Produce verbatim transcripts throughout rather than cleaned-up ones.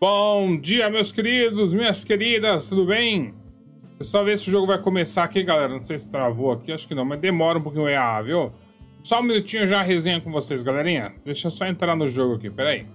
Bom dia, meus queridos, minhas queridas, tudo bem? É só ver se o jogo vai começar aqui, galera. Não sei se travou aqui, acho que não, mas demora um pouquinho o E A A, viu? Só um minutinho, já resenho com vocês, galerinha. Deixa eu só entrar no jogo aqui, peraí.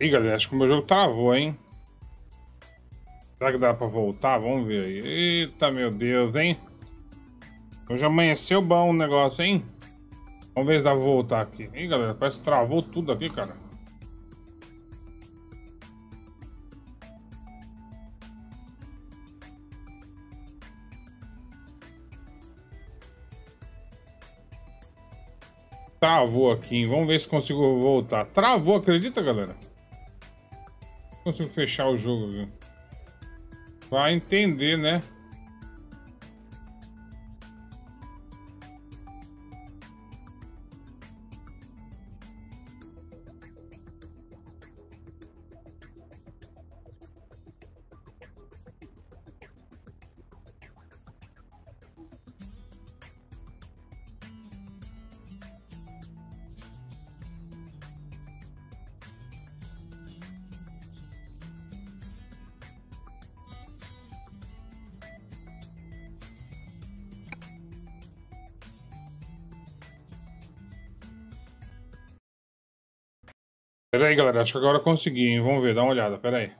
Ih, galera, acho que o meu jogo travou, hein? Será que dá pra voltar? Vamos ver aí. Eita, meu Deus, hein? Hoje amanheceu bom o negócio, hein? Vamos ver se dá pra voltar aqui. Ih, galera, parece que travou tudo aqui, cara. Travou aqui, hein? Vamos ver se consigo voltar. Travou, acredita, galera? Consigo fechar o jogo, viu? Vai entender, né? Pera aí, galera, acho que agora eu consegui, hein? Vamos ver, dá uma olhada, pera aí.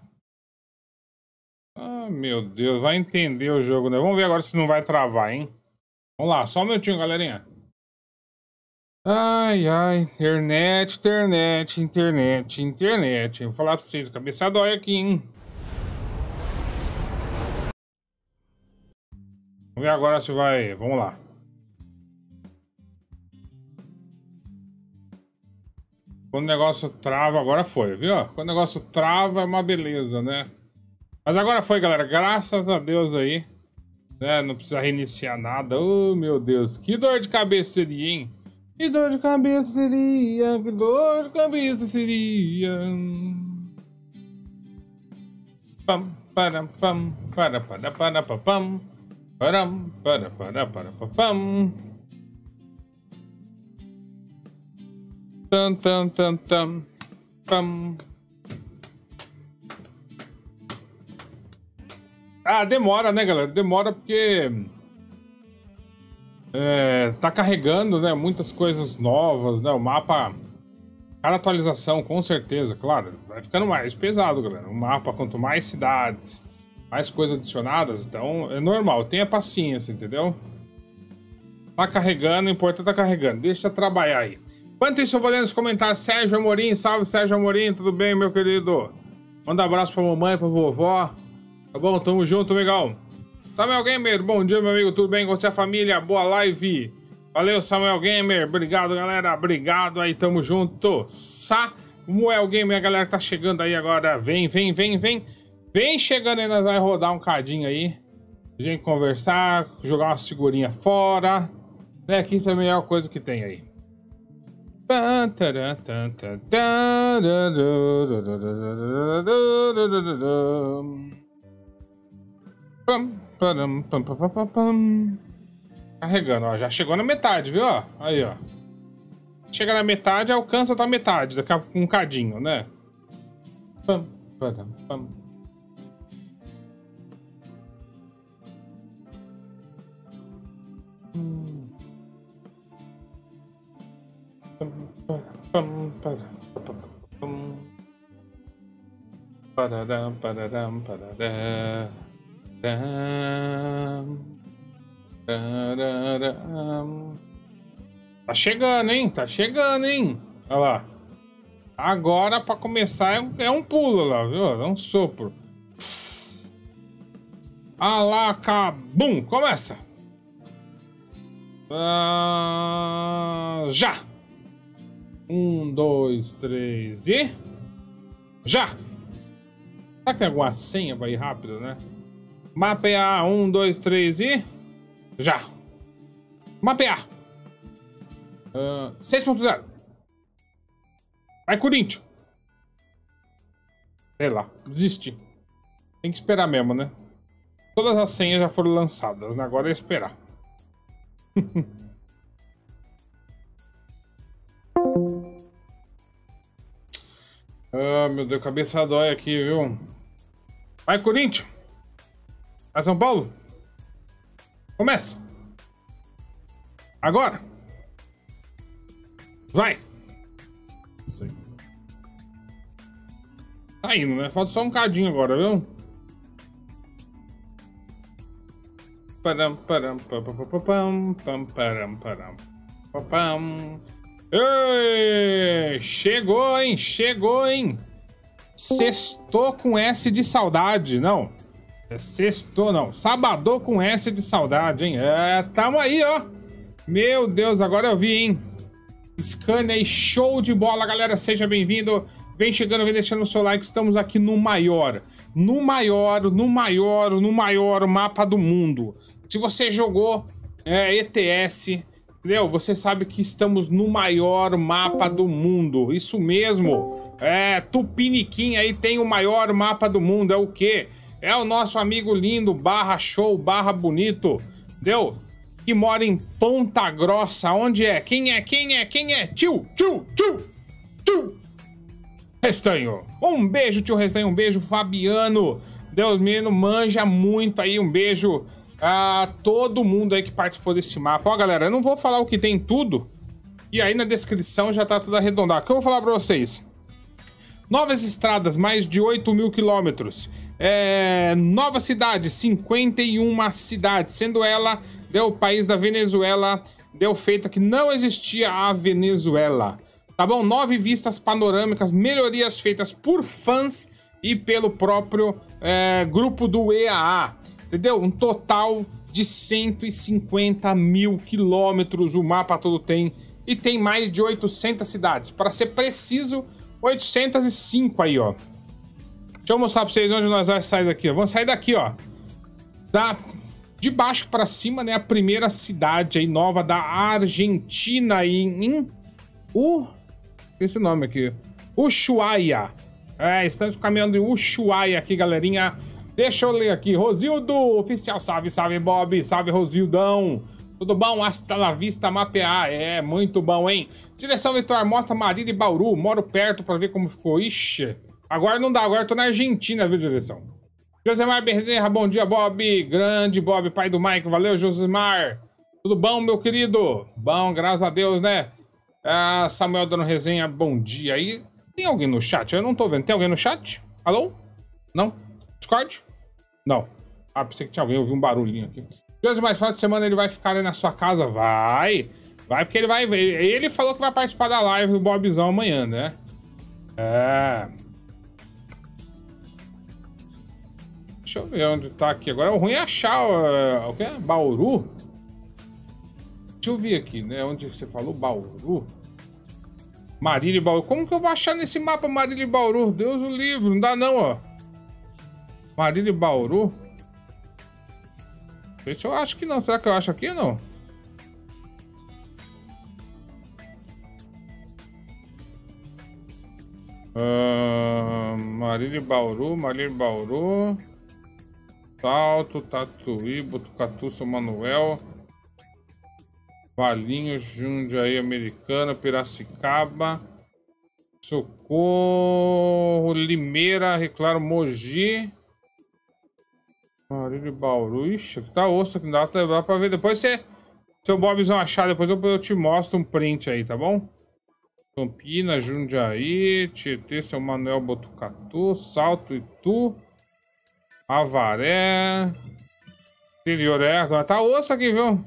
Ah, meu Deus, vai entender o jogo, né? Vamos ver agora se não vai travar, hein? Vamos lá, só um minutinho, galerinha. Ai, ai, internet, internet, internet, internet. Vou falar pra vocês, a cabeça dói aqui, hein? Vamos ver agora se vai... Vamos lá. Quando o negócio trava, agora foi, viu? Quando o negócio trava é uma beleza, né? Mas agora foi, galera. Graças a Deus aí. Né? Não precisa reiniciar nada. Oh, meu Deus. Que dor de cabeça seria, hein? Que dor de cabeça seria. Que dor de cabeça seria. Pam, para, pam, para, para, para, pam. Para, para, para, para, pam. Tam, tam, tam, tam, tam. Ah, demora, né, galera? Demora porque é, tá carregando, né? Muitas coisas novas, né? O mapa, cada atualização, com certeza, claro, vai ficando mais pesado, galera. O mapa, quanto mais cidades, mais coisas adicionadas, então é normal. Tenha paciência, entendeu? Tá carregando, o importante tá carregando. Deixa trabalhar aí. Enquanto isso, eu vou ler nos comentários. Sérgio Amorim, salve Sérgio Amorim, tudo bem, meu querido? Manda um abraço pra mamãe, pra vovó. Tá bom? Tamo junto, Miguel. Samuel Gamer, bom dia, meu amigo, tudo bem com você, a família? Boa live. Valeu, Samuel Gamer. Obrigado, galera. Obrigado aí, tamo junto. Samuel Gamer, a galera que tá chegando aí agora. Vem, vem, vem, vem. Vem chegando aí, nós vamos rodar um cadinho aí. A gente conversar, jogar uma figurinha fora. Né? Que isso é a melhor coisa que tem aí. Carregando, ó, já chegou na metade, viu? Ó, aí, ó. Chega na metade, alcança até a metade, daqui a um cadinho, né? Pam, pam, pam. Pam, pam, pararam, pararam, pararam. Tá chegando, hein? Tá chegando, hein? Olha lá. Agora, para começar, é um, é um pulo lá, viu? É um sopro. Ah lá, cabum! Começa! Ah, já! Um, dois, três e... Já! Será que tem alguma senha pra ir rápido, né? Mapear, um, dois, três e... Já! Mapear! Uh, seis ponto zero. Vai, Corinthians. Sei lá, desisti. Tem que esperar mesmo, né? Todas as senhas já foram lançadas, né? Agora é esperar. Ah, meu Deus, cabeça dói aqui, viu? Vai, Corinthians. Vai, São Paulo. Começa. Agora. Vai. Tá indo, né? Falta só um cadinho agora, viu? Param, param, param, param, param, param, param. Ei, chegou, hein? Chegou, hein? Sextou com S de saudade, não. É sextou, não. Sabadou com S de saudade, hein? É, tamo aí, ó. Meu Deus, agora eu vi, hein? Scania aí, show de bola, galera. Seja bem-vindo. Vem chegando, vem deixando o seu like. Estamos aqui no maior, no maior, no maior, no maior mapa do mundo. Se você jogou é, E T S, entendeu? Você sabe que estamos no maior mapa do mundo. Isso mesmo. É, Tupiniquim aí tem o maior mapa do mundo. É o quê? É o nosso amigo lindo, barra show, barra bonito, entendeu? Que mora em Ponta Grossa. Onde é? Quem é? Quem é? Quem é? Tio, tio, tio, tio. Restanho, um beijo, tio Restanho, um beijo, Fabiano, Deus, menino, manja muito aí, um beijo a todo mundo aí que participou desse mapa. Ó, galera, eu não vou falar o que tem tudo, e aí na descrição já tá tudo arredondado. O que eu vou falar pra vocês? Novas estradas, mais de oito mil quilômetros, é... nova cidade, cinquenta e uma cidades, sendo ela, deu o país da Venezuela, deu feita que não existia a Venezuela. Tá bom? Nove vistas panorâmicas, melhorias feitas por fãs e pelo próprio é, grupo do E A A, entendeu? Um total de cento e cinquenta mil quilômetros o mapa todo tem, e tem mais de oitocentas cidades, para ser preciso, oitocentas e cinco aí, ó. Deixa eu mostrar para vocês onde nós vamos sair daqui, ó. Vamos sair daqui, ó, da... de baixo para cima, né, a primeira cidade aí nova da Argentina aí, em... O... esse nome aqui, Ushuaia. É, estamos caminhando em Ushuaia aqui, galerinha. Deixa eu ler aqui. Rosildo Oficial, salve, salve, Bob. Salve, Rosildão. Tudo bom? Hasta la vista, mapear. É, muito bom, hein? Direção Virtual, mostra Marília e Bauru. Moro perto pra ver como ficou. Ixi, agora não dá. Agora eu tô na Argentina, viu, direção? Josemar Bezerra, bom dia, Bob. Grande, Bob, pai do Mike. Valeu, Josemar. Tudo bom, meu querido? Bom, graças a Deus, né? Ah, Samuel dando resenha, bom dia aí. Tem alguém no chat? Eu não tô vendo. Tem alguém no chat? Alô? Não? Discord? Não. Ah, pensei que tinha alguém, eu ouvi um barulhinho aqui. Deus, mais final de semana ele vai ficar ali na sua casa? Vai. Vai, porque ele vai ver. Ele falou que vai participar da live do Bobzão amanhã, né? É. Deixa eu ver onde tá aqui. Agora o ruim é achar o, o que é? Bauru? Deixa eu ver aqui, né? Onde você falou, Bauru. Marília e Bauru. Como que eu vou achar nesse mapa Marília e Bauru? Deus o livre, não dá não, ó. Marília e Bauru. Vê se eu acho que não. Será que eu acho aqui ou não? Uh, Marília e Bauru, Marília e Bauru. Salto, Tatuí, Botucatu, São Manuel. Valinhos, Jundiaí, Americana, Piracicaba, Socorro, Limeira, Reclaro, Mogi, Marília e Bauru. Ixi, aqui tá osso, que não dá pra, dá pra ver. Depois você, seu Bobzão achar, depois eu, eu te mostro um print aí, tá bom? Campinas, Jundiaí, Tietê, São Manuel, Botucatu, Salto, Itu, Avaré, Interior é, tá osso aqui, viu?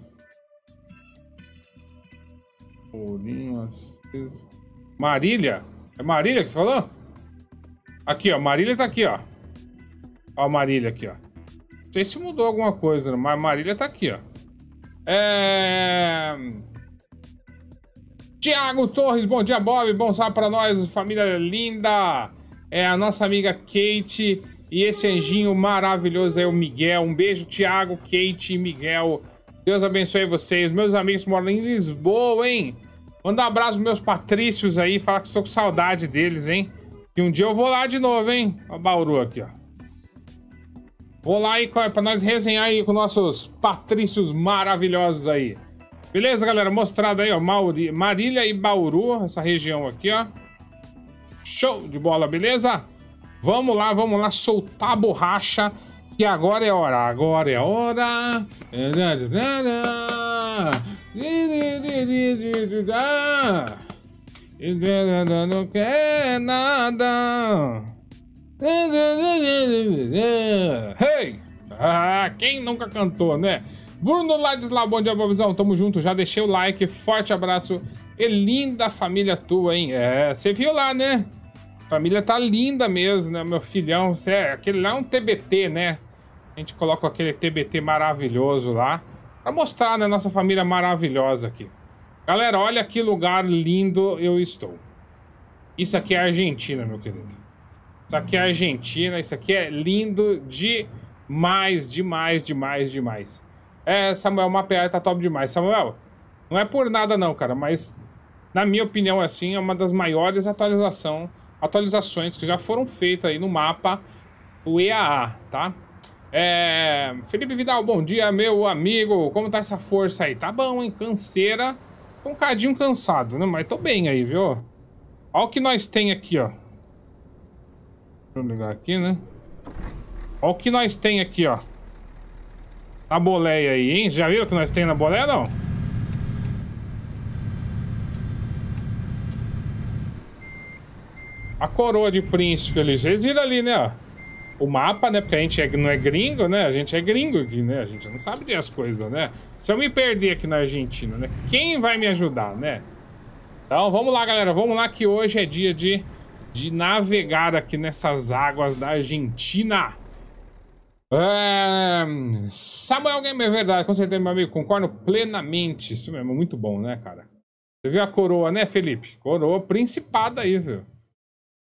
Marília, É Marília que você falou? Aqui, ó. Marília tá aqui, ó. Ó, Marília aqui, ó. Não sei se mudou alguma coisa, mas Marília tá aqui, ó. É... Tiago Torres, bom dia, Bob. Bom sábado pra nós, família linda. É a nossa amiga Kate e esse anjinho maravilhoso aí, o Miguel. Um beijo, Tiago, Kate e Miguel. Deus abençoe vocês. Meus amigos que moram em Lisboa, hein? Manda um abraço pros meus patrícios aí. Fala que estou com saudade deles, hein? E um dia eu vou lá de novo, hein? Ó, Bauru aqui, ó. Vou lá aí pra nós resenhar aí com nossos patrícios maravilhosos aí. Beleza, galera? Mostrado aí, ó. Marília e Bauru, essa região aqui, ó. Show de bola, beleza? Vamos lá, vamos lá soltar a borracha. Que agora é hora, agora é hora. Não quer nada. Hey! Ah, quem nunca cantou, né? Bruno Ladislau, bom dia, Bobizão. Tamo junto, já deixei o like. Forte abraço e linda família tua, hein? É, você viu lá, né? Família tá linda mesmo, né? Meu filhão, é, aquele lá é um T B T, né? A gente coloca aquele T B T maravilhoso lá pra mostrar, né? Nossa família maravilhosa aqui. Galera, olha que lugar lindo eu estou. Isso aqui é a Argentina, meu querido. Isso aqui é Argentina, isso aqui é lindo demais, demais, demais, demais. É, Samuel, o mapear tá top demais. Samuel, não é por nada não, cara, mas na minha opinião, assim, é uma das maiores atualização, atualizações que já foram feitas aí no mapa do E A A, tá? É, Felipe Vidal, bom dia, meu amigo. Como tá essa força aí? Tá bom, hein? Canseira. Tô um cadinho cansado, né? Mas tô bem aí, viu? Olha o que nós tem aqui, ó. Deixa eu ligar aqui, né? Olha o que nós tem aqui, ó. Na boleia aí, hein? Já viram o que nós tem na boleia, não? A coroa de príncipe ali. Vocês viram ali, né? O mapa, né? Porque a gente é, não é gringo, né? A gente é gringo aqui, né? A gente não sabe dessas coisas, né? Se eu me perder aqui na Argentina, né? Quem vai me ajudar, né? Então, vamos lá, galera. Vamos lá que hoje é dia de... de navegar aqui nessas águas da Argentina. É... Samuel Gamer, é verdade, com certeza, meu amigo, concordo plenamente. Isso mesmo, muito bom, né, cara? Você viu a coroa, né, Felipe? Coroa principada aí, viu?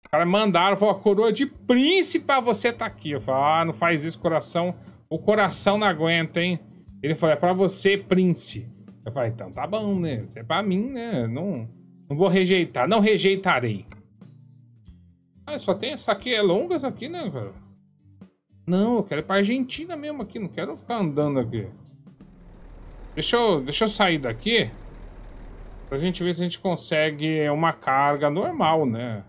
Os caras mandaram, falou, a coroa de príncipe, você tá aqui. Eu falo, ah, não faz isso, coração. O coração não aguenta, hein? Ele falou, é pra você, príncipe. Eu falei, então tá bom, né? Isso é pra mim, né? Não, não vou rejeitar, não rejeitarei. Ah, só tem essa aqui, é longa essa aqui, né, cara? Não, eu quero ir pra Argentina mesmo aqui, não quero ficar andando aqui. Deixa eu, deixa eu sair daqui, pra gente ver se a gente consegue uma carga normal, né?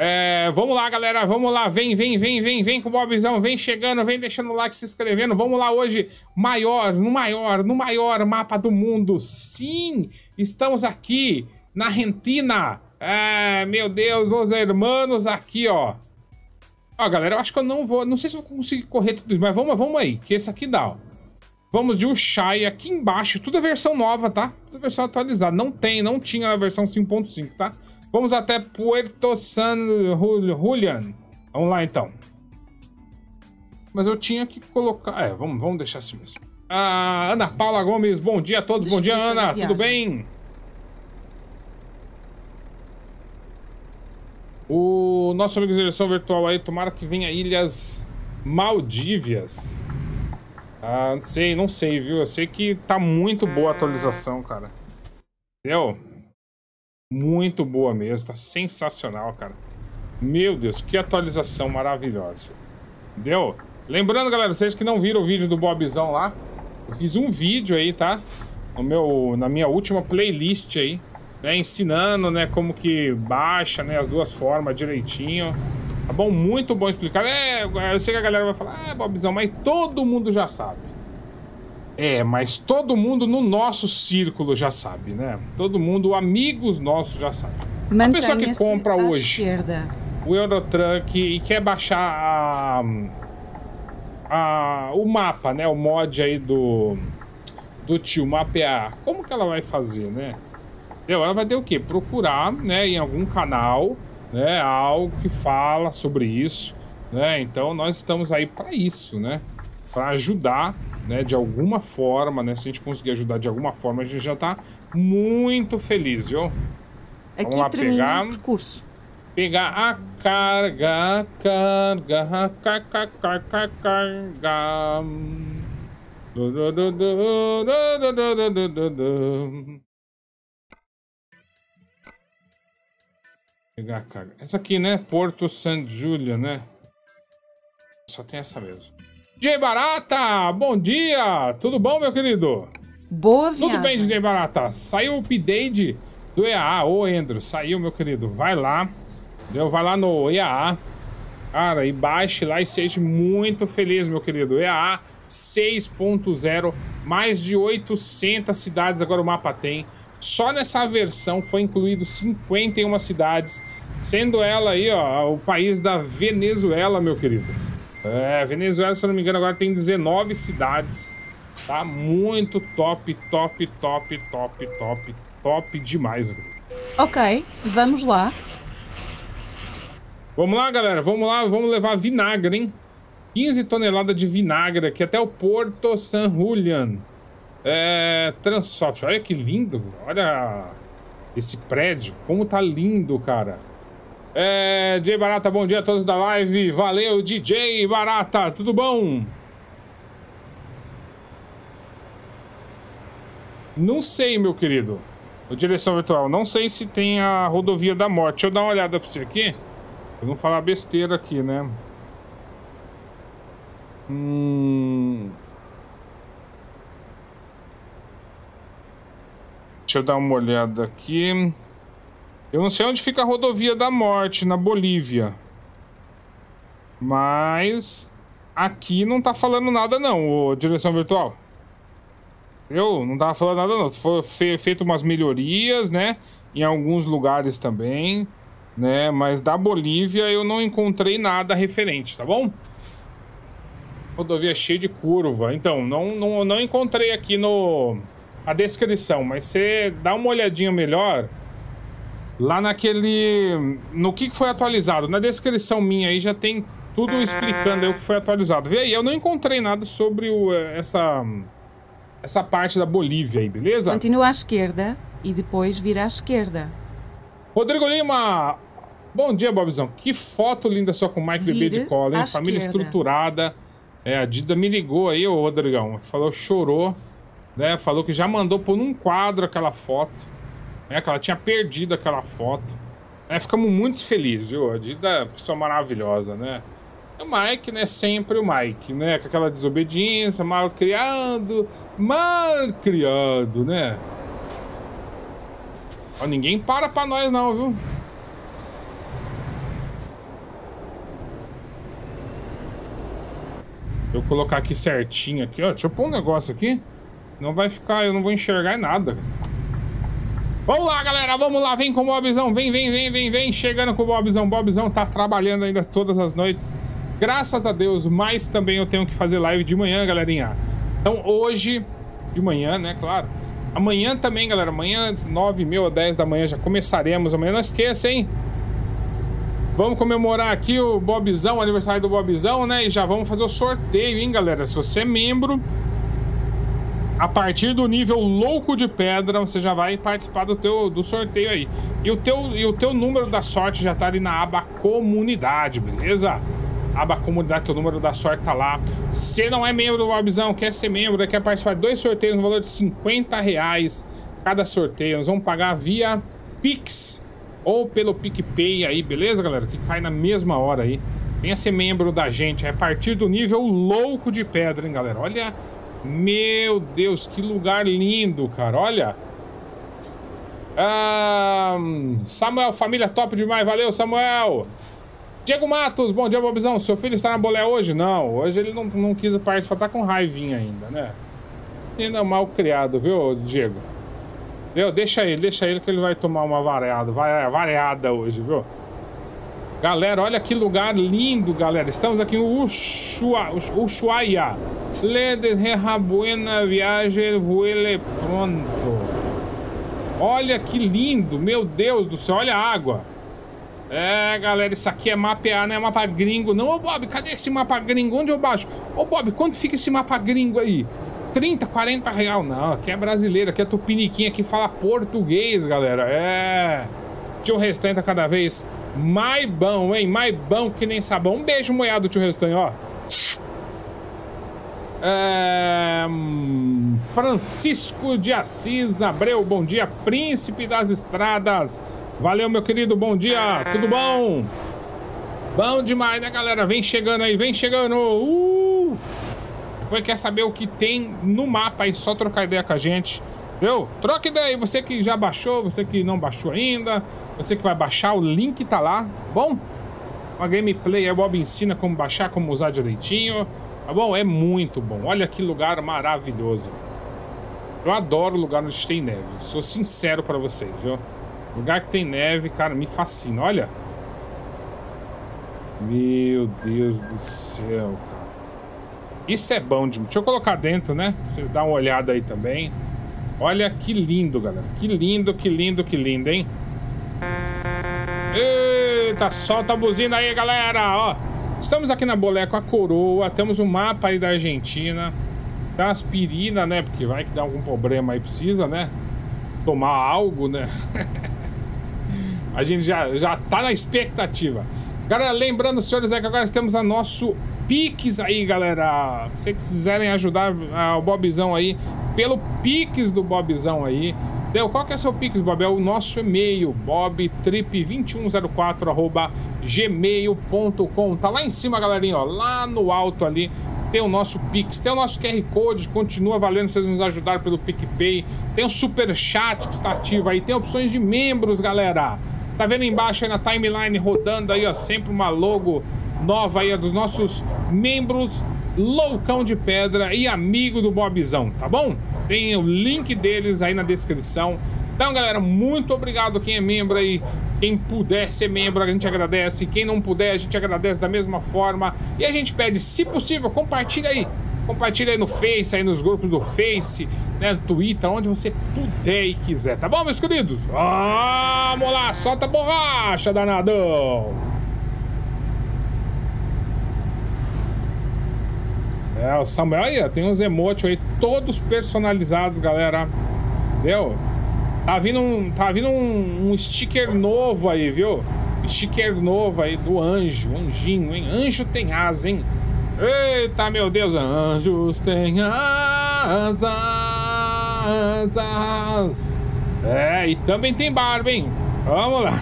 É, vamos lá, galera, vamos lá, vem, vem, vem, vem, vem com o Bobzão, vem chegando, vem deixando o like, se inscrevendo, vamos lá hoje, maior, no maior, no maior mapa do mundo, sim, estamos aqui na Argentina. É, meu Deus, os irmãos aqui, ó. Ó, galera, eu acho que eu não vou... Não sei se eu vou conseguir correr tudo isso, mas vamos, vamos aí, que esse aqui dá, ó. Vamos de Ushuaia aqui embaixo. Tudo a versão nova, tá? Tudo a versão atualizada. Não tem, não tinha a versão cinco ponto cinco, tá? Vamos até Puerto San Julian. Vamos lá, então. Mas eu tinha que colocar... É, vamos, vamos deixar assim mesmo. Ah, Ana Paula Gomes, bom dia a todos. Desculpa, bom dia, Ana. Tudo bem? O nosso amigo Direção Virtual aí, tomara que venha Ilhas Maldívias. Ah, não sei, não sei, viu? Eu sei que tá muito boa a atualização, cara. Entendeu? Muito boa mesmo, tá sensacional, cara. Meu Deus, que atualização maravilhosa. Entendeu? Lembrando, galera, vocês que não viram o vídeo do Bobzão lá, eu fiz um vídeo aí, tá? No meu, na minha última playlist aí. Né, ensinando, né, como que baixa, né, as duas formas direitinho. Tá bom? Muito bom explicar. É, eu sei que a galera vai falar, ah, Bobzão, mas todo mundo já sabe. É, mas todo mundo no nosso círculo já sabe, né? Todo mundo, amigos nossos já sabe. A pessoa que compra hoje esquerda. O Eurotruck e quer baixar a, a, o mapa, né, o mod aí do, do tio mapear, como que ela vai fazer, né? Meu, ela vai ter o quê? Procurar, né, em algum canal, né, algo que fala sobre isso, né? Então nós estamos aí para isso, né? Para ajudar, né, de alguma forma, né? Se a gente conseguir ajudar de alguma forma, a gente já tá muito feliz, viu? Aqui vamos lá pegar o curso. Pegar a carga, carga, carga, carga, carga. Pegar a carga. Essa aqui, né? Puerto San Julian, né? Só tem essa mesmo. D J Barata, bom dia! Tudo bom, meu querido? Boa viagem. Tudo bem, D J Barata. Saiu o update do E A A. Ô, Endro, saiu, meu querido. Vai lá. Entendeu? Vai lá no E A A. Cara, e baixe lá e seja muito feliz, meu querido. E A A seis ponto zero, mais de oitocentas cidades agora o mapa tem. Só nessa versão foi incluído cinquenta e uma cidades, sendo ela aí, ó, o país da Venezuela, meu querido. É, Venezuela, se eu não me engano, agora tem dezenove cidades. Tá muito top, top, top, top, top, top demais, meu querido. Ok, vamos lá. Vamos lá, galera, vamos lá, vamos levar vinagre, hein? quinze toneladas de vinagre aqui até o Puerto San Julian. É... Transoft, olha que lindo, olha esse prédio, como tá lindo, cara. É... D J Barata, bom dia a todos da live, valeu, D J Barata, tudo bom? Não sei, meu querido, o Direção Virtual, não sei se tem a Rodovia da Morte, deixa eu dar uma olhada pra você aqui. Eu não falar besteira aqui, né? Hum... Deixa eu dar uma olhada aqui. Eu não sei onde fica a Rodovia da Morte, na Bolívia. Mas... aqui não tá falando nada não, ô, Direção Virtual. Eu não tava falando nada não. Foi feito umas melhorias, né? Em alguns lugares também. Né, mas da Bolívia eu não encontrei nada referente, tá bom? Rodovia cheia de curva. Então, não, não, não encontrei aqui no a descrição, mas você dá uma olhadinha melhor lá naquele... no que foi atualizado. Na descrição minha aí já tem tudo explicando aí o que foi atualizado. Vê aí, eu não encontrei nada sobre o, essa, essa parte da Bolívia aí, beleza? Continua à esquerda e depois vira à esquerda. Rodrigo Lima, bom dia, Bobzão. Que foto linda sua com o Mike Vire Bebê de Cola, hein? Família esquerda. Estruturada. É, a Dida me ligou aí, ô Rodrigão. Falou, chorou, né? Falou que já mandou por um quadro aquela foto, né? Que ela tinha perdido aquela foto. É, ficamos muito felizes, viu? A Dida é uma pessoa maravilhosa, né? E o Mike, né? Sempre o Mike, né? Com aquela desobediência, mal criado, mal criado, né? Ó, ninguém para pra nós não, viu? Eu vou colocar aqui certinho aqui, ó. Deixa eu pôr um negócio aqui. Não vai ficar, eu não vou enxergar em nada. Vamos lá, galera, vamos lá. Vem com o Bobzão, vem, vem, vem, vem, vem. Chegando com o Bobzão, Bobzão tá trabalhando ainda todas as noites. Graças a Deus, mas também eu tenho que fazer live de manhã, galerinha. Então hoje, de manhã, né, claro. Amanhã também, galera. Amanhã, nove e meia ou dez da manhã, já começaremos. Amanhã não esqueça, hein? Vamos comemorar aqui o Bobzão, o aniversário do Bobzão, né? E já vamos fazer o sorteio, hein, galera? Se você é membro, a partir do nível louco de pedra, você já vai participar do, teu, do sorteio aí. E o, teu, e o teu número da sorte já tá ali na aba comunidade, beleza? Aba comunidade, teu número da sorte tá lá. Se não é membro do Bobzão, quer ser membro, quer participar de dois sorteios no valor de cinquenta reais cada sorteio. Nós vamos pagar via Pix ou pelo PicPay aí, beleza, galera? Que cai na mesma hora aí. Venha ser membro da gente, é a partir do nível louco de pedra, hein, galera? Olha, meu Deus, que lugar lindo, cara, olha. Ah, Samuel, família top demais, valeu, Samuel. Diego Matos, bom dia, Bobzão. Seu filho está na bolé hoje? Não, hoje ele não, não quis participar, tá com raivinha ainda, né? Ainda é mal criado, viu, Diego? Eu, deixa ele, deixa ele que ele vai tomar uma variada, variada hoje, viu? Galera, olha que lugar lindo, galera. Estamos aqui em Ushua, Ushuaia. Le de buena viagem, vuele pronto. Olha que lindo, meu Deus do céu, olha a água. É, galera, isso aqui é mapear, não é mapa gringo, não. Ô, Bob, cadê esse mapa gringo? Onde eu baixo? Ô, Bob, quanto fica esse mapa gringo aí? trinta, quarenta real? Não, aqui é brasileiro, aqui é tupiniquim, aqui fala português, galera. É... Tio Restanho tá cada vez mais bom, hein? Mais bom que nem sabão. Um beijo moiado, Tio Restanho, ó. É... Francisco de Assis Abreu, bom dia, príncipe das estradas. Valeu, meu querido, bom dia, tudo bom? Bom demais, né, galera? Vem chegando aí, vem chegando. Uh! Depois quer saber o que tem no mapa aí, só trocar ideia com a gente, viu? Troca ideia aí, você que já baixou, você que não baixou ainda, você que vai baixar, o link tá lá, bom? Uma gameplay aí, o Bob ensina como baixar, como usar direitinho, tá bom? É muito bom, olha que lugar maravilhoso. Eu adoro lugar onde tem neve, sou sincero pra vocês, viu? Lugar que tem neve, cara, me fascina, olha. Meu Deus do céu, cara. Isso é bom de... Deixa eu colocar dentro, né? Vocês dão uma olhada aí também. Olha que lindo, galera. Que lindo, que lindo, que lindo, hein? Eita, solta a buzina aí, galera, ó. Estamos aqui na Boleco a Coroa. Temos um mapa aí da Argentina. Tem uma aspirina, né? Porque vai que dá algum problema aí, precisa, né? Tomar algo, né? A gente já, já tá na expectativa. Galera, lembrando, senhores, é que agora temos a nosso Pix aí, galera. Se vocês quiserem ajudar ah, o Bobzão aí, pelo Pix do Bobzão aí. Deu, qual que é o seu Pix, Bob? É o nosso e-mail, bob trip dois um zero quatro arroba gmail ponto com. Tá lá em cima, galerinha, ó, lá no alto ali. Tem o nosso Pix, tem o nosso Q R Code, continua valendo, vocês nos ajudaram pelo PicPay. Tem o Super Chat que está ativo aí, tem opções de membros, galera. Tá vendo embaixo aí na timeline rodando aí, ó, sempre uma logo nova aí, ó, dos nossos membros loucão de pedra e amigo do Bobzão, tá bom? Tem o link deles aí na descrição. Então, galera, muito obrigado quem é membro aí. Quem puder ser membro, a gente agradece. Quem não puder, a gente agradece da mesma forma. E a gente pede, se possível, compartilha aí. Compartilha aí no Face, aí nos grupos do Face, né, no Twitter, onde você puder e quiser. Tá bom, meus queridos? Vamos lá, solta a borracha, danadão. É, o Samuel aí, ó, tem uns emotes aí, todos personalizados, galera. Entendeu? Tá vindo, um, tá vindo um, um sticker novo aí, viu? Sticker novo aí do anjo, anjinho, hein? Anjo tem asa, hein? Eita, meu Deus! Anjos tem asas. É, e também tem barba, hein? Vamos lá.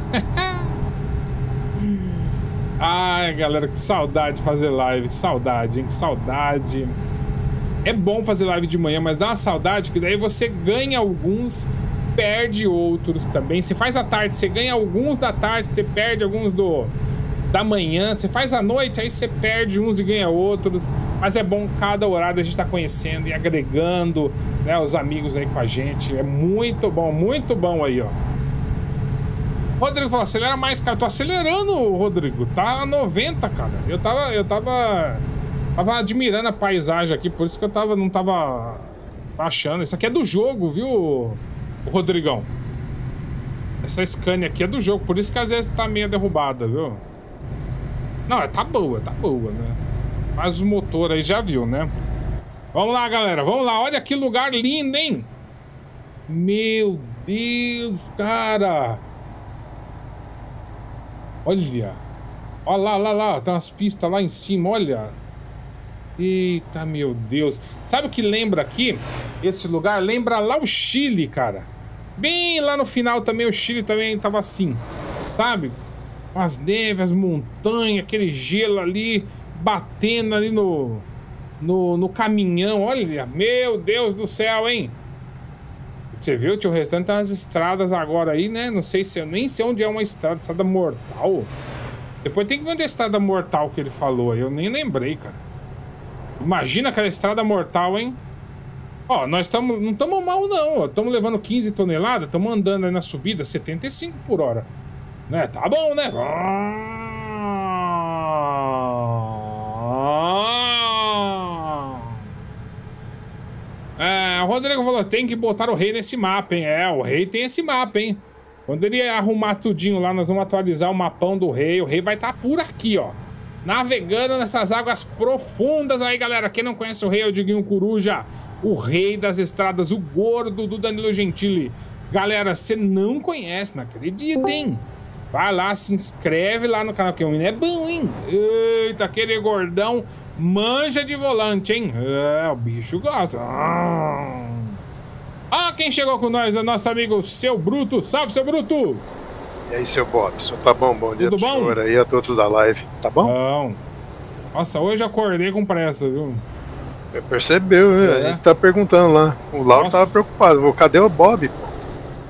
Ai, galera, que saudade de fazer live. Saudade, hein? Que saudade. É bom fazer live de manhã, mas dá uma saudade que daí você ganha alguns... perde outros também. Você faz à tarde, você ganha alguns da tarde, você perde alguns do da manhã. Você faz à noite, aí você perde uns e ganha outros. Mas é bom, cada horário a gente tá conhecendo e agregando, né, os amigos aí com a gente. É muito bom, muito bom aí, ó. Rodrigo falou, acelera mais, cara. Tô acelerando, Rodrigo. Tá a noventa, cara. Eu tava, eu tava, tava admirando a paisagem aqui, por isso que eu tava, não tava achando. Isso aqui é do jogo, viu, Rodrigão? Essa Scania aqui é do jogo, por isso que às vezes tá meio derrubada, viu? Não, tá boa, tá boa, né? Mas o motor aí já viu, né? Vamos lá, galera, vamos lá. Olha que lugar lindo, hein? Meu Deus, cara! Olha! Olha lá, lá, lá, tem umas pistas lá em cima, olha! Eita, meu Deus! Sabe o que lembra aqui? Esse lugar lembra lá o Chile, cara. Bem lá no final também, o Chile também tava assim, sabe? As neves, as montanhas, aquele gelo ali, batendo ali no, no, no caminhão. Olha, meu Deus do céu, hein? Você viu, tio Restanho, tem umas estradas agora aí, né? Não sei se eu nem sei onde é uma estrada, estrada mortal. Depois tem que ver onde é a estrada mortal que ele falou aí, eu nem lembrei, cara. Imagina aquela estrada mortal, hein? Ó, nós estamos... Não estamos mal, não. Estamos levando quinze toneladas. Estamos andando aí na subida setenta e cinco por hora. Né? Tá bom, né? É, Rodrigo falou, tem que botar o rei nesse mapa, hein? É, o rei tem esse mapa, hein? Quando ele arrumar tudinho lá, nós vamos atualizar o mapão do rei. O rei vai estar tá por aqui, ó. Navegando nessas águas profundas aí, galera. Quem não conhece o rei é o Diguinho Coruja, o rei das estradas, o gordo do Danilo Gentili. Galera, você não conhece, não acredita, hein? Vai lá, se inscreve lá no canal, que o menino é bom, hein? Eita, aquele gordão manja de volante, hein? É, o bicho gosta. Ah. Ah, quem chegou com nós é nosso amigo Seu Bruto. Salve, Seu Bruto! E aí, Seu Bob? Só tá bom? Bom dia, senhor, aí a todos da live. Tá bom? Bom. Nossa, hoje eu acordei com pressa, viu? Eu percebeu, é. Né? A gente tá perguntando lá. O Lauro Nossa. Tava preocupado. Cadê o Bob?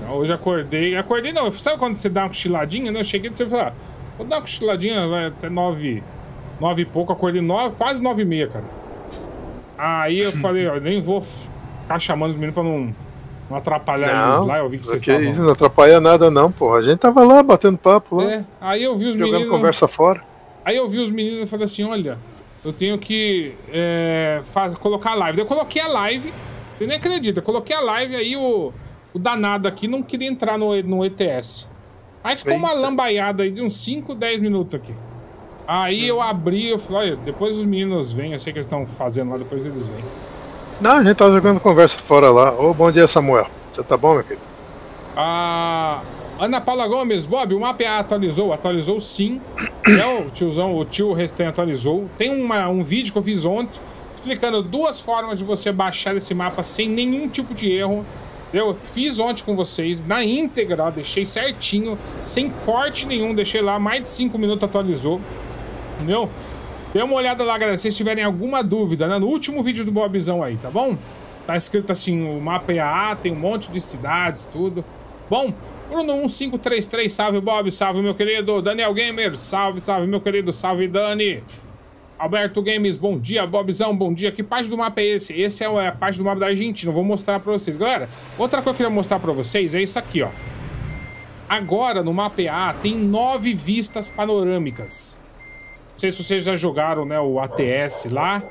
Não, hoje eu acordei. Acordei não. Sabe quando você dá uma cochiladinha, né? Eu cheguei e você falou, ah, vou dar uma cochiladinha, vai até nove, nove e pouco. Acordei nove, quase nove e meia, cara. Aí eu falei, ó, nem vou ficar chamando os meninos pra não... Não atrapalhar eles lá, eu vi que vocês estavam... Isso, não atrapalha nada não, porra. A gente tava lá, batendo papo lá. É, aí eu vi os meninos... Jogando conversa fora. Aí eu vi os meninos e falei assim, olha, eu tenho que é, faz... colocar a live. Eu coloquei a live, você nem acredita, eu coloquei a live, aí o, o danado aqui não queria entrar no, no E T S. Aí ficou Eita. Uma lambaiada aí de uns cinco, dez minutos aqui. Aí hum. eu abri, eu falei, olha, depois os meninos vêm, eu sei que eles estão fazendo lá, depois eles vêm. Não, a gente tava jogando conversa fora lá. Ô, bom dia, Samuel. Você tá bom, meu querido? Ah, Ana Paula Gomes, Bob, o mapa atualizou? Atualizou sim. É, o tiozão, o tio Restanho atualizou. Tem uma, um vídeo que eu fiz ontem explicando duas formas de você baixar esse mapa sem nenhum tipo de erro. Eu fiz ontem com vocês, na íntegra, deixei certinho, sem corte nenhum, deixei lá, mais de cinco minutos atualizou. Entendeu? Dê uma olhada lá, galera, se vocês tiverem alguma dúvida, né? No último vídeo do Bobzão aí, tá bom? Tá escrito assim, o mapa E A A, tem um monte de cidades, tudo. Bom, Bruno um cinco três três, salve Bob, salve meu querido. Daniel Gamer, salve, salve meu querido, salve Dani. Alberto Games, bom dia, Bobzão, bom dia. Que parte do mapa é esse? Esse é a parte do mapa da Argentina, eu vou mostrar pra vocês. Galera, outra coisa que eu queria mostrar pra vocês é isso aqui, ó. Agora, no mapa E A A, tem nove vistas panorâmicas. Não sei se vocês já jogaram, né, o A T S lá,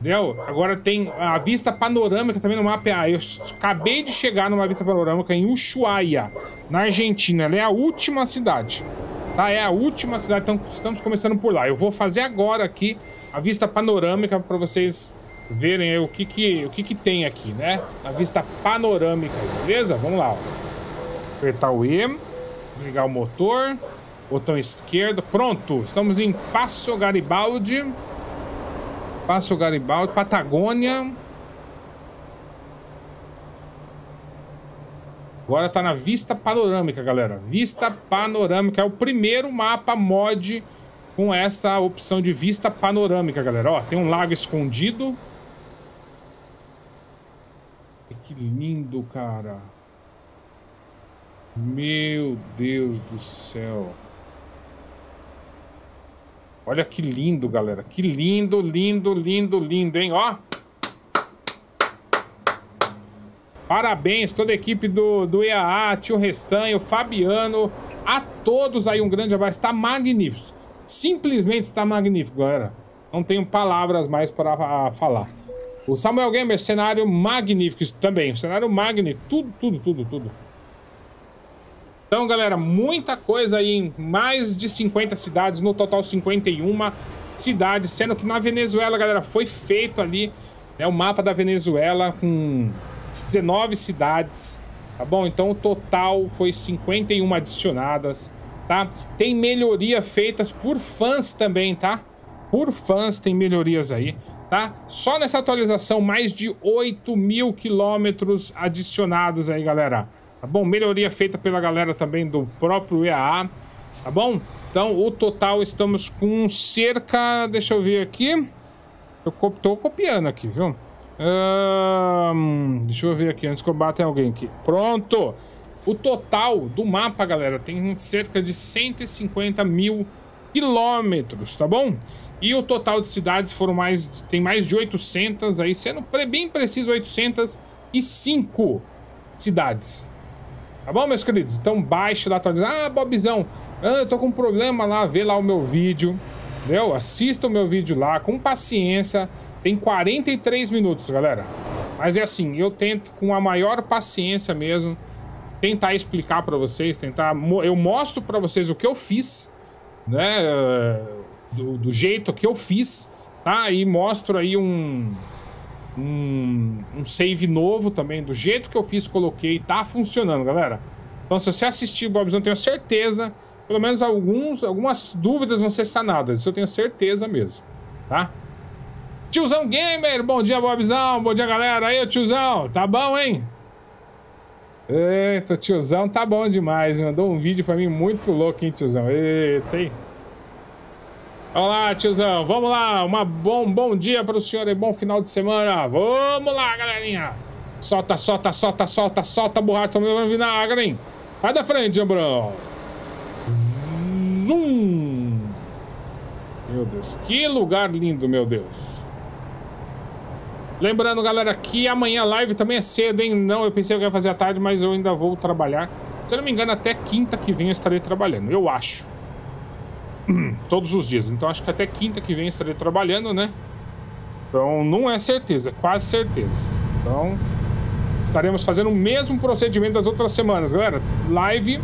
entendeu? Agora tem a vista panorâmica também no mapa E A A. Eu acabei de chegar numa vista panorâmica em Ushuaia, na Argentina. Ela é a última cidade, tá? É a última cidade, então estamos começando por lá. Eu vou fazer agora aqui a vista panorâmica para vocês verem aí o que que, o que que tem aqui, né? A vista panorâmica, beleza? Vamos lá, ó. Apertar o E, desligar o motor... Botão esquerdo. Pronto. Estamos em Passo Garibaldi. Passo Garibaldi. Patagônia. Agora tá na vista panorâmica, galera. Vista panorâmica. É o primeiro mapa mod com essa opção de vista panorâmica, galera. Ó, tem um lago escondido. Que lindo, cara. Meu Deus do céu. Olha que lindo, galera. Que lindo, lindo, lindo, lindo, hein? Ó. Parabéns, toda a equipe do, do E A A, Tio Restanho, Fabiano, a todos aí, um grande abraço. Está magnífico. Simplesmente está magnífico, galera. Não tenho palavras mais para falar. O Samuel Gamer, cenário magnífico isso também. Cenário magnífico. Tudo, tudo, tudo, tudo. Então, galera, muita coisa aí em mais de cinquenta cidades, no total cinquenta e uma cidades, sendo que na Venezuela, galera, foi feito ali, né, o mapa da Venezuela com dezenove cidades, tá bom? Então, o total foi cinquenta e uma adicionadas, tá? Tem melhoria feitas por fãs também, tá? Por fãs tem melhorias aí, tá? Só nessa atualização, mais de oito mil quilômetros adicionados aí, galera. Tá bom? Melhoria feita pela galera também do próprio E A A, tá bom? Então, o total estamos com cerca... Deixa eu ver aqui. Eu tô copiando aqui, viu? Hum, deixa eu ver aqui, antes que eu bata em alguém aqui. Pronto! O total do mapa, galera, tem cerca de cento e cinquenta mil quilômetros, tá bom? E o total de cidades foram mais... Tem mais de oitocentas aí, sendo bem preciso, oitocentas e cinco cidades. Tá bom, meus queridos? Então baixa lá, atualiza. Ah, Bobzão, eu tô com um problema lá, vê lá o meu vídeo, entendeu? Assista o meu vídeo lá, com paciência. Tem quarenta e três minutos, galera. Mas é assim, eu tento com a maior paciência mesmo tentar explicar para vocês, tentar eu mostro para vocês o que eu fiz, né, do, do jeito que eu fiz, tá? E mostro aí um, um um save novo também do jeito que eu fiz, coloquei, tá funcionando, galera. Então, se você assistir Bobzão, tenho certeza, pelo menos alguns algumas dúvidas vão ser sanadas, isso eu tenho certeza mesmo, tá? Tiozão Gamer, bom dia, Bobzão, bom dia, galera. Aí, tiozão, tá bom, hein? Eita, tiozão tá bom demais, mandou um vídeo pra mim muito louco, hein, tiozão. Eita, hein? Olha lá, tiozão, vamos lá, uma bom, bom dia pro senhor e bom final de semana. Vamos lá, galerinha. Solta, solta, solta, solta, solta a borracha, tomando vinagre, hein? Vai da frente, Jambrão. Zoom. Meu Deus, que lugar lindo, meu Deus. Lembrando, galera, que amanhã a live também é cedo, hein? Não, eu pensei que eu ia fazer à tarde, mas eu ainda vou trabalhar. Se eu não me engano, até quinta que vem eu estarei trabalhando, eu acho. Todos os dias, então acho que até quinta que vem eu estarei trabalhando, né? Então não é certeza, é quase certeza. Então estaremos fazendo o mesmo procedimento das outras semanas, galera. Live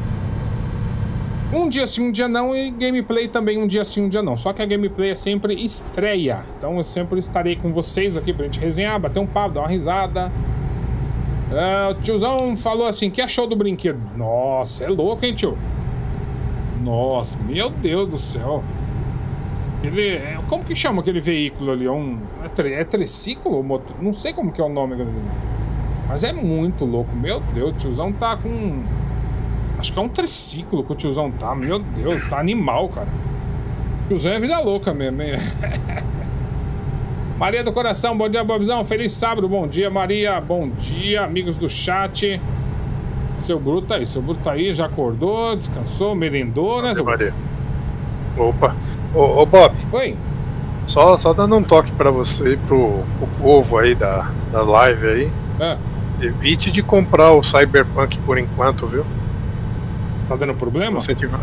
um dia sim, um dia não, e gameplay também um dia sim, um dia não. Só que a gameplay é sempre estreia. Então eu sempre estarei com vocês aqui pra gente resenhar, bater um papo, dar uma risada. Uh, o tiozão falou assim, que achou do brinquedo? Nossa, é louco, hein, tio? Nossa, meu Deus do céu. Ele, como que chama aquele veículo ali? É, um, é, tri, é triciclo? Motor, não sei como que é o nome dele. Mas é muito louco, meu Deus, o tiozão tá com... Acho que é um triciclo que o tiozão tá, meu Deus, tá animal, cara. O tiozão é vida louca mesmo, hein? Maria do Coração, bom dia, Bobzão. Feliz sábado, bom dia, Maria. Bom dia, amigos do chat. Seu Bruto tá aí, seu Bruto tá aí, já acordou, descansou, merendou, né, seu Maria? Opa. Ô, ô, Bob. Oi. Só, só dando um toque pra você e pro, pro povo aí da, da live aí. É. Evite de comprar o Cyberpunk por enquanto, viu? Tá dando problema? Você tiver...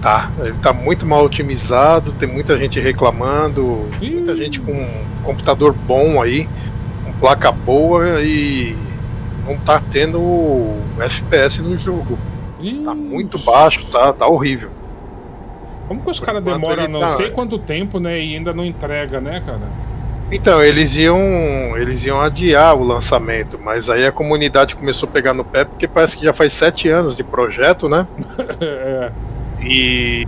Tá, ele tá muito mal otimizado, tem muita gente reclamando, Ih. muita gente com um computador bom aí, com placa boa e não tá tendo F P S no jogo. Ih. Tá muito baixo, tá, tá horrível. Como que os caras demoram não tá... sei quanto tempo, né, e ainda não entrega, né, cara? Então, eles iam, eles iam adiar o lançamento, mas aí a comunidade começou a pegar no pé, porque parece que já faz sete anos de projeto, né? É. E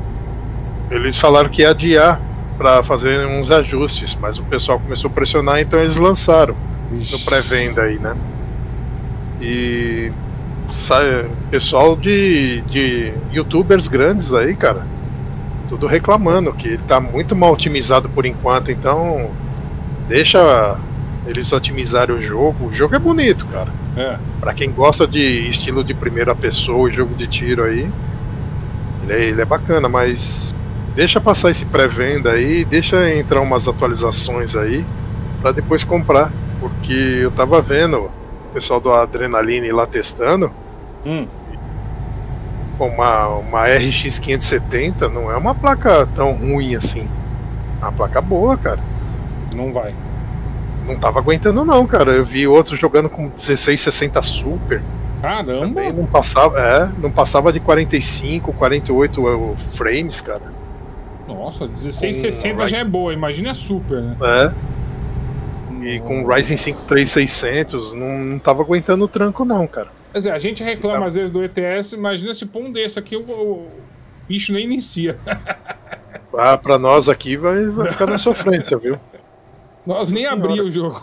eles falaram que ia adiar para fazer uns ajustes, mas o pessoal começou a pressionar, então eles lançaram. Ixi. No pré-venda aí, né? E sabe, pessoal de, de youtubers grandes aí, cara, tudo reclamando que ele tá muito mal otimizado por enquanto, então... Deixa eles otimizarem o jogo. O jogo é bonito, cara. É. Pra quem gosta de estilo de primeira pessoa, jogo de tiro aí, ele é, ele é bacana, mas deixa passar esse pré-venda aí, deixa entrar umas atualizações aí, pra depois comprar. Porque eu tava vendo o pessoal do Adrenaline lá testando. Hum. Uma, uma R X quinhentos e setenta não é uma placa tão ruim assim. É uma placa boa, cara. Não vai. Não tava aguentando não, cara. Eu vi outros jogando com dezesseis sessenta Super. Caramba. Também não passava, é, não passava de quarenta e cinco, quarenta e oito frames, cara. Nossa, dezesseis sessenta com... já é boa, imagina a Super, né? É. E com o Ryzen cinco três mil e seiscentos, não, não tava aguentando o tranco não, cara. Quer dizer, a gente reclama tá... às vezes do E T S, imagina se pôr um desse aqui, o, o bicho nem inicia. Ah, pra nós aqui vai, vai ficar na sofrência, viu? Nós nem abri o jogo.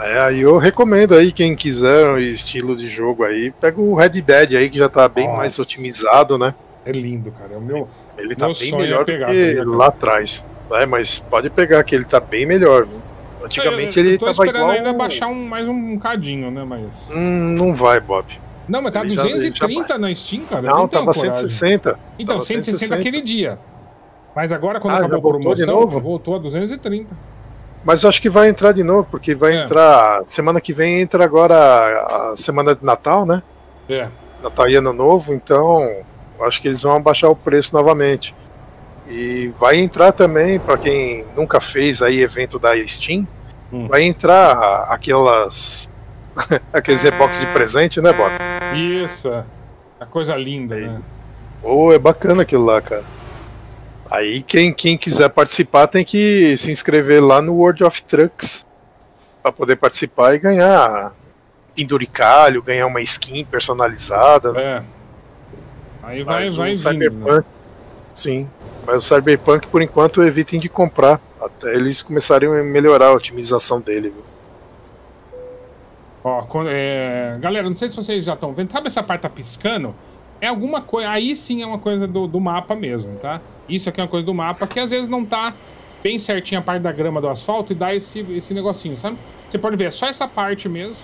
É, aí eu recomendo aí, quem quiser um estilo de jogo aí, pega o Red Dead aí, que já tá bem Nossa. mais otimizado, né? É lindo, cara. O meu, ele tá meu bem melhor é pegar, que lá atrás. É, mas pode pegar que ele tá bem melhor, viu? Antigamente eu, eu, eu ele tava igual... Tô esperando ainda baixar um, mais um cadinho, né? Mas... Hum, não vai, Bob. Não, mas tá ele duzentos e trinta já... na Steam, cara. Não, não tava cento e sessenta. Então, tava cento e sessenta aquele dia. Mas agora, quando ah, acabou a promoção, de novo? Voltou a duzentos e trinta. Mas eu acho que vai entrar de novo, porque vai é. entrar... Semana que vem entra agora a semana de Natal, né? É. Natal e Ano Novo, então eu acho que eles vão abaixar o preço novamente. E vai entrar também, para quem nunca fez aí evento da Steam, Hum. Vai entrar aquelas... aqueles e-box de presente, né, Bob? Isso. A coisa linda, aí. Né? Oh, é bacana aquilo lá, cara. Aí quem, quem quiser participar tem que se inscrever lá no World of Trucks para poder participar e ganhar penduricalho, ganhar uma skin personalizada. É. Né? Aí vai, vai, vai Cyberpunk. Né? Sim. Mas o Cyberpunk, por enquanto, evitem de comprar até eles começarem a melhorar a otimização dele. Viu? Ó, é... galera, não sei se vocês já estão vendo. Sabe essa parte tá piscando? É alguma coisa... Aí sim é uma coisa do, do mapa mesmo, tá? Isso aqui é uma coisa do mapa que às vezes não tá bem certinha a parte da grama do asfalto e dá esse, esse negocinho, sabe? Você pode ver, é só essa parte mesmo.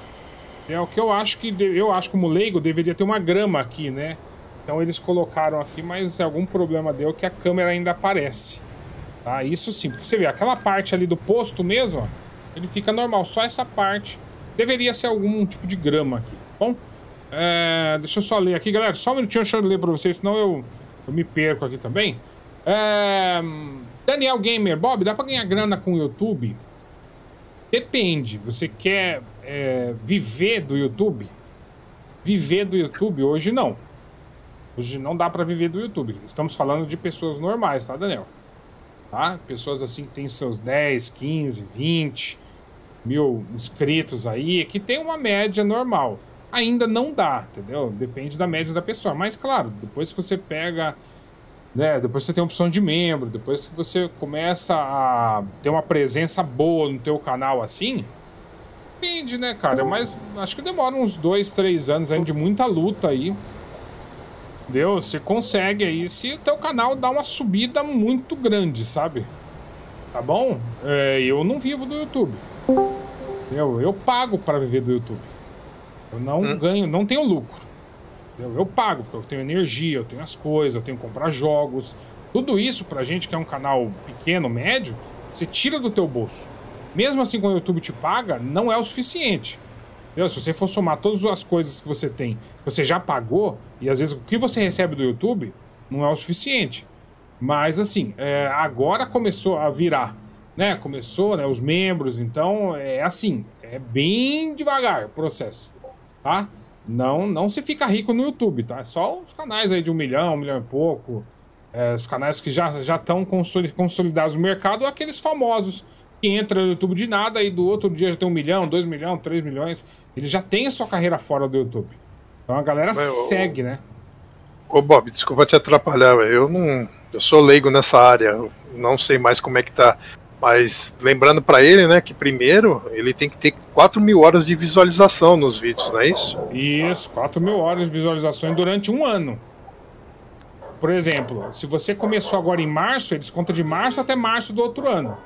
É o que eu acho que... Eu acho que como leigo deveria ter uma grama aqui, né? Então eles colocaram aqui, mas algum problema deu que a câmera ainda aparece. Tá? Isso sim, porque você vê, aquela parte ali do posto mesmo, ó, ele fica normal. Só essa parte deveria ser algum tipo de grama aqui, tá bom? É, deixa eu só ler aqui, galera. Só um minutinho, deixa eu ler pra vocês, senão eu, eu me perco aqui também. É, Daniel Gamer, Bob, dá pra ganhar grana com o YouTube? Depende. Você quer é, viver do YouTube? Viver do YouTube hoje não. Hoje não dá pra viver do YouTube. Estamos falando de pessoas normais, tá, Daniel? Tá? Pessoas assim que tem seus dez, quinze, vinte mil inscritos aí, que tem uma média normal. Ainda não dá, entendeu? Depende da média da pessoa. Mas, claro, depois que você pega... né, depois você tem a opção de membro, depois que você começa a ter uma presença boa no teu canal assim... Depende, né, cara? Mas acho que demora uns dois, três anos ainda de muita luta aí. Entendeu? Você consegue aí se o teu canal dá uma subida muito grande, sabe? Tá bom? É, eu não vivo do YouTube. Eu, eu pago para viver do YouTube. Eu não hum? ganho, não tenho lucro. Eu, eu pago, porque eu tenho energia, eu tenho as coisas, eu tenho que comprar jogos. Tudo isso pra gente que é um canal pequeno, médio, você tira do teu bolso. Mesmo assim, quando o YouTube te paga, não é o suficiente. Entendeu? Se você for somar todas as coisas que você tem, você já pagou, e às vezes o que você recebe do YouTube não é o suficiente. Mas assim, é, agora começou a virar. Né, começou, né, os membros, então é assim, é bem devagar o processo, tá? Não, não se fica rico no YouTube, tá? É só os canais aí de um milhão, um milhão e pouco, é, os canais que já já estão consolidados no mercado, aqueles famosos que entram no YouTube de nada e do outro dia já tem um milhão, dois milhões, três milhões, eles já têm a sua carreira fora do YouTube. Então a galera eu, segue, eu... né? Ô Bob, desculpa te atrapalhar, eu não, eu sou leigo nessa área, eu não sei mais como é que tá. Mas lembrando para ele, né, que primeiro ele tem que ter quatro mil horas de visualização nos vídeos, não é isso? Isso, quatro mil horas de visualizações durante um ano. Por exemplo, se você começou agora em março, eles contam de março até março do outro ano.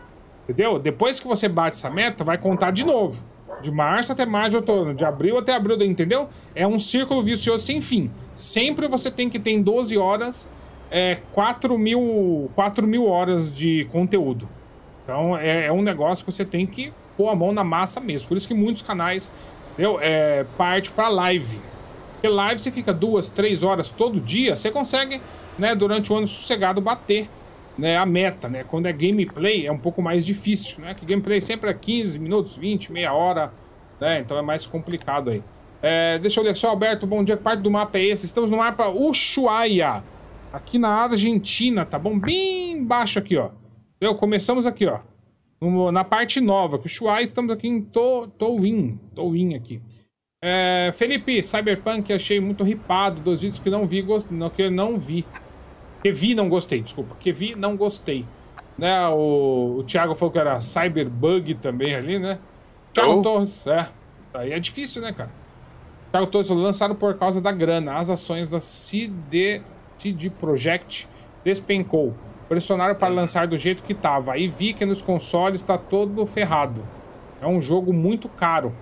Entendeu? Depois que você bate essa meta, vai contar de novo. De março até março do outro ano, de abril até abril, entendeu? É um círculo vicioso sem fim. Sempre você tem que ter em doze horas é, quatro mil horas de conteúdo. Então é, é um negócio que você tem que pôr a mão na massa mesmo. Por isso que muitos canais é, partem para live. Porque live você fica duas, três horas todo dia, você consegue, né, durante o ano sossegado bater, né, a meta. Né? Quando é gameplay é um pouco mais difícil, né? Que gameplay sempre é quinze minutos, vinte, meia hora, né? Então é mais complicado aí. É, deixa eu ler só, Alberto, bom dia. Que parte do mapa é esse? Estamos no mapa Ushuaia, aqui na Argentina, tá bom? Bem baixo aqui, ó. Entendeu? Começamos aqui, ó, na parte nova, que o Ushuaia, estamos aqui em Towin, Towin aqui. É, Felipe, Cyberpunk achei muito ripado, dos vídeos que não vi, gost... não, que eu não vi. Que vi, não gostei, desculpa, que vi, não gostei. Né, o, o Tiago falou que era Cyberbug também ali, né? Tiago Torres, é, aí é difícil, né, cara? Tiago Torres lançaram por causa da grana, as ações da C D, C D Project despencou. Pressionaram para lançar do jeito que tava. Aí vi que nos consoles tá todo ferrado. É um jogo muito caro.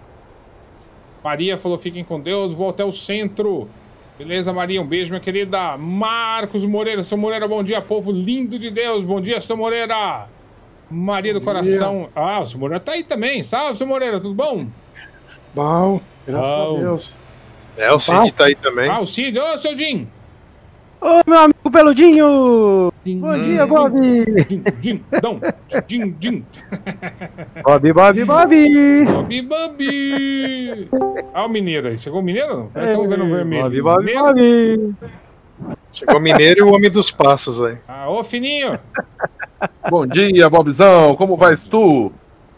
Maria falou, fiquem com Deus, vou até o centro. Beleza, Maria, um beijo, minha querida. Marcos Moreira, Seu Moreira, bom dia, povo lindo de Deus. Bom dia, Seu Moreira. Maria do coração. Ah, o Seu Moreira tá aí também. Salve, Seu Moreira, tudo bom? Bom, graças bom. a Deus. É, o Cid bom. tá aí também. Ah, o Cid, ô, Seu Jim. Ô, meu amigo peludinho! Din, bom dia, din, Bob! Din, din, dom, din, din. Bob, Bob, Bob! Bob, Bob! Ah, o mineiro aí. Chegou o mineiro? Não? Estão vendo o vermelho. Bob, Bob, Bob! Chegou o mineiro e o homem dos passos aí. Ah, ô, Fininho! Bom dia, Bobzão! Como vais tu?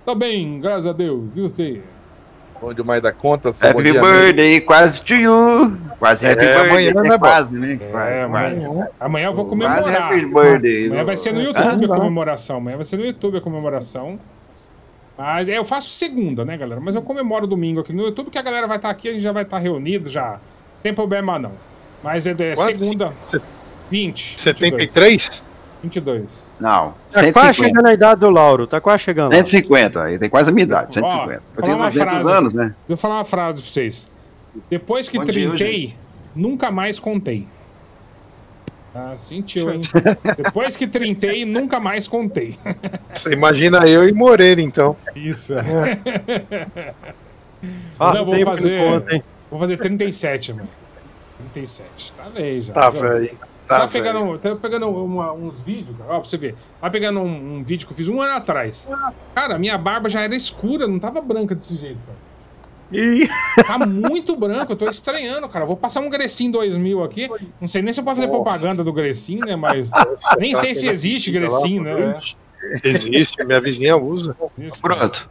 Tá bem, graças a Deus. E você? Bom demais da conta. Happy birthday, quase to you. Quase happy é, birthday, amanhã, né? Quase, né? É, amanhã. Amanhã eu vou comemorar. Quase happy birthday. Amanhã vai ser no YouTube a comemoração. Amanhã vai ser no YouTube a comemoração. Mas é, eu faço segunda, né, galera? Mas eu comemoro domingo aqui no YouTube, que a galera vai estar aqui, a gente já vai estar reunido já. Não tem problema, não. Mas é, é segunda, vinte. setenta e três? vinte e dois. Não. Tá quase chegando a idade do Lauro, tá quase chegando. cento e cinquenta, aí tem quase a minha idade, cento e cinquenta. Ó, eu tenho duzentos anos, né? Deixa eu falar uma frase pra vocês. Depois que trintei, nunca mais contei. Ah, sentiu, hein? Depois que trintei, nunca mais contei. Você imagina eu e Moreira, então. Isso. É. Ah, não, vou fazer, conta, vou fazer trinta e sete, mano. trinta e sete, tá velho já. Tá velho. Tá, tá pegando, tá pegando uma, uns vídeos, cara, ó, pra você ver. Tá pegando um, um vídeo que eu fiz um ano atrás. Cara, minha barba já era escura, não tava branca desse jeito, cara. E... Tá muito branco, eu tô estranhando, cara. Vou passar um Grecin dois mil aqui. Não sei nem se eu posso fazer propaganda do Grecin, né? Mas nossa, nem sei se existe Grecin, né? Existe, minha vizinha usa. Existe. Pronto.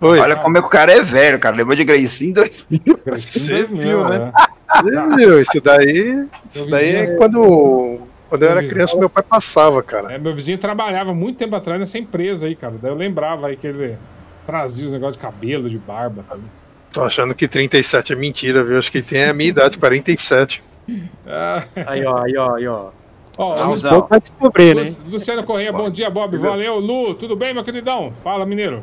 Oi. Olha como é que o cara é velho, cara. Lembrou de Grecin dois mil. Você viu, né? Você viu, isso daí. Isso daí é quando, quando eu era criança, meu pai passava, cara. É, meu vizinho trabalhava muito tempo atrás nessa empresa aí, cara. Daí eu lembrava aí que ele trazia os negócios de cabelo, de barba. Cara. Tô achando que trinta e sete é mentira, viu? Acho que tem a minha idade, quarenta e sete. Ah. Aí, ó, aí, ó, aí, ó. Ó, não, Luciano, não. Vai descobrir, né? Luciano Correia, bom dia, Bob. Valeu, Lu. Tudo bem, meu queridão? Fala, mineiro.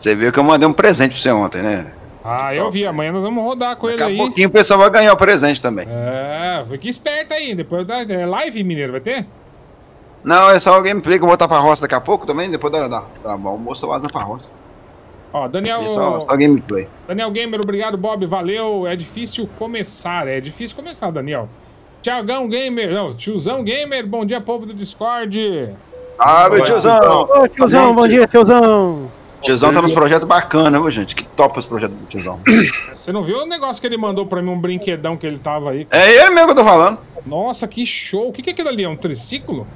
Você viu que eu mandei um presente pra você ontem, né? Ah, eu vi. Amanhã nós vamos rodar com ele aí. Daqui a pouquinho o pessoal vai ganhar o presente também. É, fique esperto aí. Depois da live, mineiro, vai ter? Não, é só o gameplay que eu vou estar pra roça daqui a pouco também. Depois da, da, da almoço eu vou pra roça. Ó, Daniel... Só, só gameplay. Daniel Gamer, obrigado, Bob. Valeu. É difícil começar. É difícil começar, Daniel. Tiagão Gamer. Não, Tiozão Gamer. Bom dia, povo do Discord. Ah, meu tiozão. Ô, tiozão, bom dia, tiozão. O Tiozão tá nos projetos bacanas, viu, gente? Que topa os projetos do Tiozão. Você não viu o negócio que ele mandou pra mim, um brinquedão que ele tava aí? Cara? É ele mesmo que eu tô falando. Nossa, que show. O que que é aquilo ali? É um triciclo?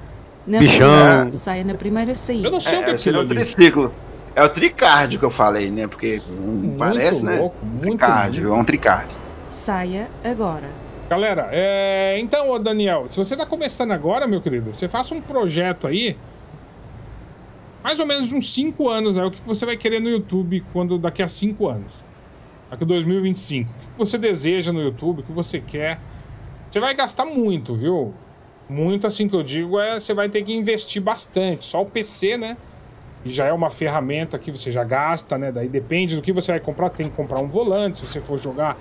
Não, bichão. Sai na primeira saída. Eu não sei é, o que é aquilo ali. É um triciclo. É o tricard que eu falei, né? Porque não parece, louco, né? Tricard, é um tricard. Saia agora. Galera, é... então, ô Daniel, se você tá começando agora, meu querido, você faça um projeto aí... Mais ou menos uns cinco anos, é né? O que você vai querer no YouTube quando daqui a cinco anos? Daqui a dois mil e vinte e cinco. O que você deseja no YouTube, o que você quer? Você vai gastar muito, viu? Muito, assim que eu digo, é você vai ter que investir bastante. Só o P C, né? E já é uma ferramenta que você já gasta, né? Daí depende do que você vai comprar. Você tem que comprar um volante, se você for jogar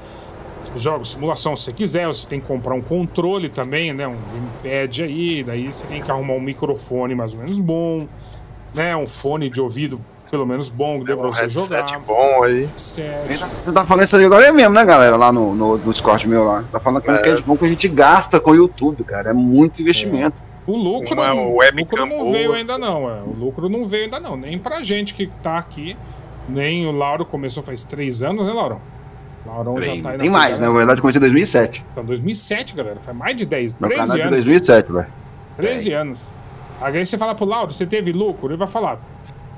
jogos, simulação, se você quiser. Você tem que comprar um controle também, né? Um gamepad aí. Daí você tem que arrumar um microfone mais ou menos bom. Né, um fone de ouvido pelo menos bom que deu pra você jogar. Bom aí. Você tá falando isso aí agora é mesmo, né, galera? Lá no, no, no Discord meu lá. Tá falando que é de bom que a gente gasta com o YouTube, cara. É muito investimento. É. O lucro, Uma, não, o lucro não veio ainda não. É. O lucro não veio ainda não. Nem pra gente que tá aqui. Nem o Lauro começou faz três anos, né, Lauro? Laurão Bem, já tá aí na tem mais, galera. Né? Na verdade, comecei em dois mil e sete. Então, dois mil e sete, galera. Faz mais de dez, treze anos. De dois mil e sete, velho. treze anos. Aí você fala pro Lauro, você teve lucro? Ele vai falar,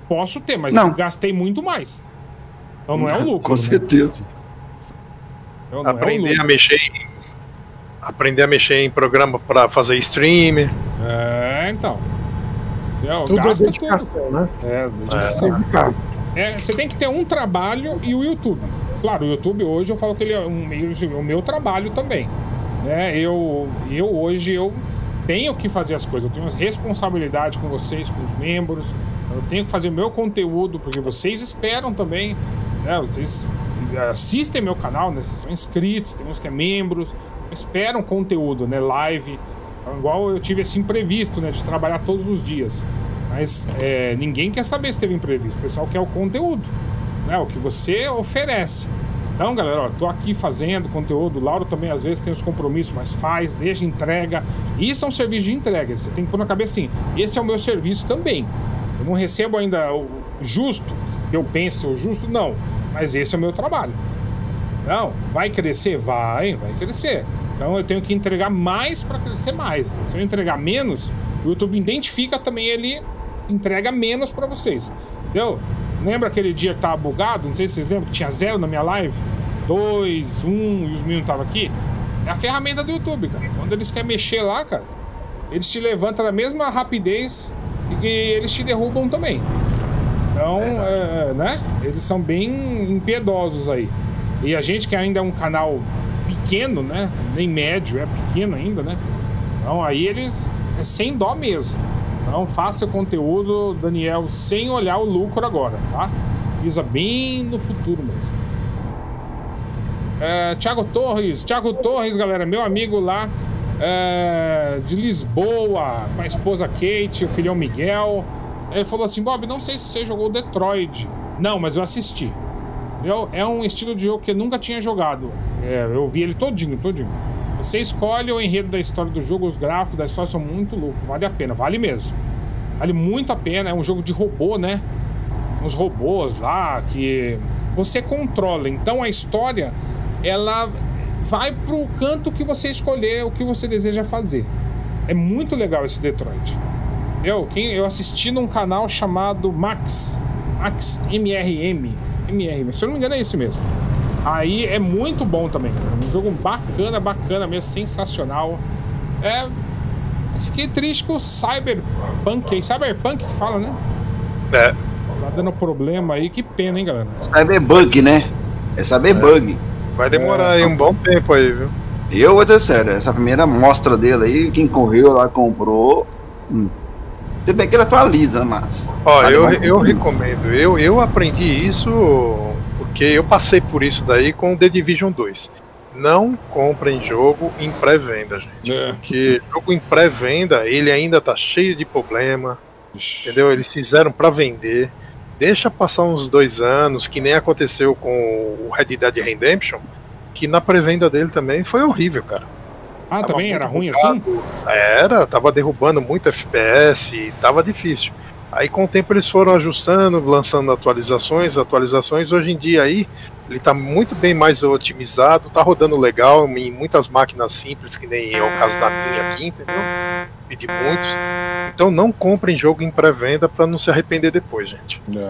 posso ter, mas não. Gastei muito mais. Então não é o lucro. Com né? certeza. Então, aprender, é lucro. A mexer em... Aprender a mexer em programa pra fazer streamer. É, então. Eu, tudo gasta é tudo. Né? É, é, é, você tem que ter um trabalho e o YouTube. Claro, o YouTube hoje eu falo que ele é um meio, o meu trabalho também. É, eu, eu hoje eu... tenho que fazer as coisas, eu tenho responsabilidade com vocês, com os membros, eu tenho que fazer meu conteúdo, porque vocês esperam também, né? Vocês assistem meu canal, né? Vocês são inscritos, tem uns que é membros, esperam conteúdo, né? Live, então, igual eu tive esse imprevisto, né? De trabalhar todos os dias, mas é, ninguém quer saber se teve imprevisto, o pessoal quer o conteúdo, né? O que você oferece. Então, galera, ó, tô aqui fazendo conteúdo. O Lauro também às vezes tem os compromissos, mas faz, deixa, entrega. Isso é um serviço de entrega. Você tem que pôr na cabeça assim, esse é o meu serviço também. Eu não recebo ainda o justo, que eu penso o justo, não. Mas esse é o meu trabalho. Então, vai crescer? Vai, vai crescer. Então eu tenho que entregar mais para crescer mais. Né? Se eu entregar menos, o YouTube identifica também, ele entrega menos para vocês. Entendeu? Lembra aquele dia que tava bugado? Não sei se vocês lembram que tinha zero na minha live. Dois, um, e os meninos estavam aqui. É a ferramenta do YouTube, cara. Quando eles querem mexer lá, cara, eles te levantam na mesma rapidez e eles te derrubam também. Então, é, né? Eles são bem impiedosos aí. E a gente que ainda é um canal pequeno, né? Nem médio, é pequeno ainda, né? Então aí eles... é sem dó mesmo. Então faça conteúdo, Daniel, sem olhar o lucro agora, tá? Visa bem no futuro mesmo. É, Tiago Torres, Tiago Torres, galera, meu amigo lá é, de Lisboa, com a esposa Kate, o filhão Miguel. Ele falou assim, Bob, não sei se você jogou Detroit. Não, mas eu assisti. Eu, é um estilo de jogo que eu nunca tinha jogado. É, eu vi ele todinho, todinho. Você escolhe o enredo da história do jogo, os gráficos da história são muito loucos, vale a pena, vale mesmo. Vale muito a pena, é um jogo de robô, né? Uns robôs lá que você controla, então a história, ela vai pro canto que você escolher, o que você deseja fazer. É muito legal esse Detroit. Eu, quem, eu assisti num canal chamado Max, Max M R M, M R M, se eu não me engano é esse mesmo. Aí é muito bom também, cara. Um jogo bacana, bacana mesmo, sensacional. É... fiquei triste com o Cyberpunk aí. Cyberpunk que fala, né? É. Tá dando problema aí, que pena, hein, galera? Cyberbug, né? É Cyberbug. É. Vai demorar é, aí um bom tempo aí, viu? Eu vou ter sério, essa primeira mostra dele aí, quem correu lá, comprou... Hum. Você vê que ela atualiza, mas... Ó, vale eu, eu recomendo. Eu, eu aprendi isso... Porque eu passei por isso daí com o The Division dois. Não comprem jogo em pré-venda, gente. É. Porque jogo em pré-venda, ele ainda tá cheio de problema. Entendeu? Eles fizeram pra vender. Deixa passar uns dois anos, que nem aconteceu com o Red Dead Redemption, que na pré-venda dele também foi horrível, cara. Ah, tava também? Era ruim assim? Era, tava derrubando muito F P S, tava difícil. Aí com o tempo eles foram ajustando, lançando atualizações, atualizações. Hoje em dia aí ele tá muito bem mais otimizado, tá rodando legal em muitas máquinas simples, que nem é o caso da minha aqui, entendeu? E de muitos. Então não comprem jogo em pré-venda pra não se arrepender depois, gente. É.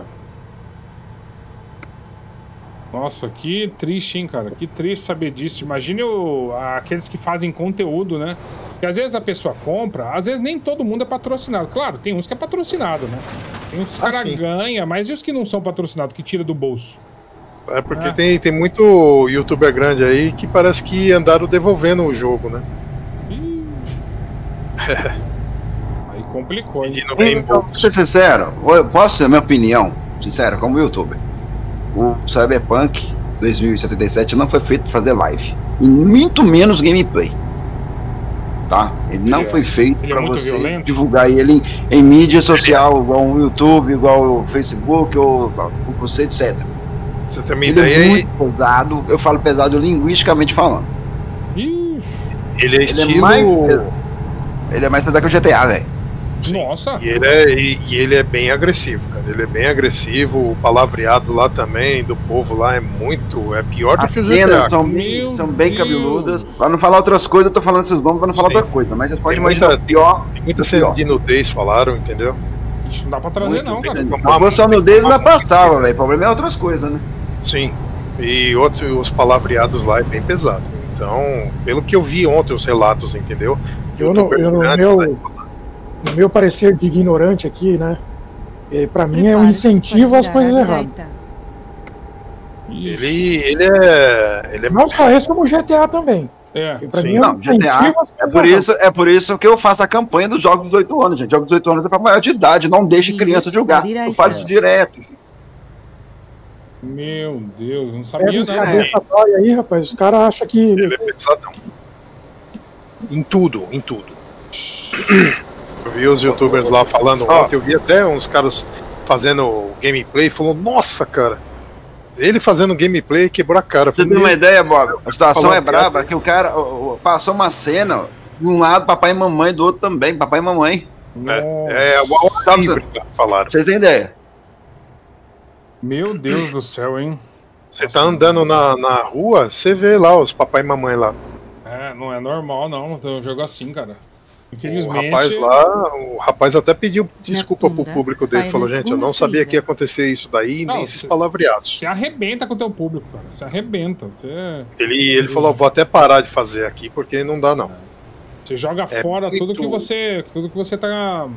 Nossa, que triste, hein, cara? Que triste saber disso. Imagine o, aqueles que fazem conteúdo, né? Porque às vezes a pessoa compra, às vezes nem todo mundo é patrocinado. Claro, tem uns que é patrocinado, né? Tem uns que ah, ganha, mas e os que não são patrocinados, que tira do bolso? É porque ah. tem, tem muito youtuber grande aí que parece que andaram devolvendo o jogo, né? Ih. É. Aí complicou, hein? Então, pra ser sincero, posso ter a minha opinião? Sincero, como youtuber. O Cyberpunk dois mil e setenta e sete não foi feito pra fazer live. E muito menos gameplay. Tá? Ele não é, foi feito para é você violento. divulgar ele em, em mídia social, igual o YouTube, igual o Facebook, ou você, etcétera. Você também ele ideia é muito aí... pesado, eu falo pesado linguisticamente falando. Ih, ele é estilo... Ele é mais pesado, ele é mais pesado que o G T A, velho. Nossa! E ele, é, e, e ele é bem agressivo, cara. Ele é bem agressivo, o palavreado lá também, do povo lá é muito... É pior do que o G T A. São, Meu são bem Deus. cabeludas. Pra não falar outras coisas, eu tô falando esses nomes pra não falar Sim. outra coisa. Mas vocês podem imaginar muita, pior. Tem muita cena de nudez, falaram, entendeu? Isso não dá pra trazer muito, não, cara. Se fosse só nudez, não passava, velho. O problema é outras coisas, né? Sim. E outros, os palavreados lá é bem pesado. Então, pelo que eu vi ontem, os relatos, entendeu? Eu não... No meu parecer de ignorante aqui, né? Pra mim é um incentivo às coisas erradas. Ele, ele é. Ele é... Não só esse, como o G T A também. É, pra sim. Mim é um Não, G T A. É por, isso, é por isso que eu faço a campanha do Jogos dos dezoito anos, gente. Jogos dos dezoito anos é pra maior de idade, não deixe criança jogar. Eu falo isso direto. Meu Deus, não sabia nada. É, aí, rapaz, os caras acham que. Ele é pensadão. Em tudo, em tudo. Eu vi os youtubers lá falando ontem, eu vi até uns caras fazendo gameplay e falou, nossa, cara, ele fazendo gameplay quebrou a cara. Você tem uma ideia, Bob? A situação é braba, que o cara passou uma cena, de um lado papai e mamãe, do outro também, papai e mamãe. É, é o que falaram. Vocês têm ideia? Meu Deus do céu, hein? Você tá andando na, na rua, você vê lá os papai e mamãe lá. É, não é normal não, tem um jogo assim, cara. Infelizmente... O rapaz lá, o rapaz até pediu desculpa pro público dele, falou, gente, eu não sabia que ia acontecer isso daí, nem esses palavreados. Você arrebenta com o teu público, cara, você arrebenta. Você... Ele, ele falou, vou até parar de fazer aqui, porque não dá não. Você joga fora tudo que você, tudo que você tá...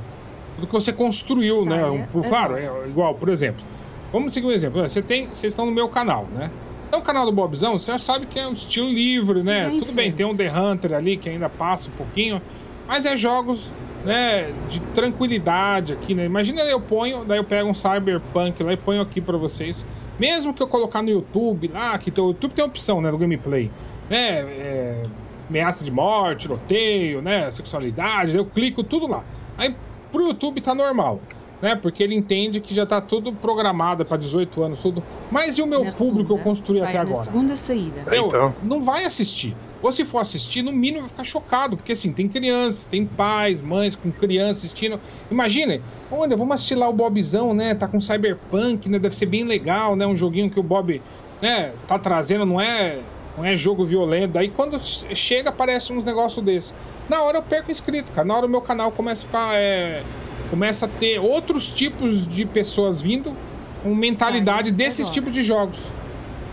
Tudo que você construiu, né? Claro, é igual, por exemplo... Vamos seguir um exemplo. Você tem, vocês estão no meu canal, né? Então o canal do Bobzão, você já sabe que é um estilo livre, né? Sim, tudo bem, tem um The Hunter ali que ainda passa um pouquinho, mas é jogos, né, de tranquilidade aqui, né? Imagina eu ponho, daí eu pego um Cyberpunk lá e ponho aqui pra vocês. Mesmo que eu colocar no YouTube lá, que o YouTube tem opção, né, do gameplay, né? É, ameaça de morte, tiroteio, né? Sexualidade, eu clico tudo lá. Aí pro YouTube tá normal. Né, porque ele entende que já tá tudo programado para dezoito anos, tudo. Mas e o meu público eu construí até agora? Segunda saída. Então, não vai assistir. Ou se for assistir, no mínimo vai ficar chocado, porque assim, tem crianças, tem pais, mães com criança assistindo. Imaginem, olha, vamos assistir lá o Bobzão, né? Tá com Cyberpunk, né? Deve ser bem legal, né? Um joguinho que o Bob, né, tá trazendo, não é, não é jogo violento. Daí quando chega, aparece uns negócios desses. Na hora eu perco inscrito, cara. Na hora o meu canal começa a ficar... É... Começa a ter outros tipos de pessoas vindo com mentalidade desses tipos de jogos.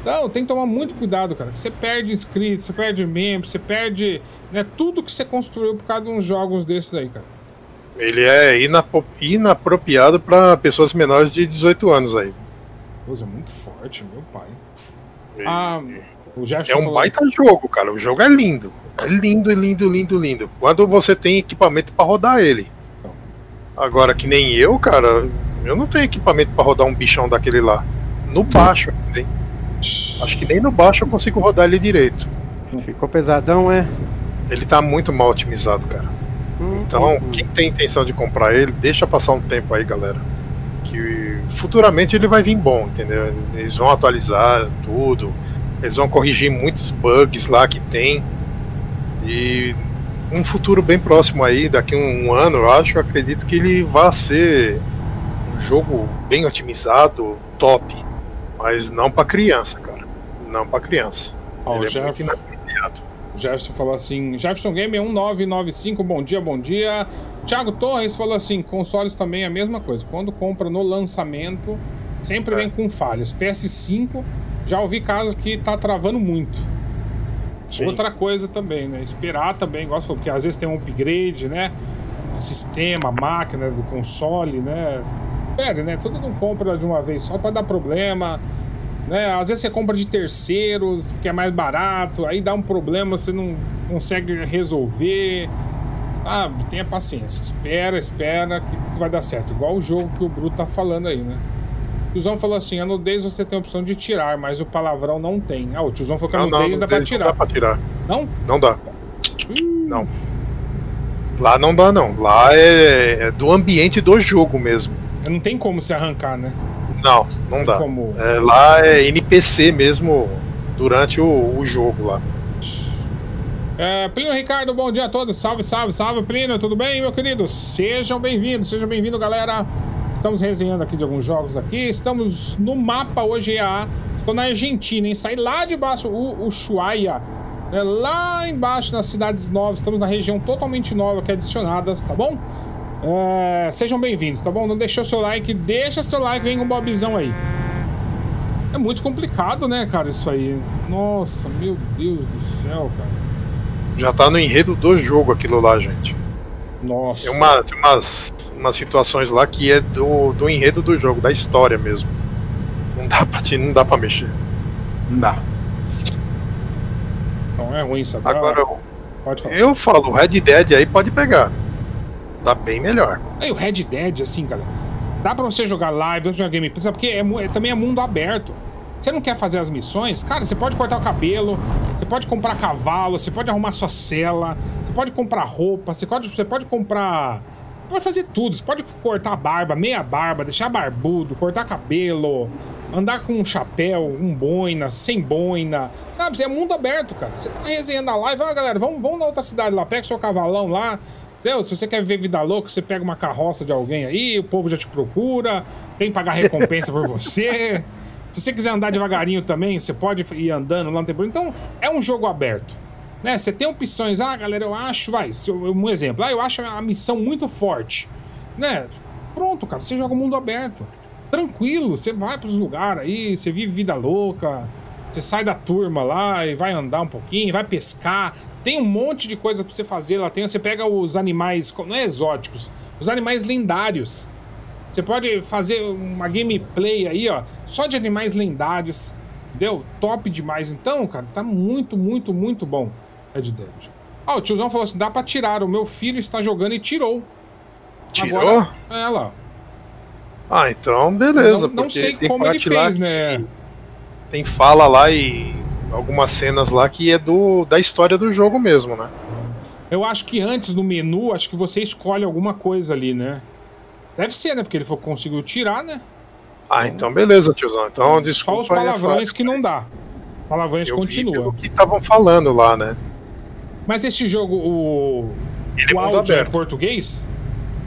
Então, tem que tomar muito cuidado, cara. Você perde inscritos, você perde membros, você perde, né, tudo que você construiu por causa de uns jogos desses aí, cara. Ele é inapropriado para pessoas menores de dezoito anos aí. Coisa muito forte, meu pai. É, ah, o é um baita que... jogo, cara. O jogo é lindo. É lindo, lindo, lindo, lindo. Quando você tem equipamento para rodar ele. Agora, que nem eu, cara, eu não tenho equipamento pra rodar um bichão daquele lá. No baixo, hein? Acho que nem no baixo eu consigo rodar ele direito. Ficou pesadão, é? Ele tá muito mal otimizado, cara. Hum, então, hum. quem tem intenção de comprar ele, deixa passar um tempo aí, galera. Que futuramente ele vai vir bom, entendeu? Eles vão atualizar tudo. Eles vão corrigir muitos bugs lá que tem. E... um futuro bem próximo aí, daqui um ano, eu acho, eu acredito que ele vai ser um jogo bem otimizado, top, mas não para criança, cara, não para criança. Oh, ele Jeff... é muito inapropriado. O Jefferson falou assim, Jefferson Gamer um nove nove cinco, bom dia, bom dia. Tiago Torres falou assim, consoles também é a mesma coisa, quando compra no lançamento, sempre é. vem com falhas. P S cinco, já ouvi casos que tá travando muito. Sim. Outra coisa também, né? Esperar também, gosto, porque às vezes tem um upgrade, né? Sistema, máquina, do console, né? Pera, né? Todo mundo compra de uma vez só pra dar problema, né? Às vezes você compra de terceiros, que é mais barato, aí dá um problema, você não consegue resolver. Ah, tenha paciência, espera, espera, que tudo vai dar certo. Igual o jogo que o Bruno tá falando aí, né? O tiozão falou assim, a nudez você tem a opção de tirar, mas o palavrão não tem. Ah, o tiozão falou que a nudez dá pra tirar. Não dá pra tirar. Não? Não dá. Hum. Não. Lá não dá, não. Lá é, é do ambiente do jogo mesmo. Não tem como se arrancar, né? Não, não, não dá. Como... É, lá é N P C mesmo durante o, o jogo lá. É, Plínio Ricardo, bom dia a todos. Salve, salve, salve, Plínio. Tudo bem, meu querido? Sejam bem-vindos, sejam bem-vindos, galera. Estamos resenhando aqui de alguns jogos aqui. Estamos no mapa hoje, E A A. Estou na Argentina, hein? Saí lá de baixo, o Ushuaia, né? Lá embaixo, nas cidades novas. Estamos na região totalmente nova, que é adicionadas, tá bom? É... Sejam bem-vindos, tá bom? Não deixou seu like, deixa seu like, vem com o Bobzão aí. É muito complicado, né, cara, isso aí. Nossa, meu Deus do céu, cara. Já tá no enredo do jogo aquilo lá, gente. Nossa. Tem, uma, tem umas, umas situações lá que é do, do enredo do jogo, da história mesmo. Não dá pra, não dá pra mexer. Não dá. Então é ruim, sabe? Agora eu, pode falar. Eu falo, o Red Dead aí pode pegar. Tá bem melhor. Aí o Red Dead, assim, galera, dá pra você jogar live, jogar gameplay, sabe? Porque é, é, também é mundo aberto. Você não quer fazer as missões? Cara, você pode cortar o cabelo, você pode comprar cavalo, você pode arrumar sua cela, você pode comprar roupa, você pode, você pode comprar... Pode fazer tudo, você pode cortar a barba, meia barba, deixar barbudo, cortar cabelo, andar com um chapéu, um boina, sem boina, sabe? É mundo aberto, cara. Você tá resenhando a live, ó, galera, vamos, vamos na outra cidade lá, pega seu cavalão lá. Entendeu? Se você quer ver vida louca, você pega uma carroça de alguém aí, o povo já te procura, tem que pagar recompensa por você. Se você quiser andar devagarinho também, você pode ir andando lá no tempo. Então, é um jogo aberto, né? Você tem opções. Ah, galera, eu acho, vai, um exemplo. Ah, eu acho a missão muito forte, né? Pronto, cara, você joga o mundo aberto. Tranquilo, você vai pros lugares aí, você vive vida louca, você sai da turma lá e vai andar um pouquinho, vai pescar. Tem um monte de coisa pra você fazer lá. Tem, você pega os animais, não é exóticos, os animais lendários. Você pode fazer uma gameplay aí, ó, só de animais lendários. Entendeu? Top demais. Então, cara, tá muito, muito, muito bom. Red Dead. Ó, o tiozão falou assim, dá pra tirar. O meu filho está jogando e tirou. Tirou? Agora, é, lá. Ah, então, beleza. Não, não sei como ele fez, né? Tem fala lá e algumas cenas lá que é do, da história do jogo mesmo, né? Eu acho que antes no menu, acho que você escolhe alguma coisa ali, né? Deve ser, né? Porque ele conseguiu tirar, né? Ah, então beleza, tiozão. Então, desculpa. Só os palavrões que não dá. Palavrões continua. O que estavam falando lá, né? Mas esse jogo, o, ele o áudio é em português?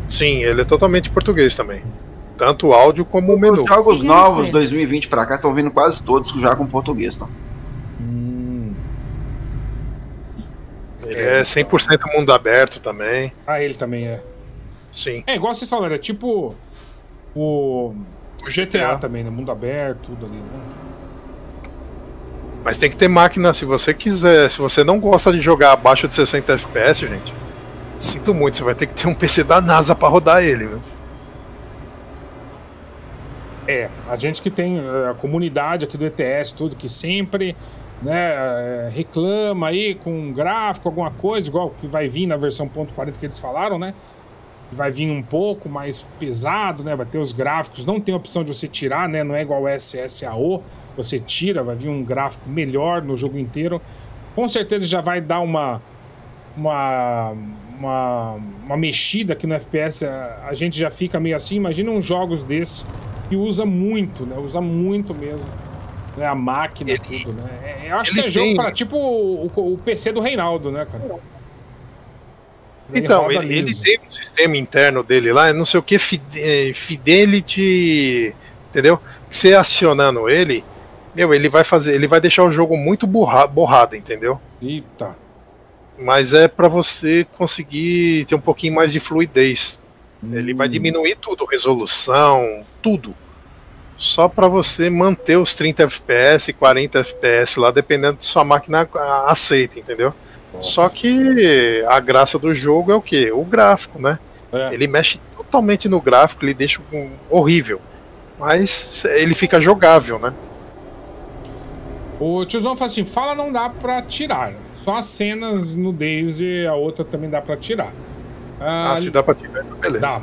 Sim, ele é totalmente português também. Tanto o áudio como o menu. Os jogos sim, novos é. dois mil e vinte pra cá estão vindo quase todos já com português, tá? Hum. Ele é, é cem por cento mundo aberto também. Ah, ele também é. Sim. É igual vocês falaram, é tipo o, o G T A, G T A também, né? Mundo aberto, tudo ali, né? Mas tem que ter máquina se você quiser. Se você não gosta de jogar abaixo de sessenta F P S, gente, sinto muito, você vai ter que ter um P C da NASA pra rodar ele, viu? É, a gente que tem a comunidade aqui do E T S, tudo, que sempre, né, reclama aí com um gráfico, alguma coisa, igual que vai vir na versão ponto quarenta que eles falaram, né? Vai vir um pouco mais pesado, né? Vai ter os gráficos, não tem opção de você tirar, né? Não é igual o S S A O, você tira, vai vir um gráfico melhor no jogo inteiro. Com certeza já vai dar uma, uma, uma, uma mexida aqui no F P S, a, a gente já fica meio assim, imagina uns jogos desse. Que usa muito, né? Usa muito mesmo. Né? A máquina, ele, tudo, né? Eu acho que é jogo tem... para tipo o, o P C do Reinaldo, né, cara? Ele então, ele, ele tem um sistema interno dele lá, não sei o que, Fidelity, entendeu? Você acionando ele, meu, ele vai fazer, ele vai deixar o jogo muito borra, borrado, entendeu? Eita. Mas é para você conseguir ter um pouquinho mais de fluidez. Ele vai diminuir tudo, resolução, tudo. Só para você manter os trinta F P S, quarenta F P S lá, dependendo da sua máquina aceita, entendeu? Nossa. Só que a graça do jogo é o quê? O gráfico, né? É. Ele mexe totalmente no gráfico, ele deixa um horrível. Mas ele fica jogável, né? O tiozão fala assim, fala não dá para tirar. Só as cenas no Daisy, a outra também dá para tirar. Ah, ah, se dá pra tirar, beleza. Dá.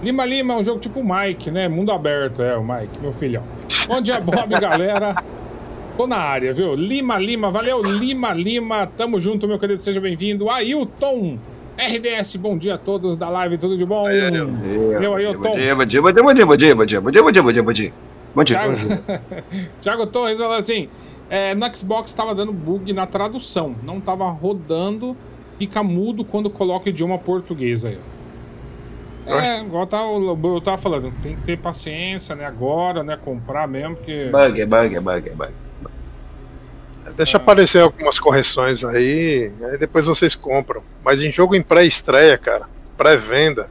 Lima Lima é um jogo tipo Mike, né? Mundo aberto, é o Mike, meu filhão. Bom dia, Bob, galera. Tô na área, viu? Lima Lima, valeu, Lima Lima. Tamo junto, meu querido, seja bem-vindo. Ailton, R D S, bom dia a todos da live, tudo de bom? É, meu Deus. Meu Ailton. Bom dia, bom dia, bom dia, bom dia, bom dia, bom dia, bom dia, bom dia, bom dia. Bom dia. Tiago Torres falou assim, é, no Xbox tava dando bug na tradução, não tava rodando... Fica mudo quando coloca o idioma português aí. É, igual tá, eu tava falando, tem que ter paciência, né? Agora, né? Comprar mesmo, porque. Bug, é bug, é bug, é bug. Deixa ah. aparecer algumas correções aí, aí depois vocês compram. Mas em jogo em pré-estreia, cara, pré-venda,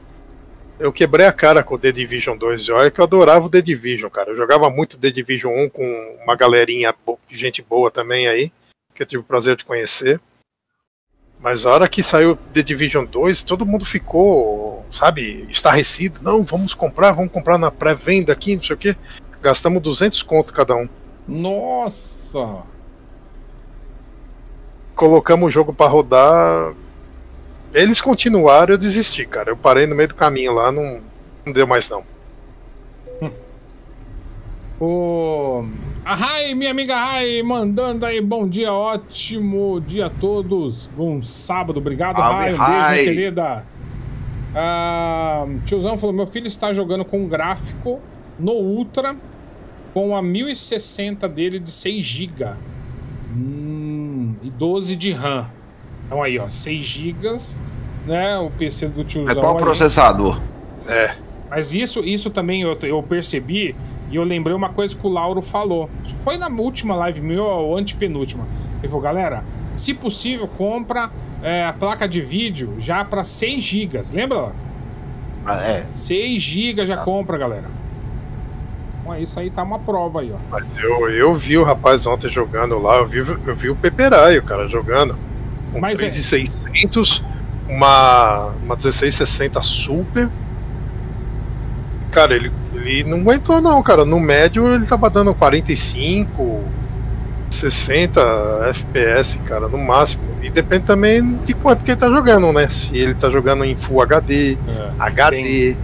eu quebrei a cara com o The Division dois. Olha que eu adorava o The Division, cara. Eu jogava muito The Division um com uma galerinha, gente boa também aí, que eu tive o prazer de conhecer. Mas a hora que saiu The Division dois, todo mundo ficou, sabe, estarrecido. Não, vamos comprar, vamos comprar na pré-venda aqui, não sei o quê. Gastamos duzentos conto cada um. Nossa! Colocamos o jogo pra rodar. Eles continuaram, eu desisti, cara. Eu parei no meio do caminho lá, não, não deu mais não. O... A Rai, minha amiga Rai, mandando aí, bom dia, ótimo dia a todos, bom sábado, obrigado Rai, um beijo, minha querida. Ah, tiozão falou, meu filho está jogando com gráfico no Ultra com a mil e sessenta dele de seis gigas hum, e doze de RAM. Então aí, ó, seis gigas, né? O P C do tiozão. É qual processador? Gente... É. Mas isso, isso também eu, eu percebi e eu lembrei uma coisa que o Lauro falou. Isso foi na última live minha ou antepenúltima. Ele falou, galera, se possível, compra é, a placa de vídeo já para seis gigas. Lembra? Ah, é. seis gigas já ah. compra, galera. Isso aí tá uma prova aí, ó. Mas eu, eu vi o rapaz ontem jogando lá, eu vi, eu vi o Peperaio, cara, jogando com três mil e seiscentos, é... uma, uma dezesseis sessenta Super. Cara, ele, ele não aguentou não, cara. No médio ele tava dando quarenta e cinco, sessenta F P S, cara, no máximo. E depende também de quanto que ele tá jogando, né? Se ele tá jogando em Full H D, é, H D, tem,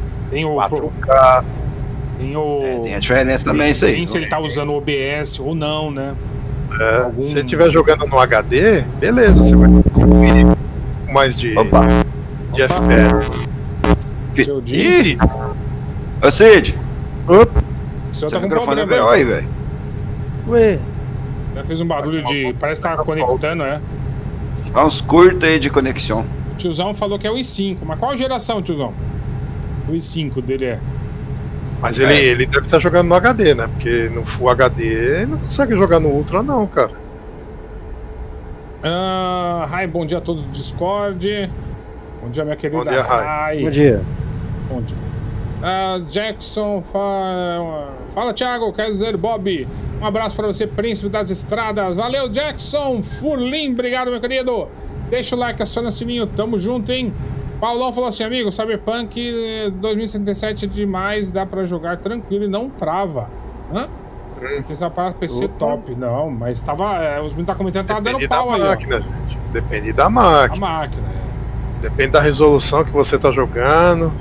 tem quatro K... Tem, o... é, tem a diferença também, tem, isso aí. Se ele tá usando o O B S ou não, né? É, algum... Se ele estiver jogando no H D, beleza, você vai conseguir mais de, Opa. de Opa. F P S. Seu Jim? Ô, Cid! Opa. O senhor tá com problema, velho. Aí, velho. Ué. Já fez um barulho de... Parece que tá conectando, é? Dá uns curtos aí de conexão. O tiozão falou que é o i cinco. Mas qual geração, tiozão? O i cinco dele é... Mas é. ele, ele deve estar jogando no H D, né? Porque no Full H D ele não consegue jogar no Ultra, não, cara. Ah, Rai, bom dia a todos do Discord. Bom dia, minha querida. Bom dia, Rai. Bom dia. Bom dia. Ah, Jackson fala... Fala, Thiago. Quer dizer, Bob. Um abraço pra você, príncipe das estradas. Valeu, Jackson Furlim. Obrigado, meu querido. Deixa o like, aciona o sininho. Tamo junto, hein? Paulão falou assim, amigo, Cyberpunk dois mil e setenta e sete é demais, dá pra jogar tranquilo e não trava. Hã? Fez uma parada P C Opa. top. Não, mas tava... É, os meninos tá comentando que tava dando pau aí. Depende da máquina, ó. gente. Depende da máquina. A máquina, é. Depende da resolução que você tá jogando.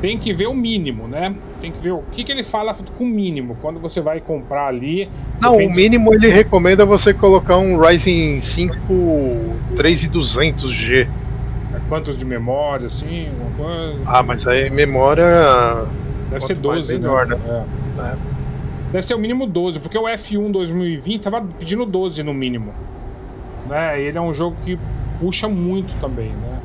Tem que ver o mínimo, né? Tem que ver o que, que ele fala com o mínimo, quando você vai comprar ali... Não, depende... o mínimo ele recomenda você colocar um Ryzen cinco três mil e duzentos G. Quantos de memória, assim, alguma coisa? Ah, mas aí memória... Deve ser doze, melhor, né? né? É. É. Deve ser o mínimo doze, porque o F um dois mil e vinte tava pedindo doze no mínimo. Né? Ele é um jogo que puxa muito também, né?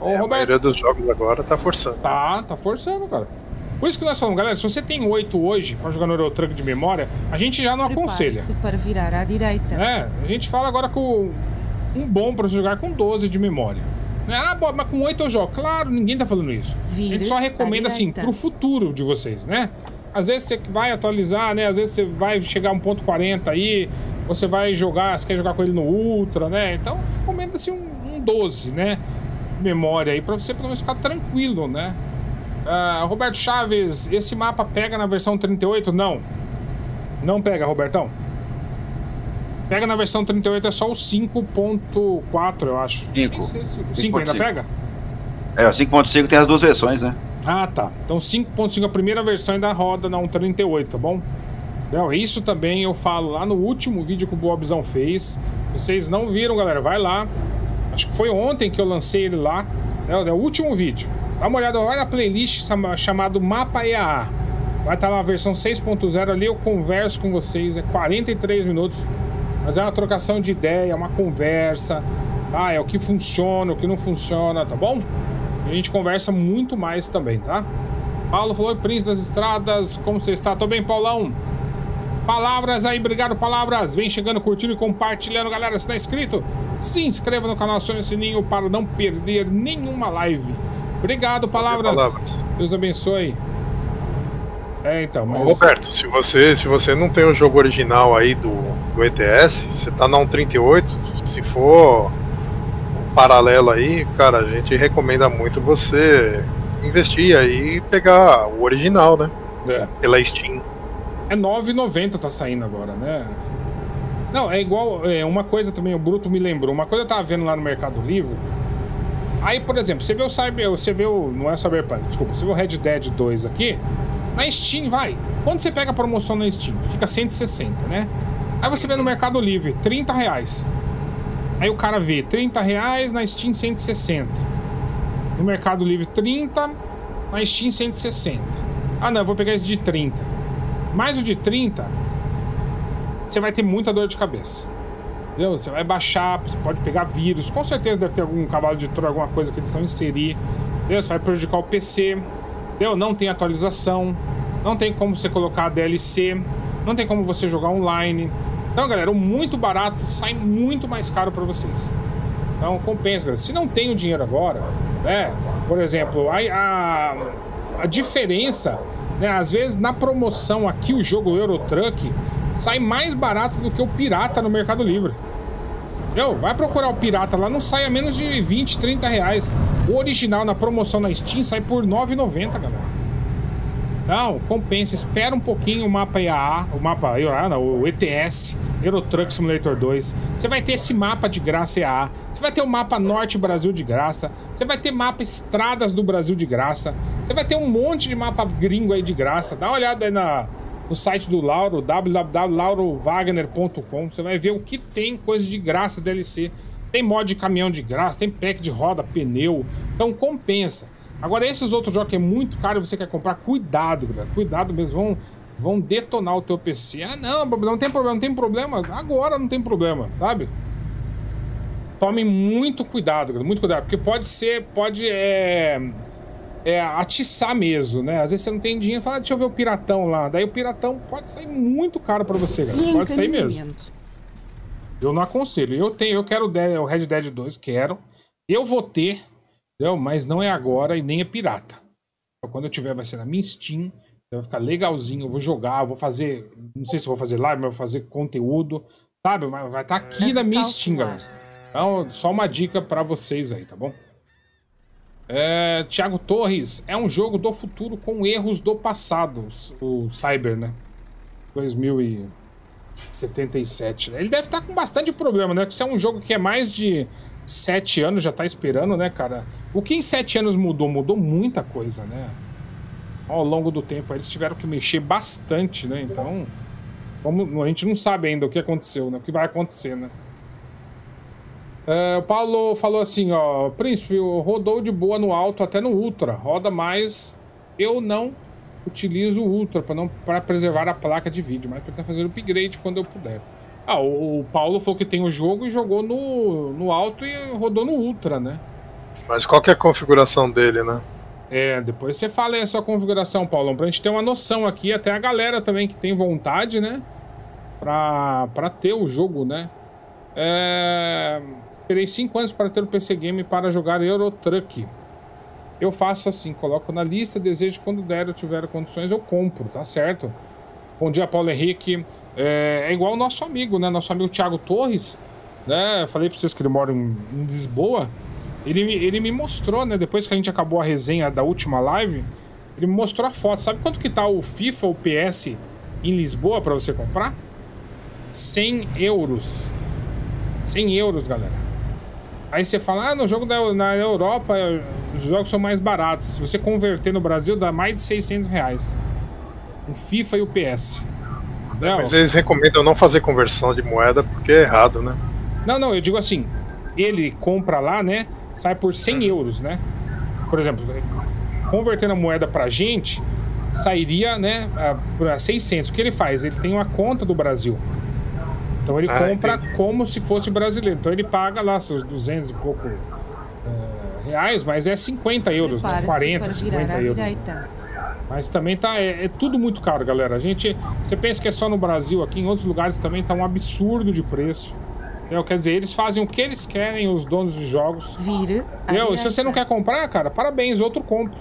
Ô, é, Roberto, a maioria dos jogos agora tá forçando. Tá, tá forçando, cara. Por isso que nós falamos, galera, se você tem oito hoje pra jogar no Eurotruck de memória, a gente já não aconselha. Para virar à direita. É, a gente fala agora com um bom pra você jogar com doze de memória. Ah, Bob, mas com oito eu jogo. Claro, ninguém tá falando isso. Vira, a gente só recomenda, assim, pro futuro de vocês, né? Às vezes você vai atualizar, né? Às vezes você vai chegar a um ponto quarenta aí, você vai jogar, você quer jogar com ele no Ultra, né? Então, recomenda, assim, um, um doze, né? Memória aí, pra você pelo menos ficar tranquilo, né? Ah, Roberto Chaves, esse mapa pega na versão trinta e oito? Não. Não pega, Robertão. Pega na versão trinta e oito, é só o cinco ponto quatro, eu acho. cinco. cinco, cinco ainda pega? É, o cinco ponto cinco tem as duas versões, né? Ah, tá. Então cinco ponto cinco, a primeira versão ainda roda na um ponto trinta e oito, tá bom? Então, isso também eu falo lá no último vídeo que o Bobzão fez. Se vocês não viram, galera, vai lá. Acho que foi ontem que eu lancei ele lá. É o último vídeo. Dá uma olhada, vai na playlist chamado Mapa E A A. Vai estar na versão seis ponto zero ali, eu converso com vocês. É quarenta e três minutos. Mas é uma trocação de ideia, uma conversa, tá? É o que funciona, o que não funciona, tá bom? E a gente conversa muito mais também, tá? Paulo falou, Príncipe das Estradas, como você está? Tô bem, Paulão? Palavras aí, obrigado, Palavras. Vem chegando, curtindo e compartilhando, galera. Se não é inscrito, se inscreva no canal, acione o sininho para não perder nenhuma live. Obrigado, Palavras. Palavras. Deus abençoe. É, então, mas... Roberto, se você, se você não tem o jogo original aí do, do E T S, você tá na um ponto trinta e oito, se for um paralelo aí, cara, a gente recomenda muito você investir aí e pegar o original, né? É. Pela Steam. É nove e noventa tá saindo agora, né? Não, é igual, é, uma coisa também, o Bruto me lembrou, uma coisa eu tava vendo lá no Mercado Livre. Aí, por exemplo, você vê o Cyber, você vê o, não é o Cyberpunk, desculpa, você vê o Red Dead dois aqui. Na Steam, vai. Quando você pega a promoção na Steam, fica cento e sessenta, né? Aí você vê no Mercado Livre, trinta reais. Aí o cara vê trinta reais, na Steam cento e sessenta. No Mercado Livre, trinta, na Steam cento e sessenta. Ah, não, eu vou pegar esse de trinta. Mais o de trinta, você vai ter muita dor de cabeça. Entendeu? Você vai baixar, você pode pegar vírus. Com certeza deve ter algum cavalo de Troia, alguma coisa que eles vão inserir. Entendeu? Você vai prejudicar o P C. Entendeu? Não tem atualização. Não tem como você colocar D L C. Não tem como você jogar online. Então, galera, o muito barato sai muito mais caro para vocês. Então, compensa, galera. Se não tem o dinheiro agora, né? Por exemplo, a, a, a diferença... Né? Às vezes, na promoção aqui, o jogo Euro Truck sai mais barato do que o pirata no Mercado Livre. Entendeu? Vai procurar o pirata lá, não sai a menos de vinte, trinta reais. O original, na promoção na Steam, sai por nove reais e noventa centavos, galera. Não, compensa, espera um pouquinho o mapa E A A, o mapa não, o E T S, Euro Truck Simulator dois. Você vai ter esse mapa de graça E A A, você vai ter o mapa Norte Brasil de graça, você vai ter mapa Estradas do Brasil de graça, você vai ter um monte de mapa gringo aí de graça. Dá uma olhada aí na, no site do Lauro, w w w ponto lauro wagner ponto com, você vai ver o que tem coisa de graça D L C. Tem mod de caminhão de graça, tem pack de roda, pneu, então compensa. Agora, esses outros jogos que é muito caro e você quer comprar, cuidado, galera. Cuidado mesmo, vão, vão detonar o teu P C. Ah, não, não tem problema, não tem problema. Agora não tem problema, sabe? Tome muito cuidado, galera, muito cuidado. Porque pode ser, pode é, é, atiçar mesmo, né? Às vezes você não tem dinheiro e fala, ah, deixa eu ver o piratão lá. Daí o piratão pode sair muito caro pra você, galera. Pode sair mesmo. Eu não aconselho. Eu tenho, eu quero o Red Dead dois, quero. Eu vou ter... Mas não é agora e nem é pirata. Quando eu tiver, vai ser na minha Steam. Vai ficar legalzinho, eu vou jogar, eu vou fazer... Não sei se vou fazer live, mas eu vou fazer conteúdo, sabe? Mas vai estar aqui é na minha Steam, galera. Então, só uma dica pra vocês aí, tá bom? É, Tiago Torres. É um jogo do futuro com erros do passado. O Cyber, né? dois mil e setenta e sete. Ele deve estar com bastante problema, né? Porque se é um jogo que é mais de... Sete anos já tá esperando, né, cara? O que em sete anos mudou? Mudou muita coisa, né? Ao longo do tempo, eles tiveram que mexer bastante, né? Então, como a gente não sabe ainda o que aconteceu, né? O que vai acontecer, né? É, o Paulo falou assim, ó... Príncipe, rodou de boa no alto até no ultra. Roda mais... Eu não utilizo o ultra para não para preservar a placa de vídeo, mas tentar fazer o upgrade quando eu puder. Ah, o Paulo falou que tem o jogo e jogou no, no alto e rodou no ultra, né? Mas qual que é a configuração dele, né? É, depois você fala aí a sua configuração, Paulão, pra gente ter uma noção aqui, até a galera também que tem vontade, né? Pra, pra ter o jogo, né? É... Esperei cinco anos para ter o P C Game para jogar Euro Truck. Eu faço assim, coloco na lista, desejo quando der ou tiver condições, eu compro, tá certo? Bom dia, Paulo Henrique. É, é igual o nosso amigo, né? Nosso amigo Tiago Torres, né? Eu falei pra vocês que ele mora em, em Lisboa. Ele, ele me mostrou, né? Depois que a gente acabou a resenha da última live, ele me mostrou a foto. Sabe quanto que tá o FIFA ou o P S em Lisboa pra você comprar? cem euros. cem euros, galera. Aí você fala, ah, no jogo da, na Europa os jogos são mais baratos. Se você converter no Brasil, dá mais de seiscentos reais. O FIFA e o P S. Não. Mas eles recomendam não fazer conversão de moeda porque é errado, né? Não, não, eu digo assim, ele compra lá, né? Sai por cem euros, né? Por exemplo, convertendo a moeda pra gente, sairia, né? Pra seiscentos. O que ele faz? Ele tem uma conta do Brasil. Então ele ah, compra entendi. Como se fosse brasileiro. Então ele paga lá seus duzentos e pouco é, reais, mas é cinquenta euros, né? quarenta, cinquenta euros. Mas também tá, é, é tudo muito caro, galera. A gente, você pensa que é só no Brasil, aqui em outros lugares também tá um absurdo de preço. Eu, quer dizer, eles fazem o que eles querem, os donos dos jogos. Vira. Entendeu? E se você não quer comprar, cara, parabéns, outro compra.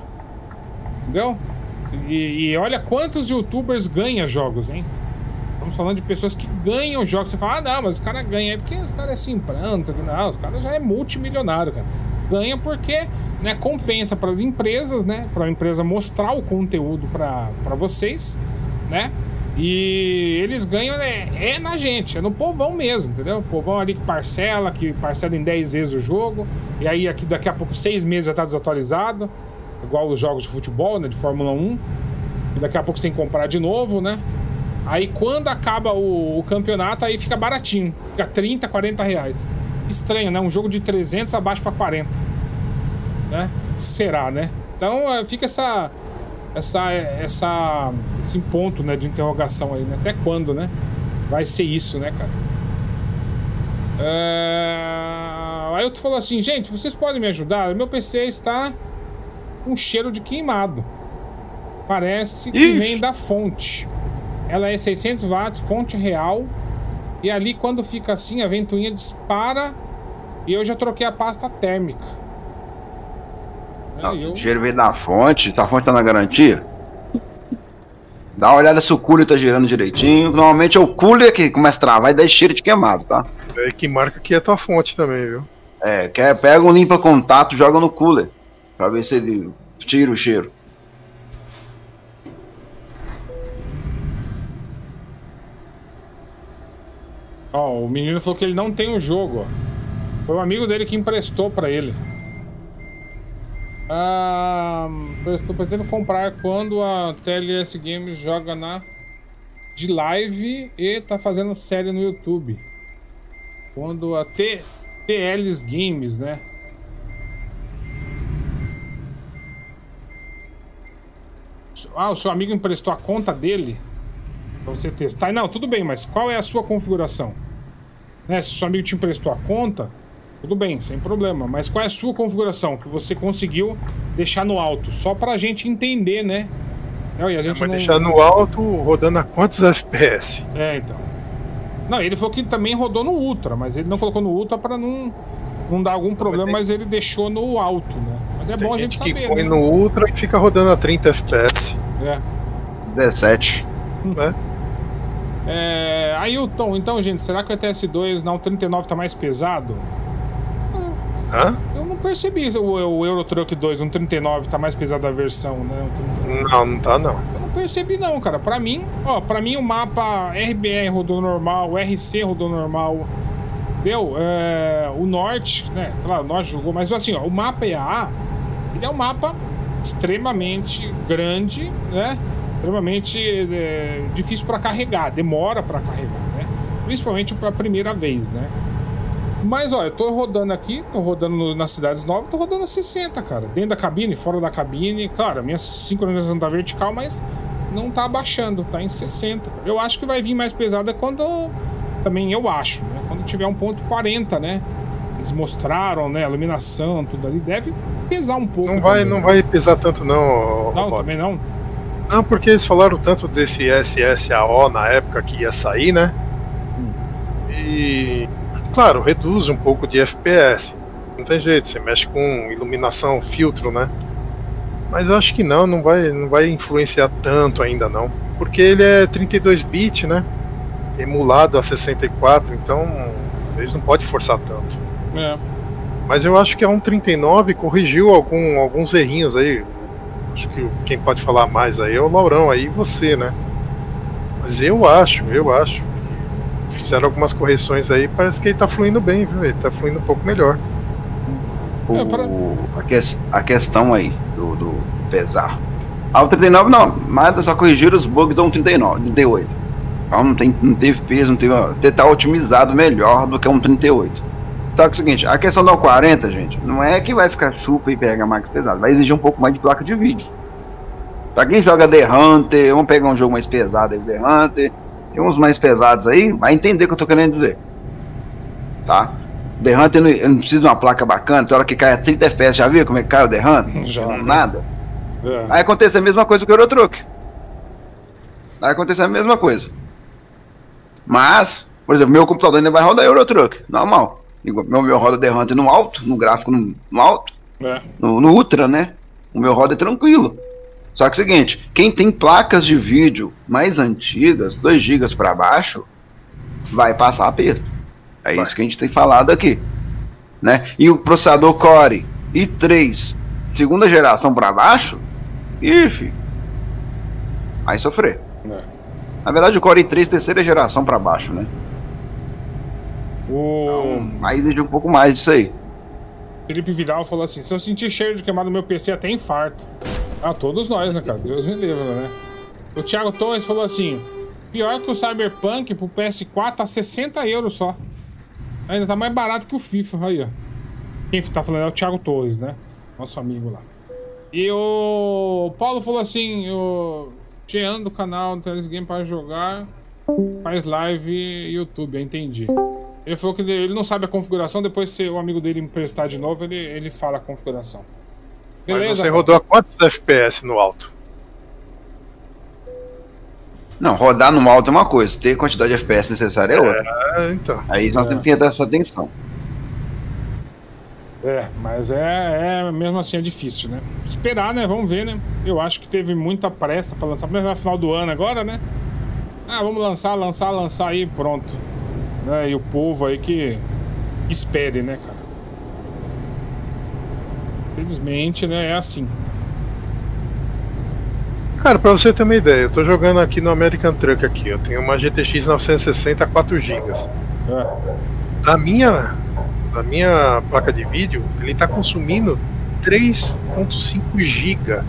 Entendeu? E, e olha quantos youtubers ganham jogos, hein? Estamos falando de pessoas que ganham jogos. Você fala, ah, não, mas o cara ganha aí porque os caras é simplanta. Não, os caras já é multimilionário, cara. Ganha porque... Né, compensa para as empresas, né, para a empresa mostrar o conteúdo para vocês, né, e eles ganham, né, é na gente, é no povão mesmo, entendeu? O povão ali que parcela, que parcela em dez vezes o jogo, e aí aqui, daqui a pouco seis meses já está desatualizado, igual os jogos de futebol, né, de Fórmula um, e daqui a pouco você tem que comprar de novo, né, aí quando acaba o, o campeonato, aí fica baratinho, fica trinta, quarenta reais. Estranho, né, um jogo de trezentos abaixo para quarenta. Né? Será, né? Então fica essa essa, essa, esse ponto, né, de interrogação aí, né? Até quando, né? Vai ser isso, né, cara? É... Aí eu falo assim, gente, vocês podem me ajudar? Meu P C está com cheiro de queimado. Parece que Ixi. vem da fonte. Ela é seiscentos watts, fonte real. E ali, quando fica assim, a ventoinha dispara. E eu já troquei a pasta térmica. Nossa, eu... O cheiro veio da fonte. A fonte tá na garantia? Dá uma olhada se o cooler tá girando direitinho. Normalmente é o cooler que começa a travar e dá cheiro de queimado, tá? É que marca que é a tua fonte também, viu? É, quer, pega um limpa contato, joga no cooler pra ver se ele tira o cheiro. Ó, o menino falou que ele não tem o jogo, ó. Foi um amigo dele que emprestou pra ele. Ah, eu estou pretendendo comprar quando a T L S Games joga na de live e tá fazendo série no YouTube. Quando a T L S Games, né? Ah, o seu amigo emprestou a conta dele pra você testar. Não, tudo bem, mas qual é a sua configuração? Né, se o seu amigo te emprestou a conta, tudo bem, sem problema. Mas qual é a sua configuração que você conseguiu deixar no alto? Só pra gente entender, né? E a gente é, mas não... deixar no alto rodando a quantos F P S? É, então. Não, ele falou que também rodou no Ultra, mas ele não colocou no Ultra pra não, não dar algum problema, mas, tem... mas ele deixou no alto, né? Mas é tem bom a gente, gente saber. Ele põe, né, no Ultra e fica rodando a trinta F P S. É. dezessete. Né? É, aí o Tom, então, gente, será que o E T S dois na trinta e nove tá mais pesado? Hã? Eu não percebi o, o Euro Truck dois, um trinta e nove tá mais pesado a versão, né? Um não, não tá não. Eu não percebi não, cara. Pra mim, ó, pra mim o mapa R B R rodou normal, R C rodou normal. Deu? É, o norte, né? Claro, o norte jogou, mas assim, ó, o mapa E A A, ele é um mapa extremamente grande, né? Extremamente é, difícil pra carregar, demora pra carregar, né? Principalmente pra primeira vez, né? Mas, olha, eu tô rodando aqui, tô rodando nas cidades novas, tô rodando a sessenta, cara. Dentro da cabine, fora da cabine. Claro, a minha sincronização tá vertical, mas não tá abaixando, tá em sessenta. Eu acho que vai vir mais pesada quando... Também eu acho, né? Quando tiver um ponto quarenta, né? Eles mostraram, né? A iluminação, tudo ali. Deve pesar um pouco. Não vai, não vai pesar tanto, não, Não, também não? Não, porque eles falaram tanto desse S S A O na época que ia sair, né? Hum. E... Claro, reduz um pouco de F P S. Não tem jeito, você mexe com iluminação, filtro, né? Mas eu acho que não, não vai, não vai influenciar tanto ainda não. Porque ele é trinta e dois bits, né? Emulado a sessenta e quatro, então eles não podem forçar tanto. É. Mas eu acho que a um trinta e nove corrigiu algum, alguns errinhos aí. Acho que quem pode falar mais aí é o Laurão, aí você, né? Mas eu acho, eu acho. Fizeram algumas correções aí, parece que ele tá fluindo bem, viu? Ele tá fluindo um pouco melhor. O, pra... a, que, a questão aí do, do pesar. A um trinta e nove não, mas só corrigiram os bugs da um trinta e nove, trinta e oito. Então não, tem, não teve peso, não teve. Ele tá otimizado melhor do que a um trinta e oito. Então é o seguinte, a questão da um quarenta, gente, não é que vai ficar super e pega mais pesado, vai exigir um pouco mais de placa de vídeo. Pra quem joga The Hunter, vamos pegar um jogo mais pesado aí, The Hunter. Tem uns mais pesados aí, vai entender o que eu tô querendo dizer. Tá? The Hunter não, não precisa de uma placa bacana, tem hora que cai a trinta F P S, já viu como é que cai o The Hunter? Já, não, nada. É. Aí acontece a mesma coisa que o Euro Truck. Aí acontece a mesma coisa. Mas, por exemplo, meu computador ainda vai rodar Euro Truck, normal. Meu, meu roda The Hunter no alto, no gráfico no, no alto, é. no, no Ultra, né? O meu roda é tranquilo. Só que é o seguinte, quem tem placas de vídeo mais antigas, dois gigas para baixo, vai passar aperto. É vai. Isso que a gente tem falado aqui, né? E o processador Core i três, segunda geração para baixo, ife, vai sofrer. É. Na verdade o Core i três, terceira geração para baixo, né? O... Então, vai exigir um pouco mais disso aí. Felipe Vidal falou assim, se eu sentir cheiro de queimado no meu P C até infarto. Ah, todos nós, né, cara? Deus me livre, né? O Tiago Torres falou assim, pior que o Cyberpunk pro P S quatro tá sessenta euros só. Ainda tá mais barato que o FIFA, aí, ó. Quem tá falando é o Tiago Torres, né? Nosso amigo lá. E o Paulo falou assim, o Tiano do canal do Teres Game para jogar, faz live YouTube, eu entendi. Ele falou que ele não sabe a configuração, depois se o amigo dele me prestar de novo, ele, ele fala a configuração. Beleza? Mas você rodou a quantos F P S no alto? Não, rodar no alto é uma coisa, ter a quantidade de F P S necessária é outra. É, então. Aí nós é. temos que ter essa atenção. É, mas é, é mesmo assim é difícil, né? Esperar, né? Vamos ver, né? Eu acho que teve muita pressa pra lançar, mas no final do ano agora, né? Ah, vamos lançar, lançar, lançar aí, pronto. Né? E o povo aí que espere, né, cara? Infelizmente, né? É assim. Cara, pra você ter uma ideia, eu tô jogando aqui no American Truck aqui. Eu tenho uma G T X novecentos e sessenta quatro gigas. É. Da minha... na minha placa de vídeo, ele tá consumindo três ponto cinco giga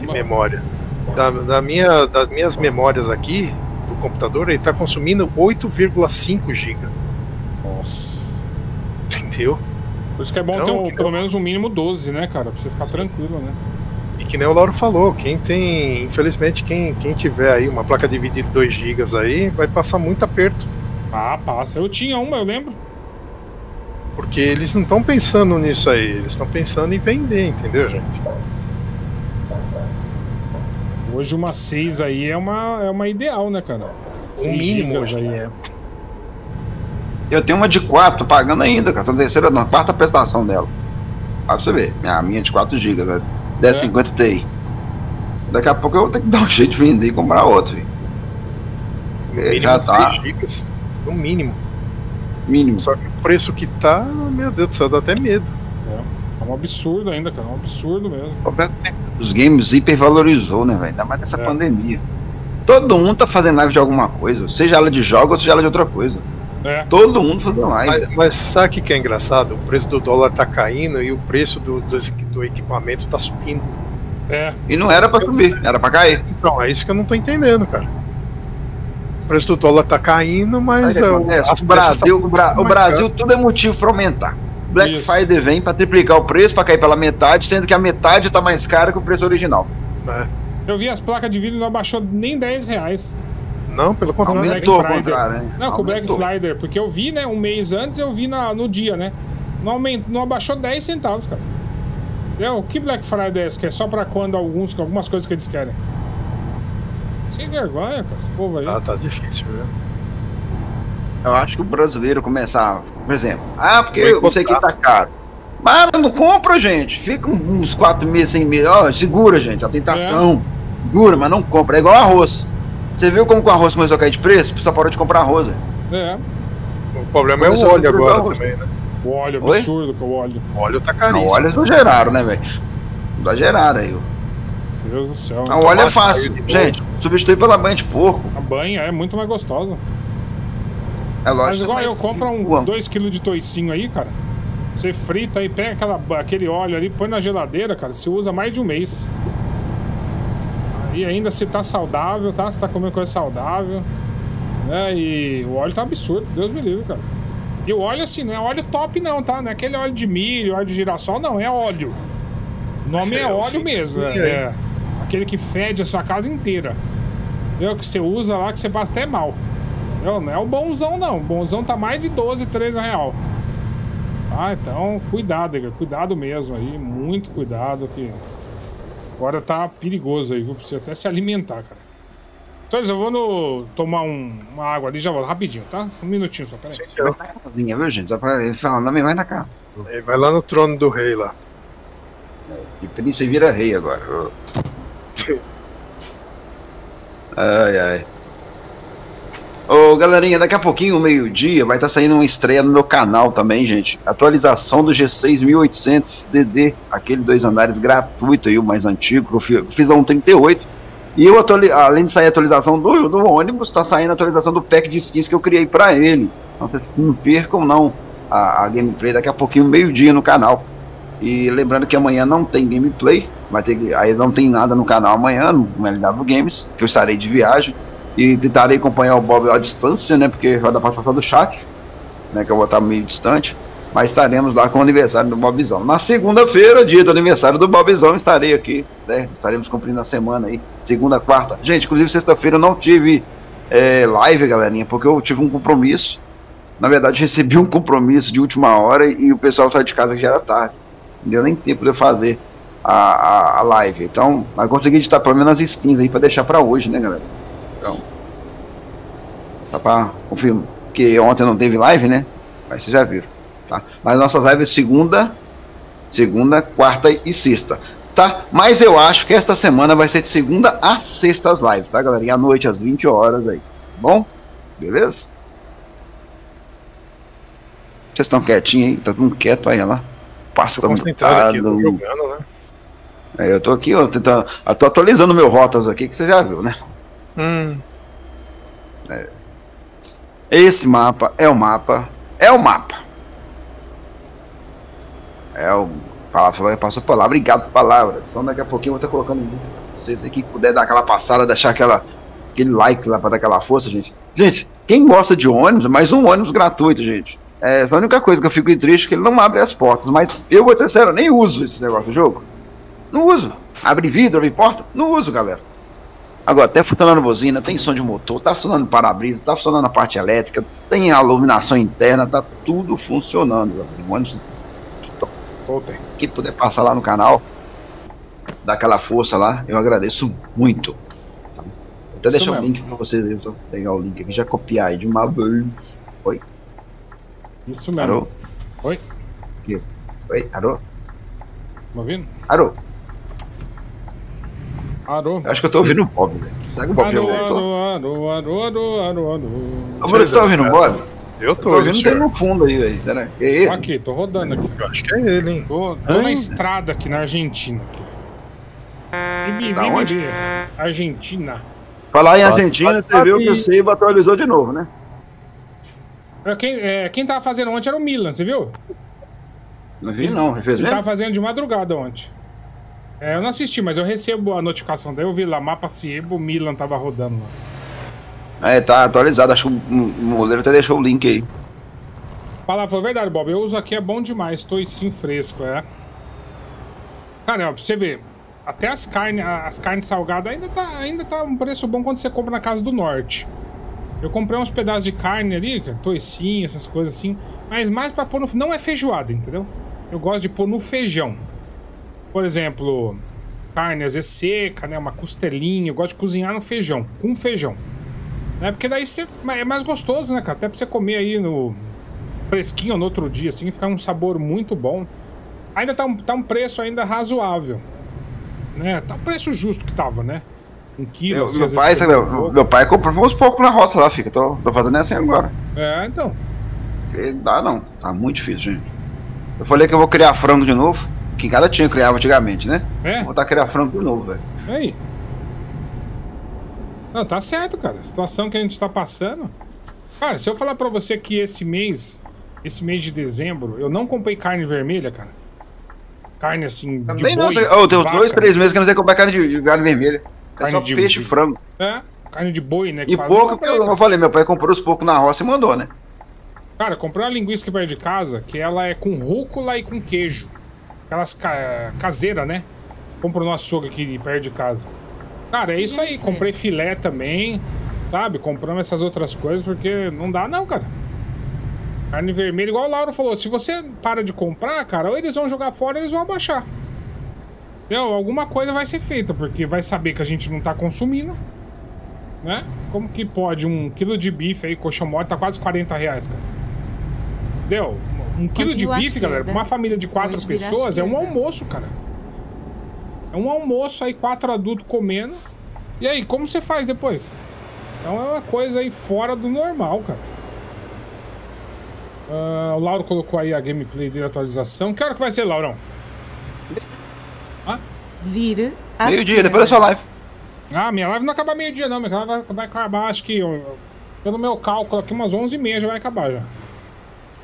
de memória. Da, da minha, das minhas memórias aqui, do computador, ele tá consumindo oito vírgula cinco giga. Nossa. Entendeu? Por isso que é bom então, ter um, que pelo não... menos um mínimo doze, né, cara? Pra você ficar Sim. tranquilo, né? E que nem o Lauro falou, quem tem... Infelizmente, quem, quem tiver aí uma placa de vídeo de dois gigas aí, vai passar muito aperto. Ah, passa. Eu tinha uma, eu lembro. Porque eles não estão pensando nisso aí, eles estão pensando em vender, entendeu, gente? Hoje uma seis aí é uma, é uma ideal, né, cara? O mínimo hoje aí é. Eu tenho uma de quatro, tô pagando ainda, cara. Tô na terceira, na quarta prestação dela. Pra você ver, a minha é de quatro gigas, velho. dez cinquenta Ti. Daqui a pouco eu vou ter que dar um jeito de vender e comprar outro, velho. Já tá. seis gigas, no mínimo. Mínimo. Só que o preço que tá, meu Deus do céu, dá até medo. É, é um absurdo ainda, cara, é um absurdo mesmo. Os games hipervalorizou, né, velho? Ainda mais nessa é. pandemia. Todo mundo tá fazendo live de alguma coisa, seja ela de jogo ou seja ela de outra coisa. É. Todo mundo fazendo live. Mas, mas sabe o que é engraçado? O preço do dólar tá caindo e o preço do, do, do equipamento tá subindo. É. E não era pra subir, era pra cair. Então, é isso que eu não tô entendendo, cara. O preço do dólar tá caindo, mas é, o, o Brasil, tá... o Bra o Brasil tudo é motivo para aumentar. Black Isso. Friday vem para triplicar o preço, para cair pela metade, sendo que a metade tá mais cara que o preço original. É. Eu vi as placas de vídeo, não abaixou nem dez reais. Não, pelo contrário. Aumentou, Black contrário né? Não, aumentou. Com o Black Friday, porque eu vi, né, um mês antes, eu vi na, no dia, né? Não, aumentou, não abaixou dez centavos, cara. Entendeu? Que Black Friday é esse? Que é só para quando alguns, algumas coisas que eles querem. Sem vergonha, cara, esse povo aí. Tá, tá difícil, viu? Eu acho que o brasileiro começar, por exemplo, ah, porque eu não sei que tá caro. Mas não compra, gente. Fica uns quatro meses sem meses. Ó, segura, gente, a tentação. É. Segura, mas não compra. É igual arroz. Você viu como que o arroz começou a cair de preço? Só parou de comprar arroz. Né? É. O problema começou é o óleo agora arroz. também, né? O óleo, Oi? absurdo com o óleo. O óleo tá caríssimo. O óleo exageraram, né, velho? Exageraram aí, ó. Deus do céu. A óleo é fácil, gente. Substitui pela banha de porco. A banha é muito mais gostosa. É lógico. Mas igual eu compro um dois quilos de toicinho aí, cara. Você frita aí, pega aquela, aquele óleo ali, põe na geladeira, cara. Você usa mais de um mês. E ainda se tá saudável, tá? Se tá comendo coisa saudável. Né? E o óleo tá absurdo. Deus me livre, cara. E o óleo assim, não é óleo top, não, tá? Não é aquele óleo de milho, óleo de girassol, não. É óleo. O nome é, é óleo mesmo. É. é. Aquele que fede a sua casa inteira. Entendeu? Que você usa lá, que você passa até mal. Entendeu? Não é o bonzão, não. O bonzão tá mais de doze, treze real. Ah, então, cuidado, cara. Cuidado mesmo aí. Muito cuidado. Que agora tá perigoso aí, viu? Pra você até se alimentar, cara. Então, eu vou no... tomar um... uma água ali já volto. Rapidinho, tá? Um minutinho só, peraí. Vai na casinha, viu, gente? Só pra ele falar, não me vai na casa. Ele vai lá no trono do rei, lá. E príncipe vira rei agora. Ai, ai. Ô, galerinha, daqui a pouquinho, meio-dia, vai estar tá saindo uma estreia no meu canal também, gente. Atualização do G seis mil e oitocentos D D, aquele dois andares gratuito aí, o mais antigo, eu fiz lá um trinta e oito. E eu, além de sair a atualização do, do ônibus, tá saindo a atualização do pack de skins que eu criei pra ele. Então vocês não percam não a, a gameplay daqui a pouquinho, meio-dia no canal. E lembrando que amanhã não tem gameplay, vai ter, aí não tem nada no canal amanhã, no L W Games, que eu estarei de viagem. E tentarei acompanhar o Bob à distância, né, porque vai dar pra passar do chat, né, que eu vou estar meio distante. mas estaremos lá com o aniversário do Bobizão. Na segunda-feira, dia do aniversário do Bobizão, estarei aqui, né? Estaremos cumprindo a semana aí, segunda, quarta. Gente, inclusive sexta-feira eu não tive é, live, galerinha, porque eu tive um compromisso. Na verdade, recebi um compromisso de última hora e o pessoal saiu de casa que já era tarde. Não deu nem tempo de eu fazer a, a, a live. Então, eu consegui editar pelo menos as skins aí pra deixar pra hoje, né, galera? Então, tá pra confirmar. Porque ontem não teve live, né? Mas vocês já viram, tá? Mas nossas lives é segunda, segunda, quarta e sexta, tá? Mas eu acho que esta semana vai ser de segunda a sexta as lives, tá, galera? E à noite, às vinte horas aí, tá bom? Beleza? Vocês estão quietinhos aí? Tá todo mundo quieto aí, olha lá. Passa, tô concentrado aqui, tô jogando, né? É, eu tô aqui, ó, tentando, eu tô atualizando meu Rotas aqui, que você já viu, né? Hum. É. Esse mapa é o mapa, é o mapa. É o... Palavra, passou a palavra, obrigado, Palavras. Então daqui a pouquinho eu vou estar colocando vídeo pra vocês aí, que puder dar aquela passada, deixar aquela... aquele like lá pra dar aquela força, gente. Gente, quem gosta de ônibus, mais um ônibus gratuito, gente. É a única coisa que eu fico triste, que ele não abre as portas. Mas eu vou ser sério, eu nem uso esse negócio do jogo. Não uso. Abre vidro, abre porta. Não uso, galera. Agora, até funcionando buzina, tem som de motor, tá funcionando para-brisa, tá funcionando a parte elétrica, tem a iluminação interna, tá tudo funcionando, galera. O ônibus, que puder passar lá no canal, dá aquela força lá, eu agradeço muito. Tá? Até deixar o link pra vocês, eu vou pegar o link aqui, já copiar aí de uma vez. Oi. Isso mesmo. Arô? Oi? Que? Oi, Arô? Tá ouvindo? Arô? Arô? Eu acho que eu tô ouvindo o Bob, velho. Será que o Bob já voltou? Arô, arô, arô, arô, arô. Ô, Bruno, você tá ouvindo o Bob? Eu tô. Eu tô ouvindo ele no fundo aí, velho. Será que é ele? Tô aqui, tô rodando aqui. Eu acho que é ele, hein? Tô, tô na estrada aqui, na Argentina. Aqui. Tá onde? Argentina. Falar em Argentina, você viu que o Seiba atualizou de novo, né? Quem, é, quem tava fazendo ontem era o Milan, você viu? Não vi não, ele fez mesmo? Tava fazendo de madrugada ontem. É, eu não assisti, mas eu recebo a notificação, daí eu vi lá, mapa Ciebo, o Milan tava rodando lá. É, tá atualizado, acho que o moleiro até deixou o link aí. Fala, foi verdade, Bob, eu uso aqui, é bom demais, tô sim fresco, é. Cara, ó, pra você ver, até as carnes as carne salgadas ainda tá, ainda tá um preço bom quando você compra na Casa do Norte. Eu comprei uns pedaços de carne ali, toicinho, essas coisas assim. Mas mais pra pôr no... Não é feijoada, entendeu? Eu gosto de pôr no feijão. Por exemplo, carne às vezes seca, né? Uma costelinha. Eu gosto de cozinhar no feijão, com feijão. É porque daí você... é mais gostoso, né, cara? Até pra você comer aí no... fresquinho no outro dia, assim. Fica um sabor muito bom. Ainda tá um, tá um preço ainda razoável, né? Tá um preço justo que tava, né? Um quilo, meu, assim, meu, pai, sabe, meu, meu pai comprou uns poucos na roça lá, fica. Tô, tô fazendo assim agora. É, então. Porque dá não, tá muito difícil, gente. Eu falei que eu vou criar frango de novo. Que em cada tinha eu criava antigamente, né? É. Vou tá criar frango de novo, velho. Aí. Não, tá certo, cara. A situação que a gente tá passando. Cara, se eu falar pra você que esse mês, esse mês de dezembro, eu não comprei carne vermelha, cara. Carne assim. Também de boi, não, eu tenho dois, três meses que eu não sei comprar carne de, de carne vermelha. É só de peixe e frango. É, carne de boi, né? Que e fala, pouco, que eu, eu falei, meu pai comprou os poucos na roça e mandou, né? Cara, comprei uma linguiça aqui perto de casa, que ela é com rúcula e com queijo. Aquelas ca... caseiras, né? Comprou no açougue aqui perto de casa. Cara, é isso aí. Comprei filé também, sabe? Compramos essas outras coisas, porque não dá não, cara. Carne vermelha, igual o Lauro falou, se você para de comprar, cara, ou eles vão jogar fora ou eles vão abaixar. Entendeu? Alguma coisa vai ser feita, porque vai saber que a gente não tá consumindo, né? Como que pode um quilo de bife aí, coxão mole, tá quase quarenta reais, cara. Entendeu? Um quilo de bife, galera, pra uma família de quatro pessoas, é um almoço, cara. É um almoço aí, quatro adultos comendo. E aí, como você faz depois? Então é uma coisa aí fora do normal, cara. Uh, o Lauro colocou aí a gameplay dele, a atualização. Que hora que vai ser, Laurão? Vira meio-dia, depois da sua live. Ah, minha live não acaba meio-dia, não. Minha live vai, vai acabar, acho que, eu, pelo meu cálculo aqui, umas onze e meia já vai acabar já.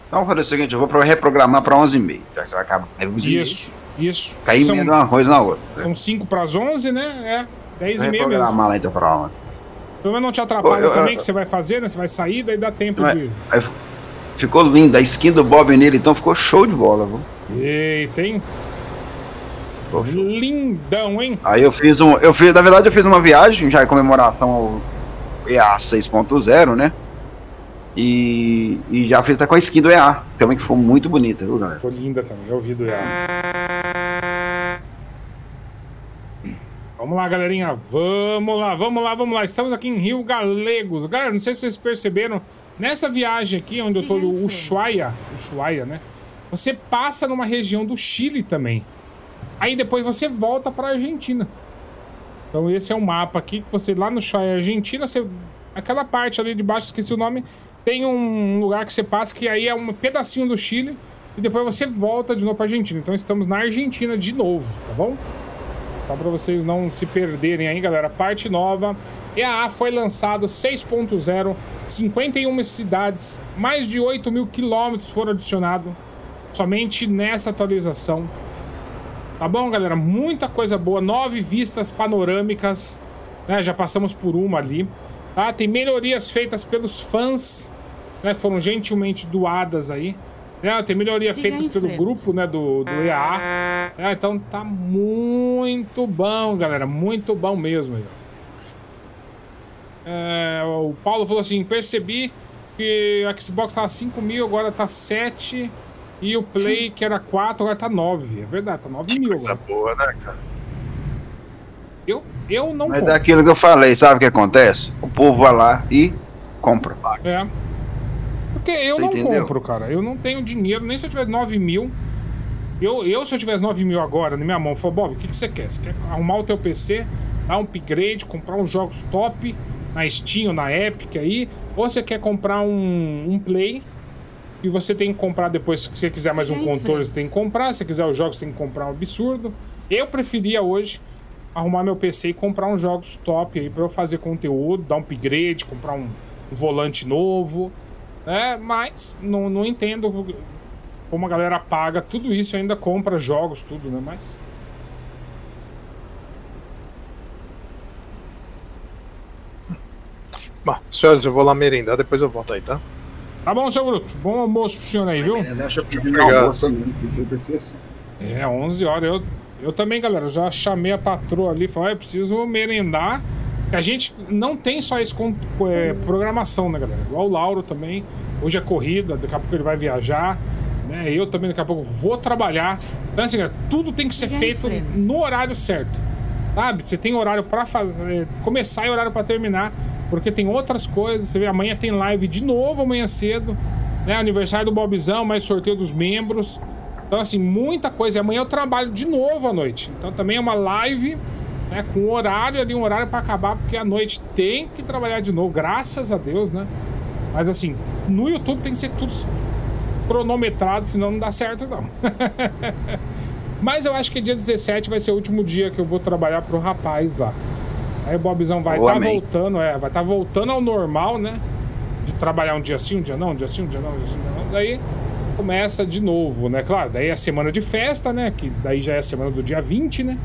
Então, vou fazer o seguinte: eu vou reprogramar para onze e meia. Já que você vai acabar. É isso, isso. Cair meio de uma coisa na outra. São cinco para as onze, né? É, dez e meia mesmo. Reprogramar lá então para onze. Pelo menos não te atrapalha também, que você vai fazer, né? Você vai sair, daí dá tempo de. Ficou linda, a skin do Bob nele, então ficou show de bola, viu? Eita, hein? Lindão, hein? Aí eu fiz um. Eu fiz, na verdade eu fiz uma viagem já em comemoração ao E A seis ponto zero, né? E, e já fiz tá com a skin do E A, também que ficou muito bonita, viu, galera? Ficou linda também, eu vi do E A. Vamos lá, galerinha, vamos lá, vamos lá, vamos lá. Estamos aqui em Rio Galegos. Galera, não sei se vocês perceberam, nessa viagem aqui, onde eu tô no Ushuaia, Ushuaia, né? Você passa numa região do Chile também. Aí depois você volta pra Argentina. Então esse é um mapa aqui, que você lá no Ushuaia, Argentina, você, aquela parte ali de baixo, esqueci o nome, tem um lugar que você passa, que aí é um pedacinho do Chile, e depois você volta de novo pra Argentina. Então estamos na Argentina de novo, tá bom? Só pra vocês não se perderem aí, galera. Parte nova, E A A foi lançado seis ponto zero, cinquenta e uma cidades, mais de oito mil quilômetros foram adicionados somente nessa atualização. Tá bom, galera? Muita coisa boa. Nove vistas panorâmicas, né? Já passamos por uma ali. Tá? Tem melhorias feitas pelos fãs, né? Que foram gentilmente doadas aí. É, tem melhorias feitas pelo grupo, né? Do, do E A A. É, então tá muito bom, galera. Muito bom mesmo. É, o Paulo falou assim, percebi que o Xbox tava cinco mil, agora tá sete... E o Play, que era quatro, agora tá nove. É verdade, tá nove mil. Coisa boa, né, cara? Eu, eu não Mas compro. É aquilo que eu falei, sabe o que acontece? O povo vai lá e compra. É. Porque eu Você não entendeu? compro, cara. Eu não tenho dinheiro, nem se eu tivesse nove mil. Eu, eu se eu tivesse nove mil agora na minha mão, eu falo, Bob, o que, que você quer? Você quer arrumar o teu P C, dar um upgrade, comprar uns jogos top na Steam ou na Epic aí? Ou você quer comprar um, um Play... E você tem que comprar depois, se você quiser mais um controle, você tem que comprar. Se você quiser os jogos, você tem que comprar um absurdo. Eu preferia hoje arrumar meu P C e comprar uns jogos top aí pra eu fazer conteúdo, dar um upgrade, comprar um volante novo. É, mas não, não entendo como a galera paga tudo isso e ainda compra jogos, tudo, né? Mas... Bom, senhores, eu vou lá merendar, depois eu volto aí, tá? Tá bom, seu Bruto. Bom almoço pro senhor aí, viu? Deixa eu pedir um almoço também, que eu esqueci. É, onze horas. Eu, eu também, galera, já chamei a patroa ali e falei, eu preciso merendar. A gente não tem só esse é, programação, né, galera? Igual o Lauro também. Hoje é corrida, daqui a pouco ele vai viajar. Né? Eu também, daqui a pouco, vou trabalhar. Então, assim, galera, tudo tem que ser feito no horário certo. Sabe? Você tem horário pra fazer, começar e horário pra terminar. Porque tem outras coisas, você vê, amanhã tem live de novo, amanhã cedo, né? Aniversário do Bobizão, mais sorteio dos membros. Então, assim, muita coisa. E amanhã eu trabalho de novo à noite. Então também é uma live, né? Com horário ali, um horário pra acabar, porque à noite tem que trabalhar de novo, graças a Deus, né? Mas assim, no YouTube tem que ser tudo cronometrado, senão não dá certo, não. Mas eu acho que dia dezessete vai ser o último dia que eu vou trabalhar pro rapaz lá. Aí o Bobizão vai estar voltando, é, vai estar voltando ao normal, né? De trabalhar um dia assim, um dia não, um dia assim, um dia não, um dia assim, não. Daí começa de novo, né? Claro, daí é a semana de festa, né? Que daí já é a semana do dia vinte, né?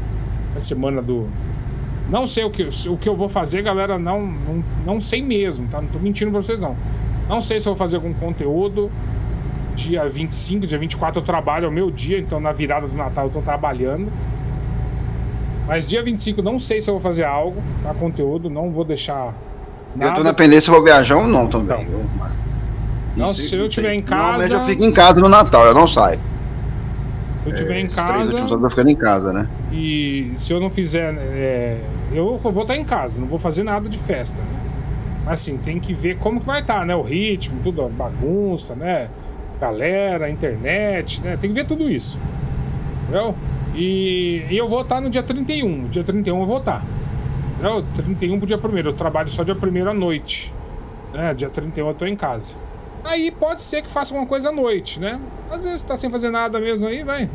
A semana do... Não sei o que, o que eu vou fazer, galera, não, não, não sei mesmo, tá? Não tô mentindo pra vocês, não. Não sei se eu vou fazer algum conteúdo. Dia vinte e cinco, dia vinte e quatro eu trabalho, é o meu dia, então na virada do Natal eu tô trabalhando. Mas dia vinte e cinco não sei se eu vou fazer algo, tá? Conteúdo, não vou deixar nada. Eu tô na pendência se eu vou viajar ou não também. Então, não, não sei, se eu estiver em casa... Normalmente eu fico em casa no Natal, eu não saio. Se eu estiver é, em casa... Eu tô ficando em casa, né? E se eu não fizer... É, eu vou estar em casa, não vou fazer nada de festa, né? Mas assim, tem que ver como que vai estar, né? O ritmo, tudo, a bagunça, né? Galera, internet, né? Tem que ver tudo isso, entendeu? E eu vou estar no dia trinta e um. Dia trinta e um eu vou estar. Eu, trinta e um pro dia primeiro. Eu trabalho só dia primeiro à noite. É, dia trinta e um eu tô em casa. Aí pode ser que faça alguma coisa à noite, né? Às vezes tá sem fazer nada mesmo aí, vai.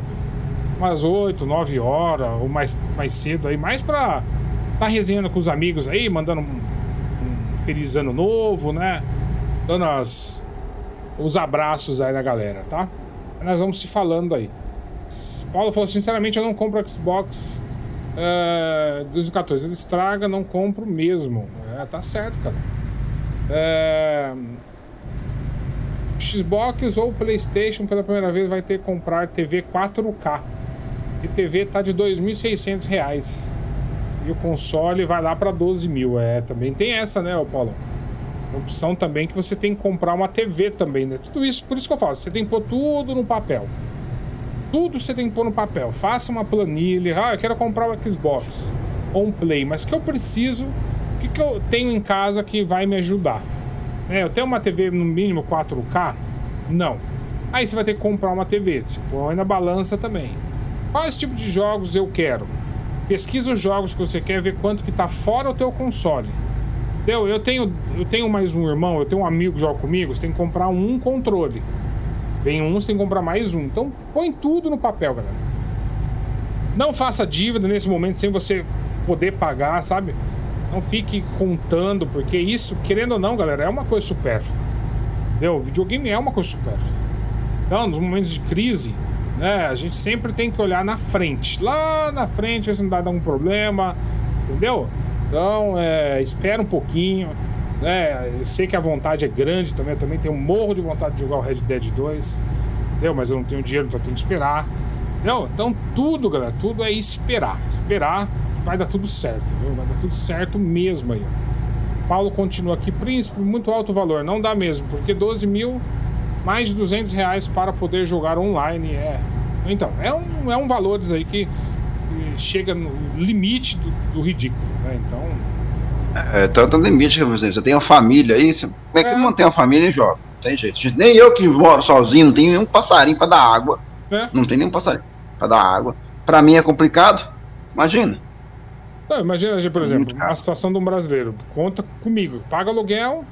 Umas oito, nove horas, ou mais, mais cedo aí. Mais pra tá resenhando com os amigos aí, mandando um, um feliz ano novo, né? Dando as, os abraços aí na galera, tá? Nós vamos se falando aí. Paulo falou, sinceramente, eu não compro Xbox uh, dois mil e quatorze. Ele estraga, não compro mesmo. É, tá certo, cara. É... Xbox ou PlayStation pela primeira vez vai ter que comprar T V quatro K. E T V tá de dois mil e seiscentos reais. E o console vai lá para doze mil. É, também tem essa, né, Paulo? Opção também que você tem que comprar uma T V também, né? Tudo isso, por isso que eu falo, você tem que pôr tudo no papel. Tudo você tem que pôr no papel. Faça uma planilha. Ah, eu quero comprar o Xbox ou um Play, mas que eu preciso, o que, que eu tenho em casa que vai me ajudar? É, eu tenho uma T V no mínimo quatro K? Não. Aí você vai ter que comprar uma T V, você põe na balança também. Quais tipo de jogos eu quero? Pesquisa os jogos que você quer, ver quanto que tá fora o teu console. Entendeu? Eu tenho, eu tenho mais um irmão, eu tenho um amigo que joga comigo, você tem que comprar um controle. Vem um, você tem que comprar mais um. Então põe tudo no papel, galera. Não faça dívida nesse momento sem você poder pagar, sabe? Não fique contando, porque isso, querendo ou não, galera, é uma coisa supérflua. Entendeu? O videogame é uma coisa supérflua. Então, nos momentos de crise, né, a gente sempre tem que olhar na frente. Lá na frente, ver se não dá algum problema. Entendeu? Então, é, espera um pouquinho. Né? Eu sei que a vontade é grande também. Eu também tenho um morro de vontade de jogar o Red Dead dois. Entendeu? Mas eu não tenho dinheiro, então eu tenho que esperar. Entendeu? Então, tudo, galera, tudo é esperar. Esperar. Vai dar tudo certo, viu? Vai dar tudo certo mesmo aí. Paulo continua aqui. Príncipe, muito alto valor. Não dá mesmo, porque doze mil, mais de duzentos reais para poder jogar online. É. Então, é um, é um valores aí que chega no limite do, do ridículo, né? Então... É, tanto limite, você tem uma família aí, você... como é que é... você mantém uma família e joga? Não tem jeito. Nem eu que moro sozinho, não tenho nenhum passarinho para dar água. É. Não tem nenhum passarinho para dar água. Para mim é complicado, imagina. Não, imagina, por exemplo, a situação de um brasileiro. Conta comigo, paga aluguel,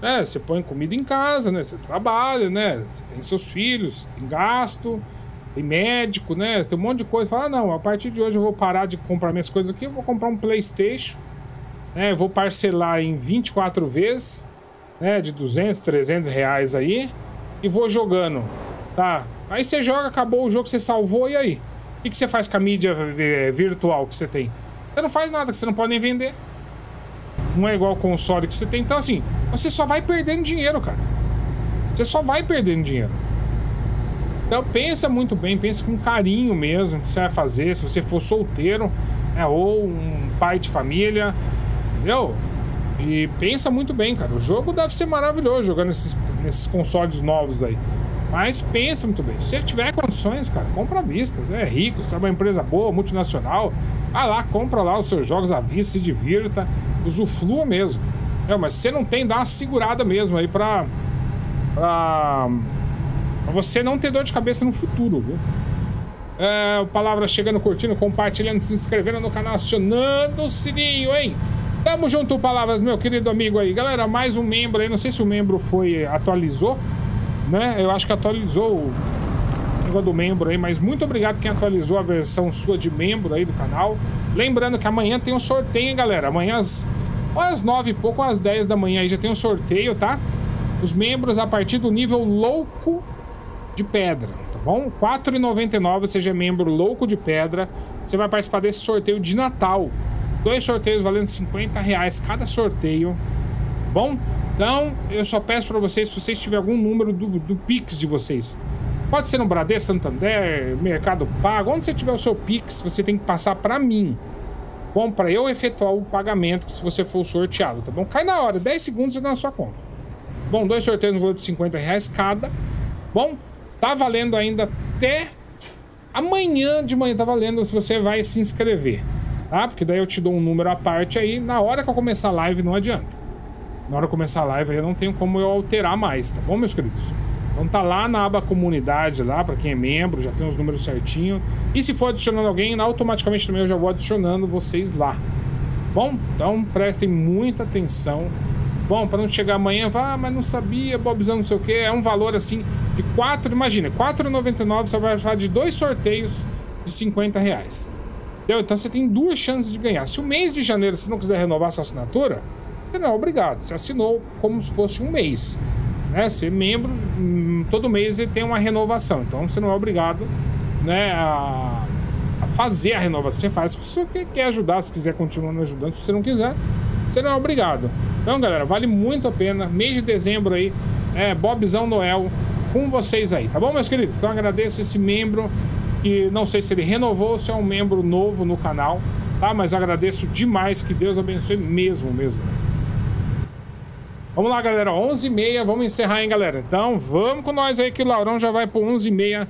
né? Você põe comida em casa, né? Você trabalha, né? Você tem seus filhos, tem gasto, tem médico, né? Tem um monte de coisa. Fala, ah, não, a partir de hoje eu vou parar de comprar minhas coisas aqui, eu vou comprar um PlayStation, né? Eu vou parcelar em vinte e quatro vezes, né? De duzentos, trezentos reais aí, e vou jogando, tá? Aí você joga, acabou o jogo, você salvou, e aí? O que você faz com a mídia virtual que você tem? Você não faz nada, que você não pode nem vender. Não é igual o console que você tem. Então, assim, você só vai perdendo dinheiro, cara. Você só vai perdendo dinheiro. Então, pensa muito bem, pensa com carinho mesmo o que você vai fazer. Se você for solteiro, né, ou um pai de família, entendeu? E pensa muito bem, cara. O jogo deve ser maravilhoso jogando esses, esses consoles novos aí. Mas pensa muito bem. Se tiver condições, cara, compra à vista. Você é rico, você tá numa empresa boa, multinacional. Vai lá, compra lá os seus jogos à vista, se divirta, usufrua mesmo. É, mas se você não tem, dá uma segurada mesmo aí pra, pra, pra você não ter dor de cabeça no futuro, viu? É, Palavras chegando, curtindo, compartilhando, se inscrevendo no canal, acionando o sininho, hein? Tamo junto, Palavras, meu querido amigo aí. Galera, mais um membro aí, não sei se o membro foi, atualizou. Né? Eu acho que atualizou o negócio do membro aí, mas muito obrigado quem atualizou a versão sua de membro aí do canal. Lembrando que amanhã tem um sorteio, hein, galera? Amanhã às, às nove e pouco, às dez da manhã aí já tem um sorteio, tá? Os membros a partir do nível louco de pedra, tá bom? quatro reais e noventa e nove centavos, seja membro louco de pedra. Você vai participar desse sorteio de Natal. Dois sorteios valendo cinquenta reais cada sorteio, tá bom? Então, eu só peço para vocês, se vocês tiverem algum número do, do Pix de vocês. Pode ser no Bradesco, Santander, Mercado Pago, onde você tiver o seu Pix, você tem que passar para mim. Bom, para eu efetuar o pagamento, se você for sorteado, tá bom? Cai na hora, dez segundos e dá na sua conta. Bom, dois sorteios no valor de cinquenta reais cada. Bom, tá valendo ainda até amanhã de manhã, tá valendo se você vai se inscrever, tá? Porque daí eu te dou um número à parte aí, na hora que eu começar a live não adianta. Na hora de começar a live, eu não tenho como eu alterar mais, tá bom, meus queridos? Então tá lá na aba comunidade, lá pra quem é membro, já tem os números certinho. E se for adicionando alguém, automaticamente também eu já vou adicionando vocês lá. Bom, então prestem muita atenção. Bom, pra não chegar amanhã, vá, ah, mas não sabia, Bobzão, não sei o que. É um valor assim de quatro, imagina, quatro reais e noventa e nove centavos, você vai falar de dois sorteios de cinquenta reais. Entendeu? Então você tem duas chances de ganhar. Se o mês de janeiro você não quiser renovar sua assinatura... Não, obrigado, você assinou como se fosse um mês, né? Ser membro, todo mês ele tem uma renovação. Então você não é obrigado, né, a fazer a renovação. Você faz se você quer ajudar, se quiser continuando ajudando. Se você não quiser, você não é obrigado. Então, galera, vale muito a pena. Mês de dezembro aí, é, Bobzão Noel com vocês aí, tá bom, meus queridos? Então agradeço esse membro, que não sei se ele renovou ou se é um membro novo no canal, tá? Mas agradeço demais, que Deus abençoe mesmo, mesmo. Vamos lá, galera, onze e meia, vamos encerrar, hein, galera? Então vamos com nós aí, que o Laurão já vai por onze e meia,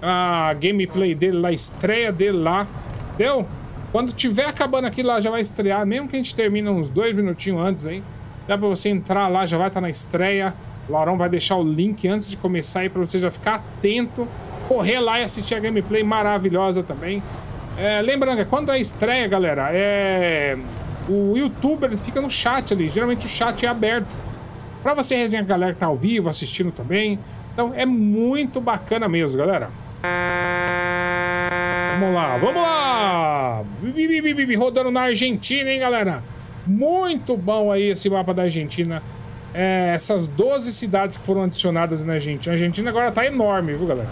a gameplay dele lá, a estreia dele lá, entendeu? Quando tiver acabando aqui, lá já vai estrear, mesmo que a gente termine uns dois minutinhos antes, hein? Dá pra você entrar lá, já vai estar na estreia. O Laurão vai deixar o link antes de começar aí pra você já ficar atento, correr lá e assistir a gameplay maravilhosa também. É, lembrando que quando é estreia, galera, é... o youtuber ele fica no chat ali, geralmente o chat é aberto, pra você resenhar a galera que tá ao vivo, assistindo também. Então é muito bacana mesmo, galera. Vamos lá, vamos lá! Rodando na Argentina, hein, galera? Muito bom aí esse mapa da Argentina. É, essas doze cidades que foram adicionadas na Argentina. A Argentina agora tá enorme, viu, galera?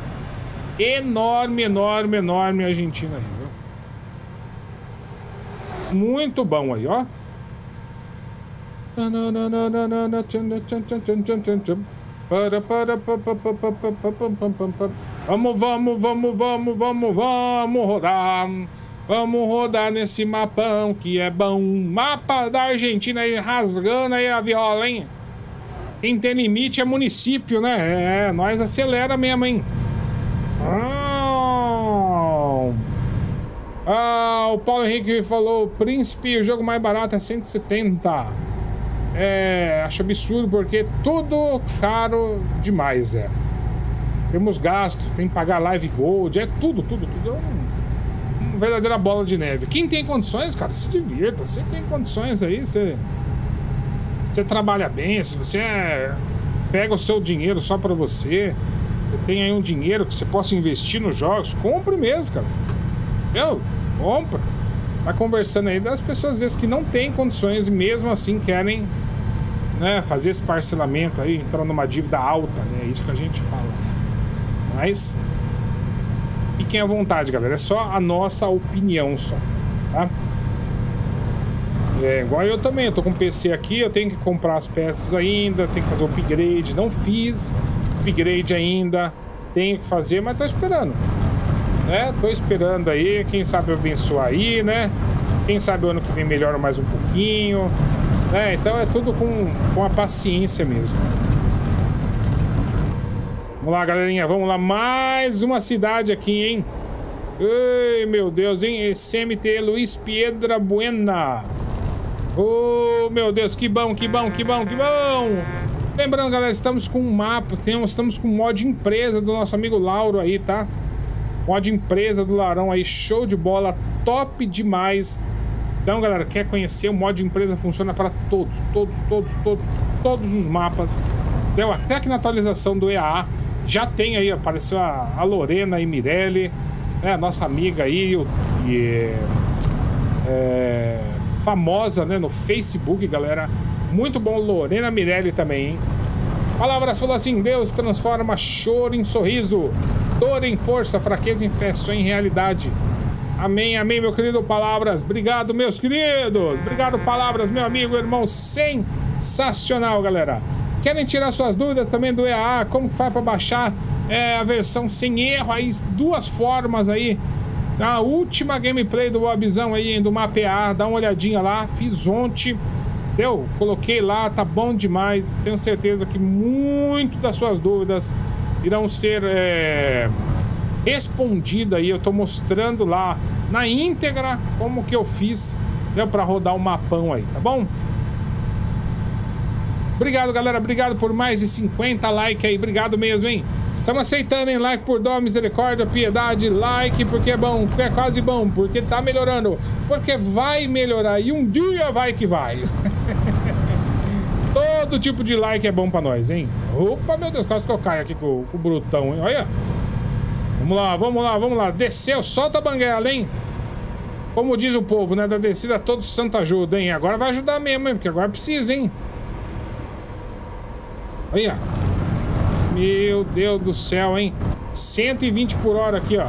Enorme, enorme, enorme a Argentina aí, viu? Muito bom aí, ó. Vamos, vamos, vamos, vamos, vamos, vamos rodar. Vamos rodar nesse mapão que é bom. Mapa da Argentina aí, rasgando aí a viola, hein? Quem tem limite é município, né? É, nós acelera mesmo, hein? Oh. Ah, o Paulo Henrique falou, príncipe, o jogo mais barato é cento e setenta. É, acho absurdo porque tudo caro demais, é. Temos gasto, tem que pagar live gold, é tudo, tudo, tudo. É um, uma verdadeira bola de neve. Quem tem condições, cara, se divirta. Você tem condições aí, você, você trabalha bem, se você é, pega o seu dinheiro só pra você, você tem aí um dinheiro que você possa investir nos jogos, compre mesmo, cara. Eu, compra. Tá conversando aí das pessoas, às vezes, que não tem condições e mesmo assim querem, né, fazer esse parcelamento aí, entrar numa dívida alta, né? É isso que a gente fala. Mas fiquem à vontade, galera. É só a nossa opinião, só, tá? É igual eu também. Eu tô com um P C aqui, eu tenho que comprar as peças ainda, tenho que fazer o upgrade. Não fiz upgrade ainda, tenho que fazer, mas tô esperando. É, tô esperando aí, quem sabe abençoar aí, né? Quem sabe o ano que vem melhora mais um pouquinho, né? Então é tudo com, com a paciência mesmo. Vamos lá, galerinha, vamos lá. Mais uma cidade aqui, hein? Ai, meu Deus, hein? C M T Luiz Piedra Buena. Oh, meu Deus, que bom, que bom, que bom, que bom! Lembrando, galera, estamos com um mapa, estamos com o mod empresa do nosso amigo Lauro aí, tá? Mod empresa do Laurão aí, show de bola, top demais. Então, galera, quer conhecer? O mod empresa funciona para todos, todos, todos, todos, todos os mapas. Deu até aqui na atualização do E A A. Já tem aí, apareceu a, a Lorena e Mirelle, né, nossa amiga aí, o, e, é, é, famosa, né, no Facebook, galera. Muito bom, Lorena Mirelle também, hein? Palavras falou assim: Deus transforma choro em sorriso, dor em força, fraqueza em fé, sonho em realidade. Amém, amém, meu querido Palavras. Obrigado, meus queridos. Obrigado, Palavras, meu amigo, irmão. Sensacional, galera. Querem tirar suas dúvidas também do E A A? Como que faz para baixar é, a versão sem erro? Aí, duas formas aí. Na última gameplay do Bobzão aí, do Mapear, dá uma olhadinha lá. Fiz ontem. Eu coloquei lá, tá bom demais. Tenho certeza que muito das suas dúvidas irão ser é, respondidas aí. Eu tô mostrando lá na íntegra como que eu fiz, né, para rodar o um mapão aí, tá bom? Obrigado, galera, obrigado por mais de cinquenta likes aí, obrigado mesmo, hein? Estamos aceitando, hein? Like por dó, misericórdia, piedade, like porque é bom, porque é quase bom, porque tá melhorando, porque vai melhorar e um dia vai que vai. Todo tipo de like é bom pra nós, hein? Opa, meu Deus, quase que eu caio aqui com, com o Brutão, hein? Olha! Vamos lá, vamos lá, vamos lá. Desceu, solta a banguela, hein? Como diz o povo, né? Da descida todo santo ajuda, hein? Agora vai ajudar mesmo, hein? Porque agora precisa, hein? Olha! Meu Deus do céu, hein? cento e vinte por hora aqui, ó.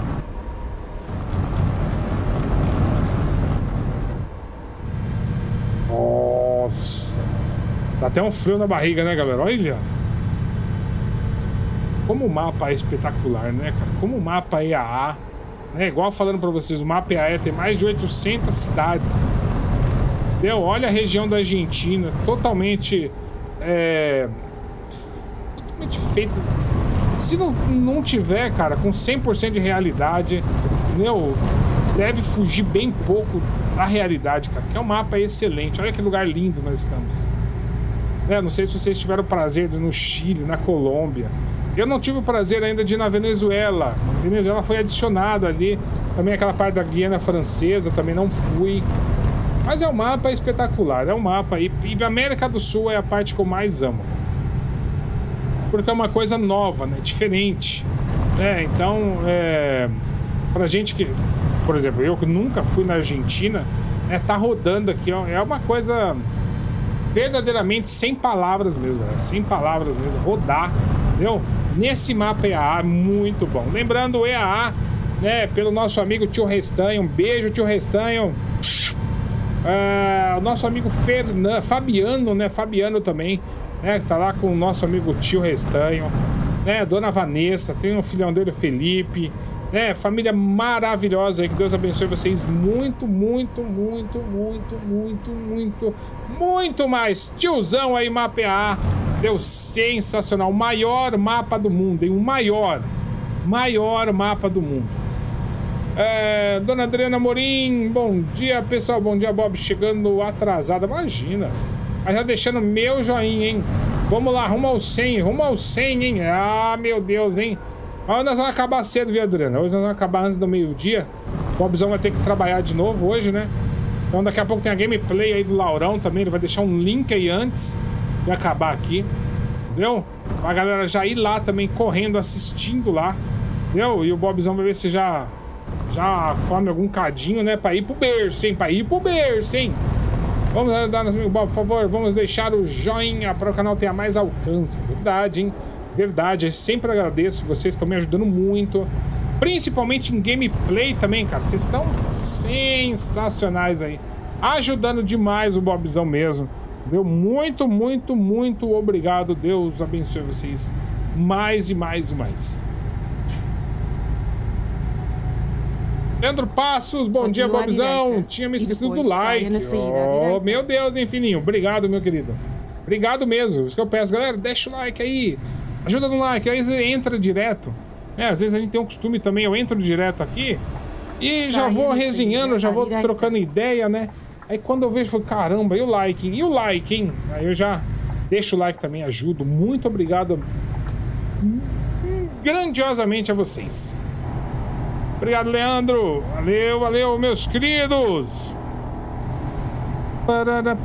Nossa. Dá até um frio na barriga, né, galera? Olha. Como o mapa é espetacular, né, cara? Como o mapa E A A, né? Igual falando pra vocês, o mapa E A A tem mais de oitocentas cidades. Entendeu? Olha a região da Argentina, totalmente... É... Totalmente feita... Se não, não tiver, cara, com cem por cento de realidade, entendeu? Deve fugir bem pouco da realidade, cara. Porque o mapa é excelente. Olha que lugar lindo nós estamos. É, não sei se vocês tiveram o prazer de ir no Chile, na Colômbia. Eu não tive o prazer ainda de ir na Venezuela. A Venezuela foi adicionada ali. Também aquela parte da Guiana Francesa, também não fui. Mas é um mapa espetacular. É um mapa aí. E a América do Sul é a parte que eu mais amo. Porque é uma coisa nova, né? Diferente. É, então, é... pra gente que... Por exemplo, eu que nunca fui na Argentina, né? Tá rodando aqui. Ó, é uma coisa... verdadeiramente sem palavras mesmo, né? Sem palavras mesmo. Rodar, entendeu? Nesse mapa E A A, muito bom. Lembrando o E A A, né, pelo nosso amigo Tio Restanho, um beijo, Tio Restanho. Ah, o nosso amigo Fernan, Fabiano, né, Fabiano também, né, que tá lá com o nosso amigo Tio Restanho, né, Dona Vanessa, tem um filhão dele, Felipe, né, família maravilhosa aí, que Deus abençoe vocês muito, muito, muito, muito, muito, muito, muito mais. Tiozão aí, mapear. Deu sensacional. O maior mapa do mundo, hein? O maior, maior mapa do mundo. É, Dona Adriana Morim, bom dia, pessoal. Bom dia, Bob. Chegando atrasada, imagina. Mas já deixando meu joinha, hein? Vamos lá, rumo ao cem, rumo ao cem, hein? Ah, meu Deus, hein? Mas nós vamos acabar cedo, viu, Adriana? Hoje nós vamos acabar antes do meio-dia. O Bobzão vai ter que trabalhar de novo hoje, né? Então daqui a pouco tem a gameplay aí do Laurão também. Ele vai deixar um link aí antes de acabar aqui, entendeu? A galera já ir lá também, correndo, assistindo lá, entendeu? E o Bobzão vai ver se já já come algum cadinho, né? Pra ir pro berço, hein? Pra ir pro berço, hein? Vamos ajudar nosso amigo Bob, por favor. Vamos deixar o joinha para o canal tenha mais alcance. Verdade, hein? Verdade. Eu sempre agradeço. Vocês estão me ajudando muito. Principalmente em gameplay também, cara. Vocês estão sensacionais aí. Ajudando demais o Bobzão mesmo. Deu muito, muito, muito obrigado. Deus abençoe vocês mais e mais e mais. Leandro Passos, bom dia, Bobzão. Tinha me esquecido do like. Oh, meu Deus, hein, Fininho. Obrigado, meu querido. Obrigado mesmo. Isso que eu peço, galera. Deixa o like aí. Ajuda no like. Aí você entra direto. É, às vezes a gente tem um costume também. Eu entro direto aqui e já vou resenhando, já vou trocando ideia, né? Aí quando eu vejo, eu falo, caramba, e o like, hein? E o like, hein? Aí eu já deixo o like também, ajudo. Muito obrigado grandiosamente a vocês. Obrigado, Leandro. Valeu, valeu, meus queridos. Olha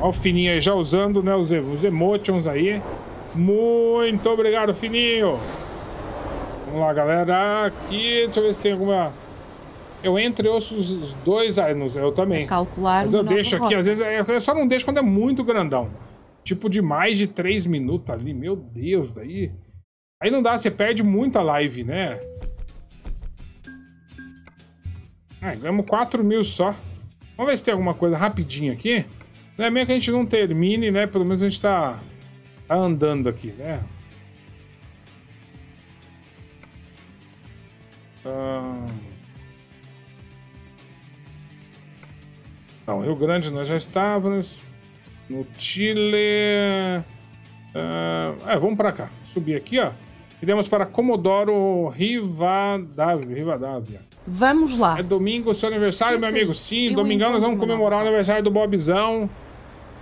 o Fininho aí já usando, né, os, os emotions aí. Muito obrigado, Fininho. Vamos lá, galera. Aqui, deixa eu ver se tem alguma... Eu entro e ouço os dois... Eu também. Calcular. Mas eu deixo aqui, às vezes... Eu só não deixo quando é muito grandão. Tipo, de mais de três minutos ali. Meu Deus, daí... Aí não dá, você perde muito a live, né? Ah, ganhamos quatro mil só. Vamos ver se tem alguma coisa rapidinho aqui. Não é mesmo que a gente não termine, né? Pelo menos a gente tá, tá andando aqui, né? Ah... Não, Rio Grande nós já estávamos. No Chile... Ah, é, vamos pra cá. Subir aqui, ó. Iremos para Comodoro Rivadavia. Rivadavia. Vamos lá. É domingo, seu aniversário, eu meu sei. amigo. Sim, domingão nós vamos comemorar o aniversário do Bobzão.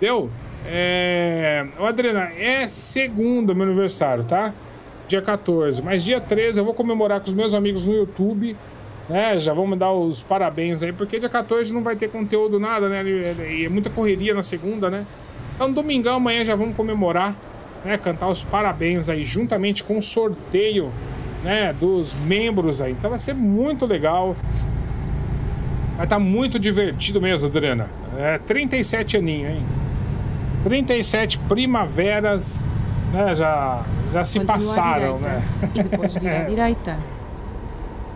Deu? É... Ô, Adriana, é segundo meu aniversário, tá? Dia quatorze. Mas dia treze eu vou comemorar com os meus amigos no YouTube. Né? Já vamos dar os parabéns aí, porque dia quatorze não vai ter conteúdo nada, né? E é muita correria na segunda, né? Então, domingão, amanhã já vamos comemorar. Né, cantar os parabéns aí juntamente com o sorteio, né, dos membros aí. Então vai ser muito legal. Vai estar muito divertido mesmo, Adriana. É trinta e sete aninhos, hein? trinta e sete primaveras, né, já, já se passaram, né? E depois virar à direita.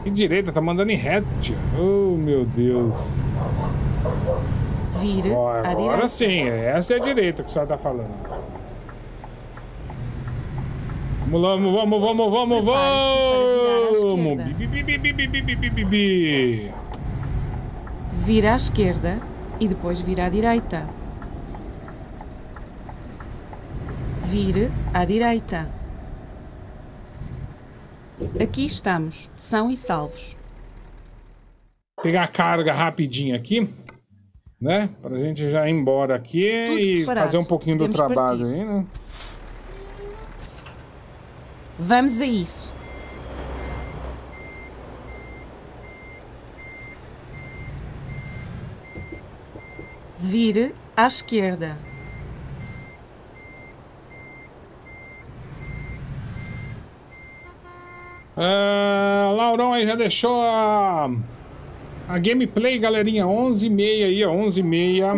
E direita, tá mandando em reto, tio. Oh, meu Deus. Vire agora, à direita. Agora sim, essa é a direita que a senhora tá falando. Vamos lá, vamos, vamos, vamos, vamos, vamos! Vira à esquerda e depois vira à direita. Vire à direita. Aqui estamos, são e salvos. Pegar a carga rapidinho aqui, né? Pra gente já ir embora aqui e fazer um pouquinho do trabalho aí, né? Vamos a isso. Vire à esquerda. Uh, Laurão aí já deixou a, a gameplay, galerinha, onze e meia aí, ó, onze e meia.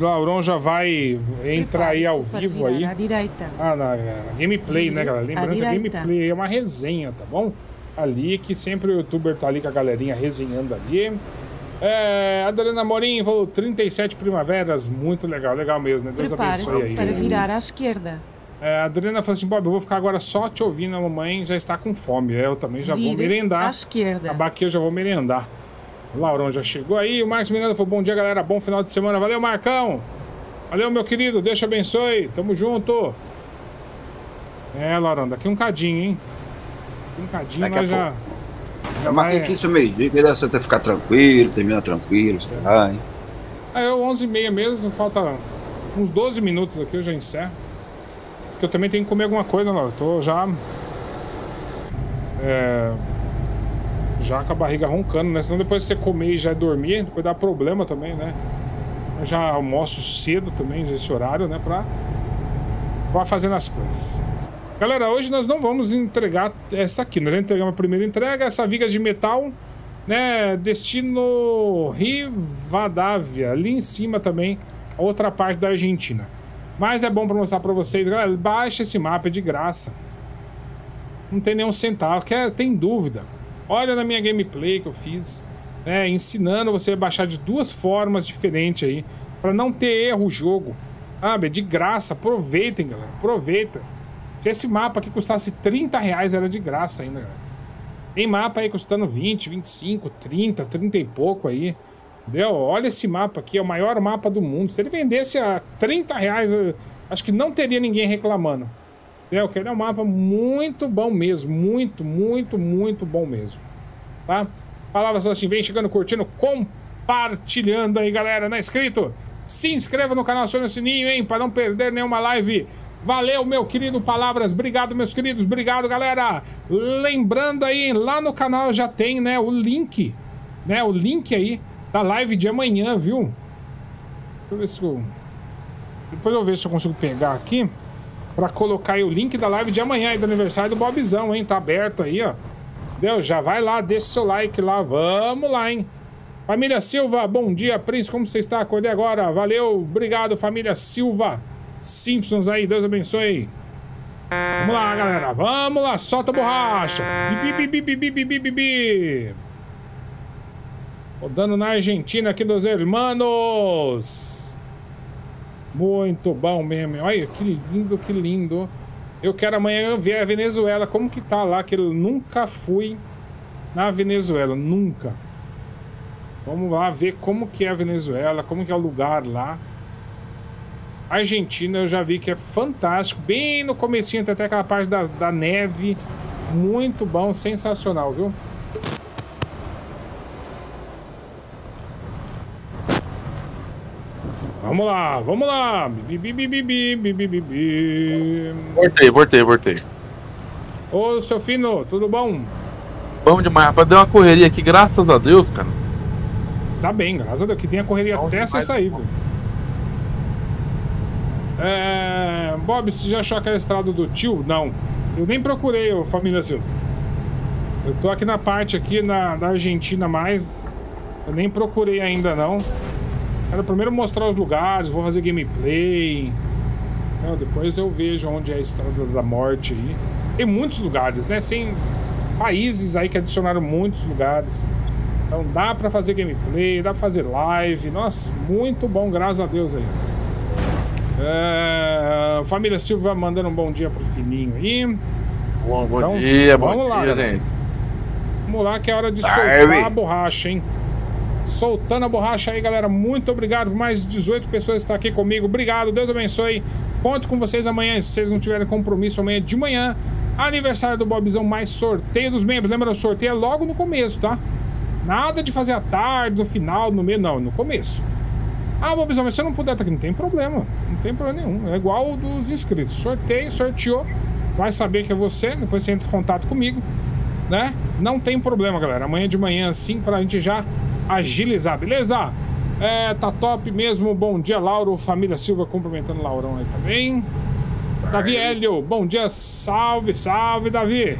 Laurão já vai entrar aí ao vivo aí. Ah, na, na gameplay, né, galera? Lembrando que a gameplay é uma resenha, tá bom? Ali que sempre o youtuber tá ali com a galerinha resenhando ali. É, Adriana Morim falou trinta e sete primaveras, muito legal, legal mesmo, né? Deus abençoe aí. Para virar à esquerda. É, a Adriana falou assim: Bob, eu vou ficar agora só te ouvindo, a mamãe já está com fome. Eu também já Vire vou merendar. À esquerda. Acabar aqui, eu já vou merendar. O Laurão já chegou aí. O Marcos Miranda falou: bom dia, galera. Bom final de semana. Valeu, Marcão. Valeu, meu querido. Deus te abençoe. Tamo junto. É, Laurão, daqui um cadinho, hein? Daqui um cadinho daqui nós já. já Mas vai... que isso meio dia, que dá você até ficar tranquilo, termina tranquilo, sei lá, hein? É, onze e meia mesmo. Falta uns doze minutos aqui, eu já encerro. Porque eu também tenho que comer alguma coisa, não. Eu tô já. É. Já com a barriga roncando, né? Senão depois de você comer e já dormir, depois dá problema também, né? Eu já almoço cedo também, nesse horário, né? Pra. Pra fazendo as coisas. Galera, hoje nós não vamos entregar essa aqui. Nós já entregamos a primeira entrega, essa viga de metal, né? Destino Rivadavia, ali em cima também, a outra parte da Argentina. Mas é bom pra mostrar pra vocês, galera. Baixa esse mapa, é de graça. Não tem nenhum centavo. Quer, tem dúvida? Olha na minha gameplay que eu fiz, né, ensinando você a baixar de duas formas diferentes aí, pra não ter erro o jogo. Sabe? É de graça. Aproveitem, galera. Aproveita. Se esse mapa aqui custasse trinta reais, era de graça ainda, galera. Tem mapa aí custando vinte, vinte e cinco, trinta, trinta e pouco aí. Entendeu? Olha esse mapa aqui, é o maior mapa do mundo. Se ele vendesse a trinta reais, acho que não teria ninguém reclamando. Entendeu? Porque ele é um mapa muito bom mesmo. Muito, muito, muito bom mesmo. Tá? Palavras assim, vem chegando, curtindo, compartilhando aí, galera. Não é inscrito? Se inscreva no canal, acione o sininho, hein? Para não perder nenhuma live. Valeu, meu querido Palavras. Obrigado, meus queridos. Obrigado, galera. Lembrando aí, lá no canal já tem, né, o link. Né, o link aí. Da live de amanhã, viu? Deixa eu ver se eu... Depois eu vejo se eu consigo pegar aqui pra colocar aí o link da live de amanhã aí do aniversário do Bobzão, hein? Tá aberto aí, ó. Entendeu? Já vai lá, deixa seu like lá. Vamos lá, hein? Família Silva, bom dia, Prince. Como você está? Acordei agora. Valeu, obrigado, família Silva. Simpsons aí, Deus abençoe. Vamos lá, galera. Vamos lá, solta a borracha. Bi, bi, bi, bi, bi, bi, bi, bi. Rodando na Argentina aqui dos irmãos. Muito bom mesmo. Olha, que lindo, que lindo. Eu quero amanhã ver a Venezuela. Como que tá lá? Que eu nunca fui na Venezuela. Nunca. Vamos lá ver como que é a Venezuela. Como que é o lugar lá. A Argentina eu já vi que é fantástico. Bem no comecinho tem até aquela parte da, da neve. Muito bom, sensacional, viu? Vamos lá, vamos lá. Voltei, voltei, voltei. Ô, seu Fino, tudo bom? Bom demais, rapaz. Deu uma correria aqui, graças a Deus, cara. Tá bem, graças a Deus. Que tem a correria bom até demais, essa sair, velho. É... Bob, você já achou aquela estrada do tio? Não. Eu nem procurei, ô, família Silva. Eu tô aqui na parte aqui, na, na Argentina, mas eu nem procurei ainda, não. Quero primeiro mostrar os lugares, vou fazer gameplay. Não, depois eu vejo onde é a Estrada da Morte aí. Tem muitos lugares, né? Tem países aí que adicionaram muitos lugares. Então dá pra fazer gameplay, dá pra fazer live. Nossa, muito bom, graças a Deus aí. É... Família Silva mandando um bom dia pro Fininho aí. Bom, bom então, dia, vamos bom lá, dia, gente. Vamos lá que é hora de Darby. soltar a borracha, hein? Soltando a borracha aí, galera. Muito obrigado por mais dezoito pessoas que estão aqui comigo. Obrigado, Deus abençoe. Conto com vocês amanhã, se vocês não tiverem compromisso amanhã de manhã. Aniversário do Bobzão, mais sorteio dos membros. Lembra, o sorteio é logo no começo, tá? Nada de fazer à tarde, no final, no meio, não, no começo. Ah, Bobzão, mas se eu não puder estar aqui, não tem problema. Não tem problema nenhum, é igual o dos inscritos. Sorteio, sorteou, vai saber que é você. Depois você entra em contato comigo, né? Não tem problema, galera. Amanhã de manhã, assim, pra gente já agilizar, beleza? É, tá top mesmo, bom dia, Lauro. Família Silva cumprimentando o Laurão aí também. Davi Hélio, bom dia, salve, salve, Davi.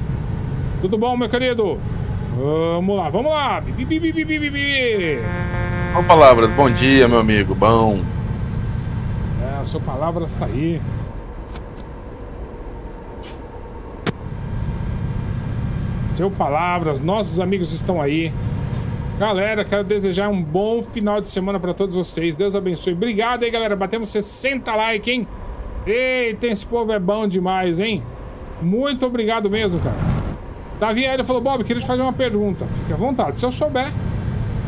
Tudo bom, meu querido? Vamos lá, vamos lá. Bi, bi, bi, bi, bi, bi. São Palavras, bom dia, meu amigo, bom. É, São Palavras tá aí. Seu Palavras, nossos amigos estão aí. Galera, quero desejar um bom final de semana pra todos vocês. Deus abençoe. Obrigado aí, galera. Batemos sessenta likes, hein? Eita, esse povo é bom demais, hein? Muito obrigado mesmo, cara. Davi Aéreo falou: Bob, queria te fazer uma pergunta. Fique à vontade. Se eu souber,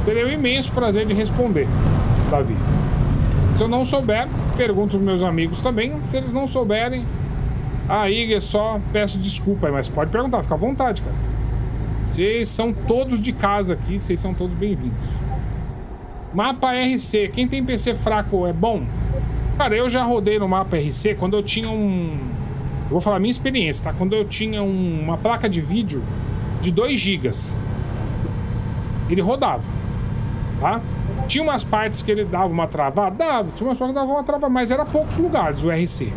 terei o imenso prazer de responder, Davi. Se eu não souber, pergunto pros meus amigos também. Se eles não souberem, aí é só peço desculpa. Mas pode perguntar, fica à vontade, cara. Vocês são todos de casa aqui, vocês são todos bem-vindos. Mapa R C, quem tem P C fraco é bom? Cara, eu já rodei no mapa R C quando eu tinha um... Eu vou falar a minha experiência, tá? Quando eu tinha um... uma placa de vídeo de dois gigas. Ele rodava, tá? Tinha umas partes que ele dava uma travada, dava, tinha umas partes que dava uma travada, mas era poucos lugares o R C.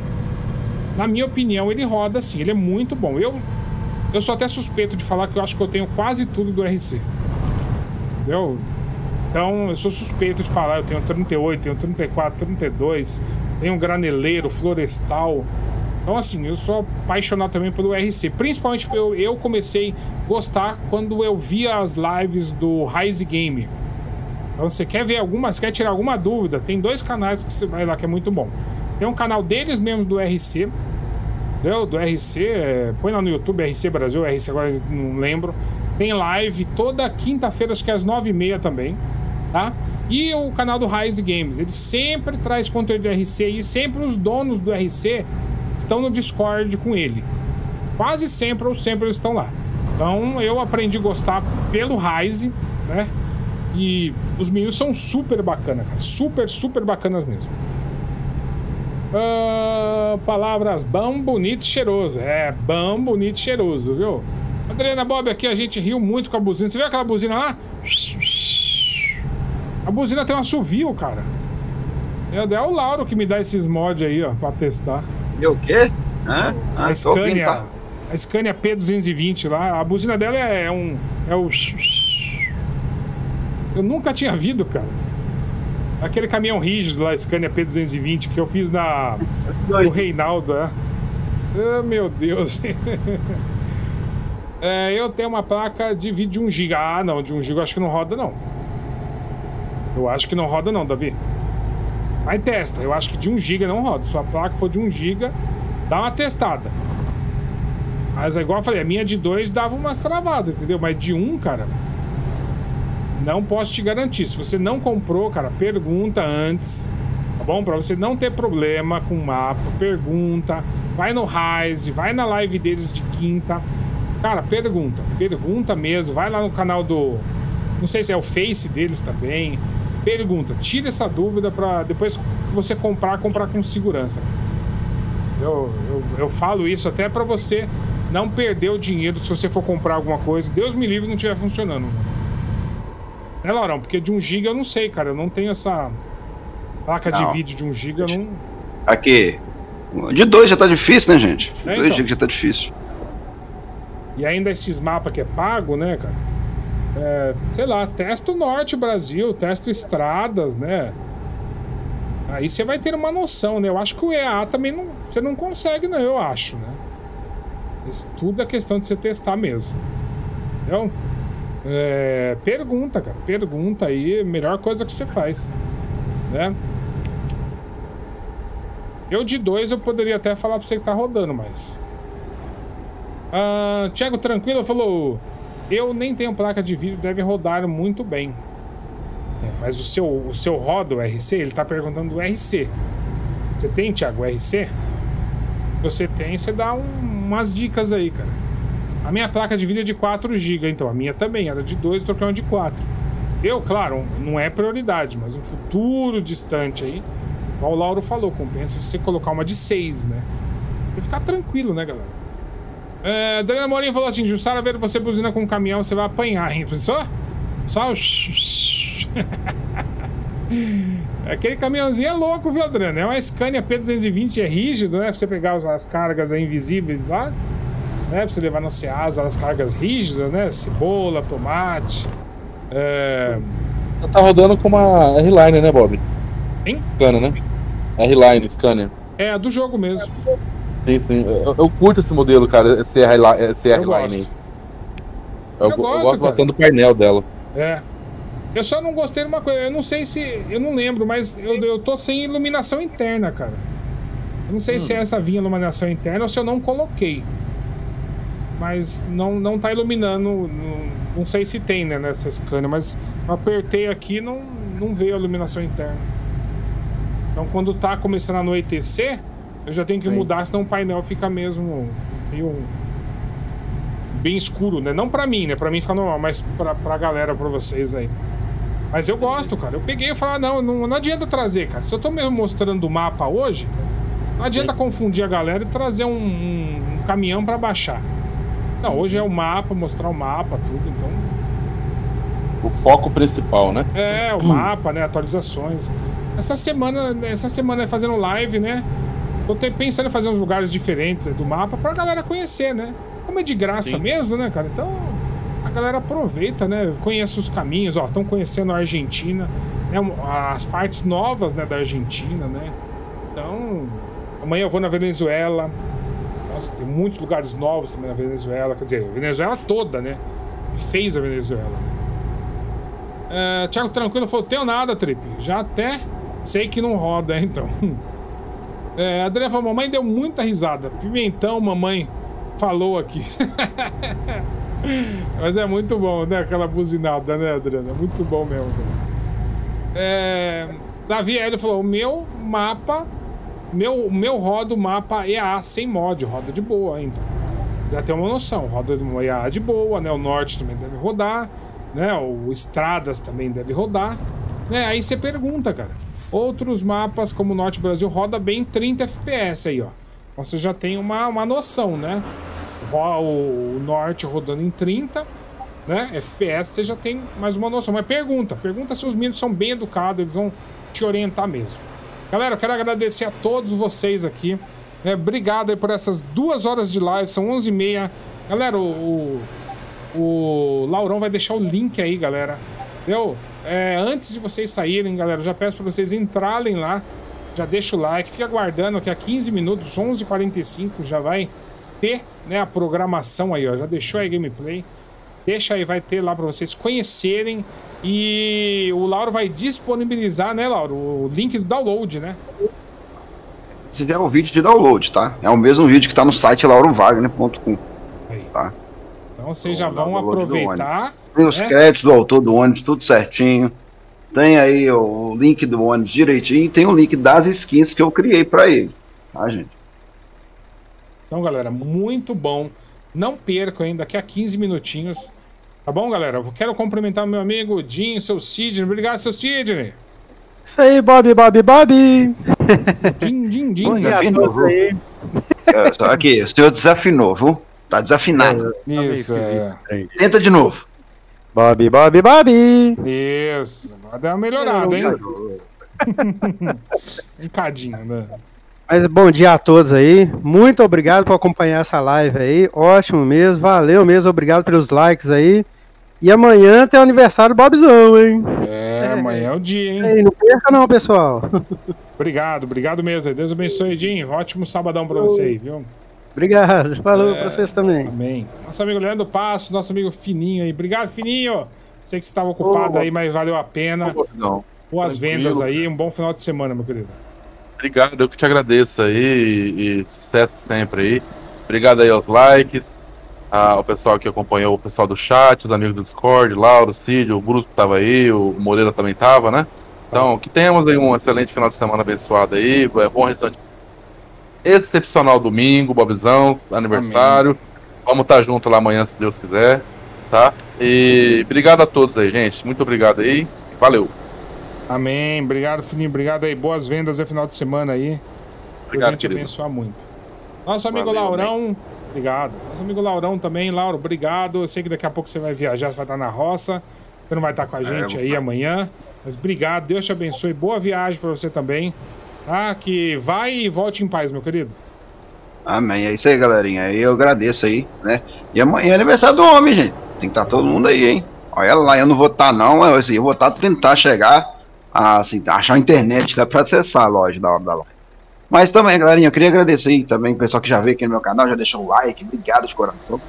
Na minha opinião, ele roda assim, ele é muito bom. Eu... Eu sou até suspeito de falar que eu acho que eu tenho quase tudo do R C. Entendeu? Então, eu sou suspeito de falar. Eu tenho trinta e oito, tenho trinta e quatro, trinta e dois. Tenho graneleiro, florestal. Então, assim, eu sou apaixonado também pelo R C. Principalmente, eu, eu comecei a gostar quando eu via as lives do Rise Game. Então, você quer ver alguma, você quer tirar alguma dúvida? Tem dois canais que você vai lá que é muito bom. Tem um canal deles mesmo do R C. Do R C, é... põe lá no YouTube, R C Brasil, R C agora não lembro. Tem live toda quinta-feira, acho que é às nove e meia também, tá? E o canal do Rise Games, ele sempre traz conteúdo de R C e sempre os donos do R C estão no Discord com ele. Quase sempre ou sempre eles estão lá. Então eu aprendi a gostar pelo Rise, né? E os meninos são super bacanas, cara. Super, super bacanas mesmo. Uh, palavras bom, bonito e cheiroso. É, bom, bonito e cheiroso, viu? Adriana, Bob, aqui a gente riu muito com a buzina. Você viu aquela buzina lá? A buzina tem um assovio, cara. É, é o Lauro que me dá esses mods aí, ó, pra testar. E o quê? Hã? Ah, a Scania, tá. A Scania P duzentos e vinte lá. A buzina dela é, é um... É o... Eu nunca tinha visto, cara. Aquele caminhão rígido lá, Scania P duzentos e vinte, que eu fiz na... no Reinaldo, é. Oh, meu Deus. É, eu tenho uma placa de vídeo de um giga. Ah, não, de um giga eu acho que não roda, não. Eu acho que não roda, não, Davi. Aí testa, eu acho que de um giga não roda. Se a placa for de um giga, dá uma testada. Mas é igual eu falei, a minha de dois dava umas travadas, entendeu? Mas de um, cara... Não posso te garantir. Se você não comprou, cara, pergunta antes, tá bom? Pra você não ter problema com o mapa, pergunta. Vai no Rise, vai na live deles de quinta. Cara, pergunta. Pergunta mesmo. Vai lá no canal do... Não sei se é o Face deles também. Pergunta. Tira essa dúvida pra depois que você comprar, comprar com segurança. Eu, eu, eu falo isso até pra você não perder o dinheiro se você for comprar alguma coisa. Deus me livre, não estiver funcionando. É, Laurão, porque de um giga eu não sei, cara. Eu não tenho essa placa não. de vídeo de um giga, não. Aqui. De dois já tá difícil, né, gente? De é, dois então. gigas já tá difícil. E ainda esses mapas que é pago, né, cara? É, sei lá, testa o norte Brasil, testa estradas, né? Aí você vai ter uma noção, né? Eu acho que o E A A também não. Você não consegue, não, eu acho, né? Isso tudo é questão de você testar mesmo. Então. É, pergunta, cara. Pergunta aí, melhor coisa que você faz, né? Eu de dois eu poderia até falar pra você que tá rodando, mas... Ah, Tiago Tranquilo falou... Eu nem tenho placa de vídeo, deve rodar muito bem. É, mas o seu, o seu roda o R C? Ele tá perguntando do R C. Você tem, Tiago, R C? Você tem, você dá um, umas dicas aí, cara. A minha placa de vídeo é de quatro gigas, então a minha também. Era de dois, troquei uma de quatro. Eu, claro, não é prioridade, mas um futuro distante aí. Igual o Lauro falou, compensa você colocar uma de seis, né? E ficar tranquilo, né, galera? É, Adriana Morim falou assim, Jussara, ver você buzina com um caminhão, você vai apanhar, hein, professor? Só o... Aquele caminhãozinho é louco, viu, Adriana? É uma Scania P duzentos e vinte, é rígido, né? Pra você pegar as cargas aí invisíveis lá. Né, pra você levar no Ceasa as cargas rígidas, né? Cebola, tomate. É... Tá rodando com uma R-Line, né, Bob? Hein? Scania, né? R-Line, Scania. É, a do jogo mesmo. Sim, sim. Eu, eu curto esse modelo, cara, esse R-Line. Eu, eu, eu gosto bastante do painel dela. É. Eu só não gostei de uma coisa, eu não sei se... Eu não lembro, mas eu, eu tô sem iluminação interna, cara. Eu não sei hum. se essa vinha iluminação interna ou se eu não coloquei. Mas não, não tá iluminando, não, não sei se tem, né, nessa Scania, mas eu apertei aqui e não, não veio a iluminação interna. Então quando tá começando a anoitecer, eu já tenho que Sim. mudar, senão o painel fica mesmo meio, bem escuro, né? Não pra mim, né? Pra mim fica normal, mas pra, pra galera, pra vocês aí. Mas eu gosto, cara. Eu peguei e falei, não, não, não adianta trazer, cara. Se eu tô mesmo mostrando o mapa hoje, não adianta Sim. confundir a galera e trazer um, um, um caminhão pra baixar. Não, hoje é o mapa, mostrar o mapa, tudo, então... O foco principal, né? É, o mapa, né? Atualizações. Essa semana, essa semana é fazendo live, né? Tô pensando em fazer uns lugares diferentes do mapa pra galera conhecer, né? Como é de graça Sim. mesmo, né, cara? Então, a galera aproveita, né? Conhece os caminhos, ó, estão conhecendo a Argentina, né? As partes novas, né, da Argentina, né? Então, amanhã eu vou na Venezuela... Nossa, tem muitos lugares novos também na Venezuela. Quer dizer, a Venezuela toda, né? Fez a Venezuela. É, Tiago Tranquilo falou, tenho nada, Tripe. Já até sei que não roda, então. É, Adriana falou, mamãe deu muita risada. Pimentão, mamãe falou aqui. Mas é muito bom, né? Aquela buzinada, né, Adriana? Muito bom mesmo. É, Davi Hélio falou, o meu mapa... Meu, meu roda o mapa E A A sem mod, roda de boa ainda. Já tem uma noção, roda uma E A A de boa, né? O Norte também deve rodar, né? O Estradas também deve rodar, né? Aí você pergunta, cara. Outros mapas como o Norte Brasil roda bem trinta F P S aí, ó. Então você já tem uma, uma noção, né? O, o Norte rodando em trinta, né? F P S você já tem mais uma noção. Mas pergunta, pergunta se os meninos são bem educados, eles vão te orientar mesmo. Galera, eu quero agradecer a todos vocês aqui. É, obrigado aí por essas duas horas de live, são onze e meia. Galera, o, o, o Laurão vai deixar o link aí, galera. Eu, é, antes de vocês saírem, galera, eu já peço para vocês entrarem lá. Já deixa o like, fica aguardando aqui a quinze minutos, onze e quarenta e cinco, já vai ter, né, a programação aí, ó. Já deixou aí a gameplay. Deixa aí, vai ter lá para vocês conhecerem. E o Lauro vai disponibilizar, né, Lauro, o link do download, né? Se der o vídeo de download, tá? É o mesmo vídeo que tá no site lauro wagner ponto com, tá? Então vocês já vão aproveitar. Tem os créditos do autor do ônibus, tudo certinho. Tem aí o link do ônibus direitinho. E tem o link das skins que eu criei pra ele, tá, gente? Então, galera, muito bom. Não percam ainda, daqui a quinze minutinhos. Tá bom, galera? Eu quero cumprimentar o meu amigo Jim, seu Sidney. Obrigado, seu Sidney. Isso aí, Bob, Bob, Bob. Jim, Jim, Jim. Bom dia a todos aí. É, só aqui, o senhor desafinou, viu? Tá desafinado. É, isso, é. Tenta de novo. Bob, Bob, Bob. Isso. Vai dar uma melhorada, hein? Um cadinho, né? Mas bom dia a todos aí, muito obrigado por acompanhar essa live aí, ótimo mesmo, valeu mesmo, obrigado pelos likes aí. E amanhã tem o aniversário do Bobzão, hein? É, é, amanhã é o dia, hein? É, não perca não, pessoal. Obrigado, obrigado mesmo, Deus abençoe, Dinho, ótimo sabadão pra você aí, viu? Obrigado, falou é, pra vocês também. Amém. Nosso amigo Leandro Passo, nosso amigo Fininho aí. Obrigado, Fininho. Sei que você estava ocupado oh, aí, mas valeu a pena. Não. Boas tranquilo, vendas aí, um bom final de semana, meu querido. Obrigado, eu que te agradeço aí e, e sucesso sempre aí. Obrigado aí aos likes, a, ao pessoal que acompanhou, o pessoal do chat, os amigos do Discord, Lauro, Cid, o Bruno tava aí, o Moreira também tava, né? Então, que tenhamos aí um excelente final de semana abençoado aí, bom restante. Excepcional domingo, Bobizão, aniversário. Amém. Vamos estar junto lá amanhã, se Deus quiser, tá? E obrigado a todos aí, gente. Muito obrigado aí. Valeu. Amém. Obrigado, Fininho. Obrigado aí. Boas vendas no final de semana aí. Obrigado, a gente abençoar muito. Nosso amigo Valeu, Laurão. Amém. Obrigado. Nosso amigo Laurão também. Lauro, obrigado. Eu sei que daqui a pouco você vai viajar, você vai estar na roça. Você não vai estar com a gente é, aí amanhã. Mas obrigado. Deus te abençoe. Boa viagem para você também. Ah, que vai e volte em paz, meu querido. Amém, é isso aí, galerinha. Eu agradeço aí, né? E amanhã é aniversário do homem, gente. Tem que estar todo mundo aí, hein? Olha lá, eu não vou estar não, mas assim, eu vou estar tentar chegar a assim, achar a internet lá pra acessar a loja da hora da loja. Mas também, galerinha, eu queria agradecer aí também o pessoal que já veio aqui no meu canal, já deixou o like, obrigado de coração.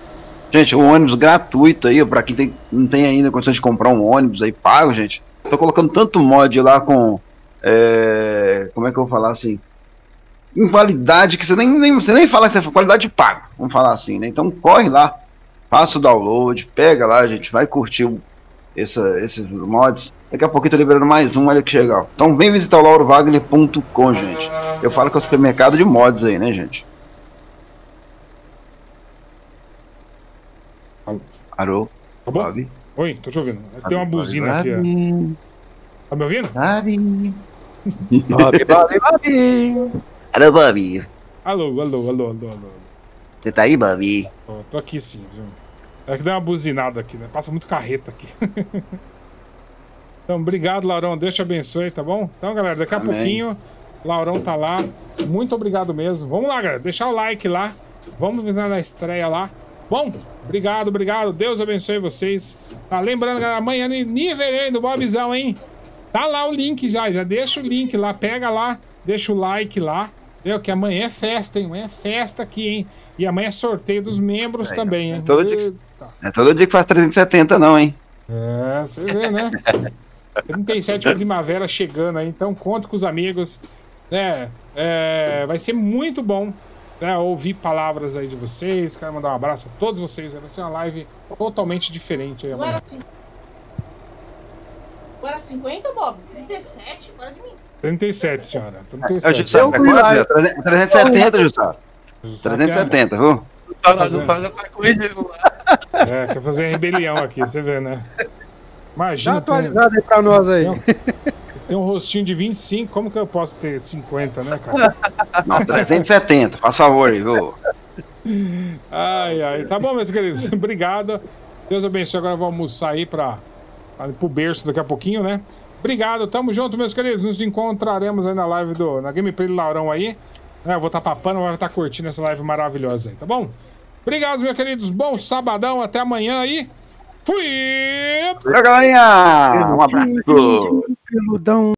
Gente, um ônibus gratuito aí, pra quem tem, não tem ainda condição de comprar um ônibus aí pago, gente. Tô colocando tanto mod lá com... É, como é que eu vou falar assim? Em qualidade que você nem, nem, você nem fala que você qualidade paga, vamos falar assim, né? Então corre lá, faça o download, pega lá, a gente vai curtir essa, esses mods. Daqui a pouco eu tô liberando mais um, olha que legal. Então vem visitar o lauro wagner ponto com, gente. Eu falo que é o supermercado de mods aí, né, gente? Alô? Alô? Oi, tô te ouvindo. Tem uma buzina aqui, ó. Tá me ouvindo? Babi. Babi, Babi, Babi. Alô, Babi. Alô, alô, alô, alô, alô. Você tá aí, Babi? Tô, tô aqui sim, viu? É que dá uma buzinada aqui, né? Passa muito carreta aqui. Então, obrigado, Laurão. Deus te abençoe, tá bom? Então, galera, daqui a Amém. pouquinho, Laurão tá lá. Muito obrigado mesmo. Vamos lá, galera. Deixar o like lá. Vamos visitar na estreia lá. Bom, obrigado, obrigado. Deus abençoe vocês. Tá lembrando, galera, amanhã no Niverendo Bobizão, hein? Tá lá o link já, já deixa o link lá, pega lá, deixa o like lá. Entendeu? Que amanhã é festa, hein? Amanhã é festa aqui, hein? E amanhã é sorteio dos membros é, também, é, hein? Todo dia, é todo dia que faz trezentos e setenta, não, hein? É, você vê, né? trinta e sete primavera chegando aí, então conto com os amigos. Né? É, vai ser muito bom, né? Ouvir palavras aí de vocês. Quero mandar um abraço a todos vocês. Vai ser uma live totalmente diferente aí amanhã. Agora cinquenta, Bob? trinta e sete? Para de mim. trinta e sete, senhora. trinta e sete. Eu, Jussara, é trezentos e setenta, Jussara. trezentos e setenta, viu? Jussara, Jussara já tá com ridículo lá. É, quer fazer rebelião aqui, você vê, né? Imagina. Dá atualizado tem... aí pra nós aí. Não. Tem um rostinho de vinte e cinco, como que eu posso ter cinquenta, né, cara? Não, trezentos e setenta, faz favor aí, viu? Ai, ai. Tá bom, meus queridos. Obrigado. Deus abençoe. Agora eu vou almoçar aí pra... pro berço daqui a pouquinho, né? Obrigado, tamo junto, meus queridos. Nos encontraremos aí na live do... na gameplay do Laurão aí. Eu vou estar papando, vai estar curtindo essa live maravilhosa aí, tá bom? Obrigado, meus queridos. Bom sabadão, até amanhã aí. Fui! Tchau, galerinha! Um abraço!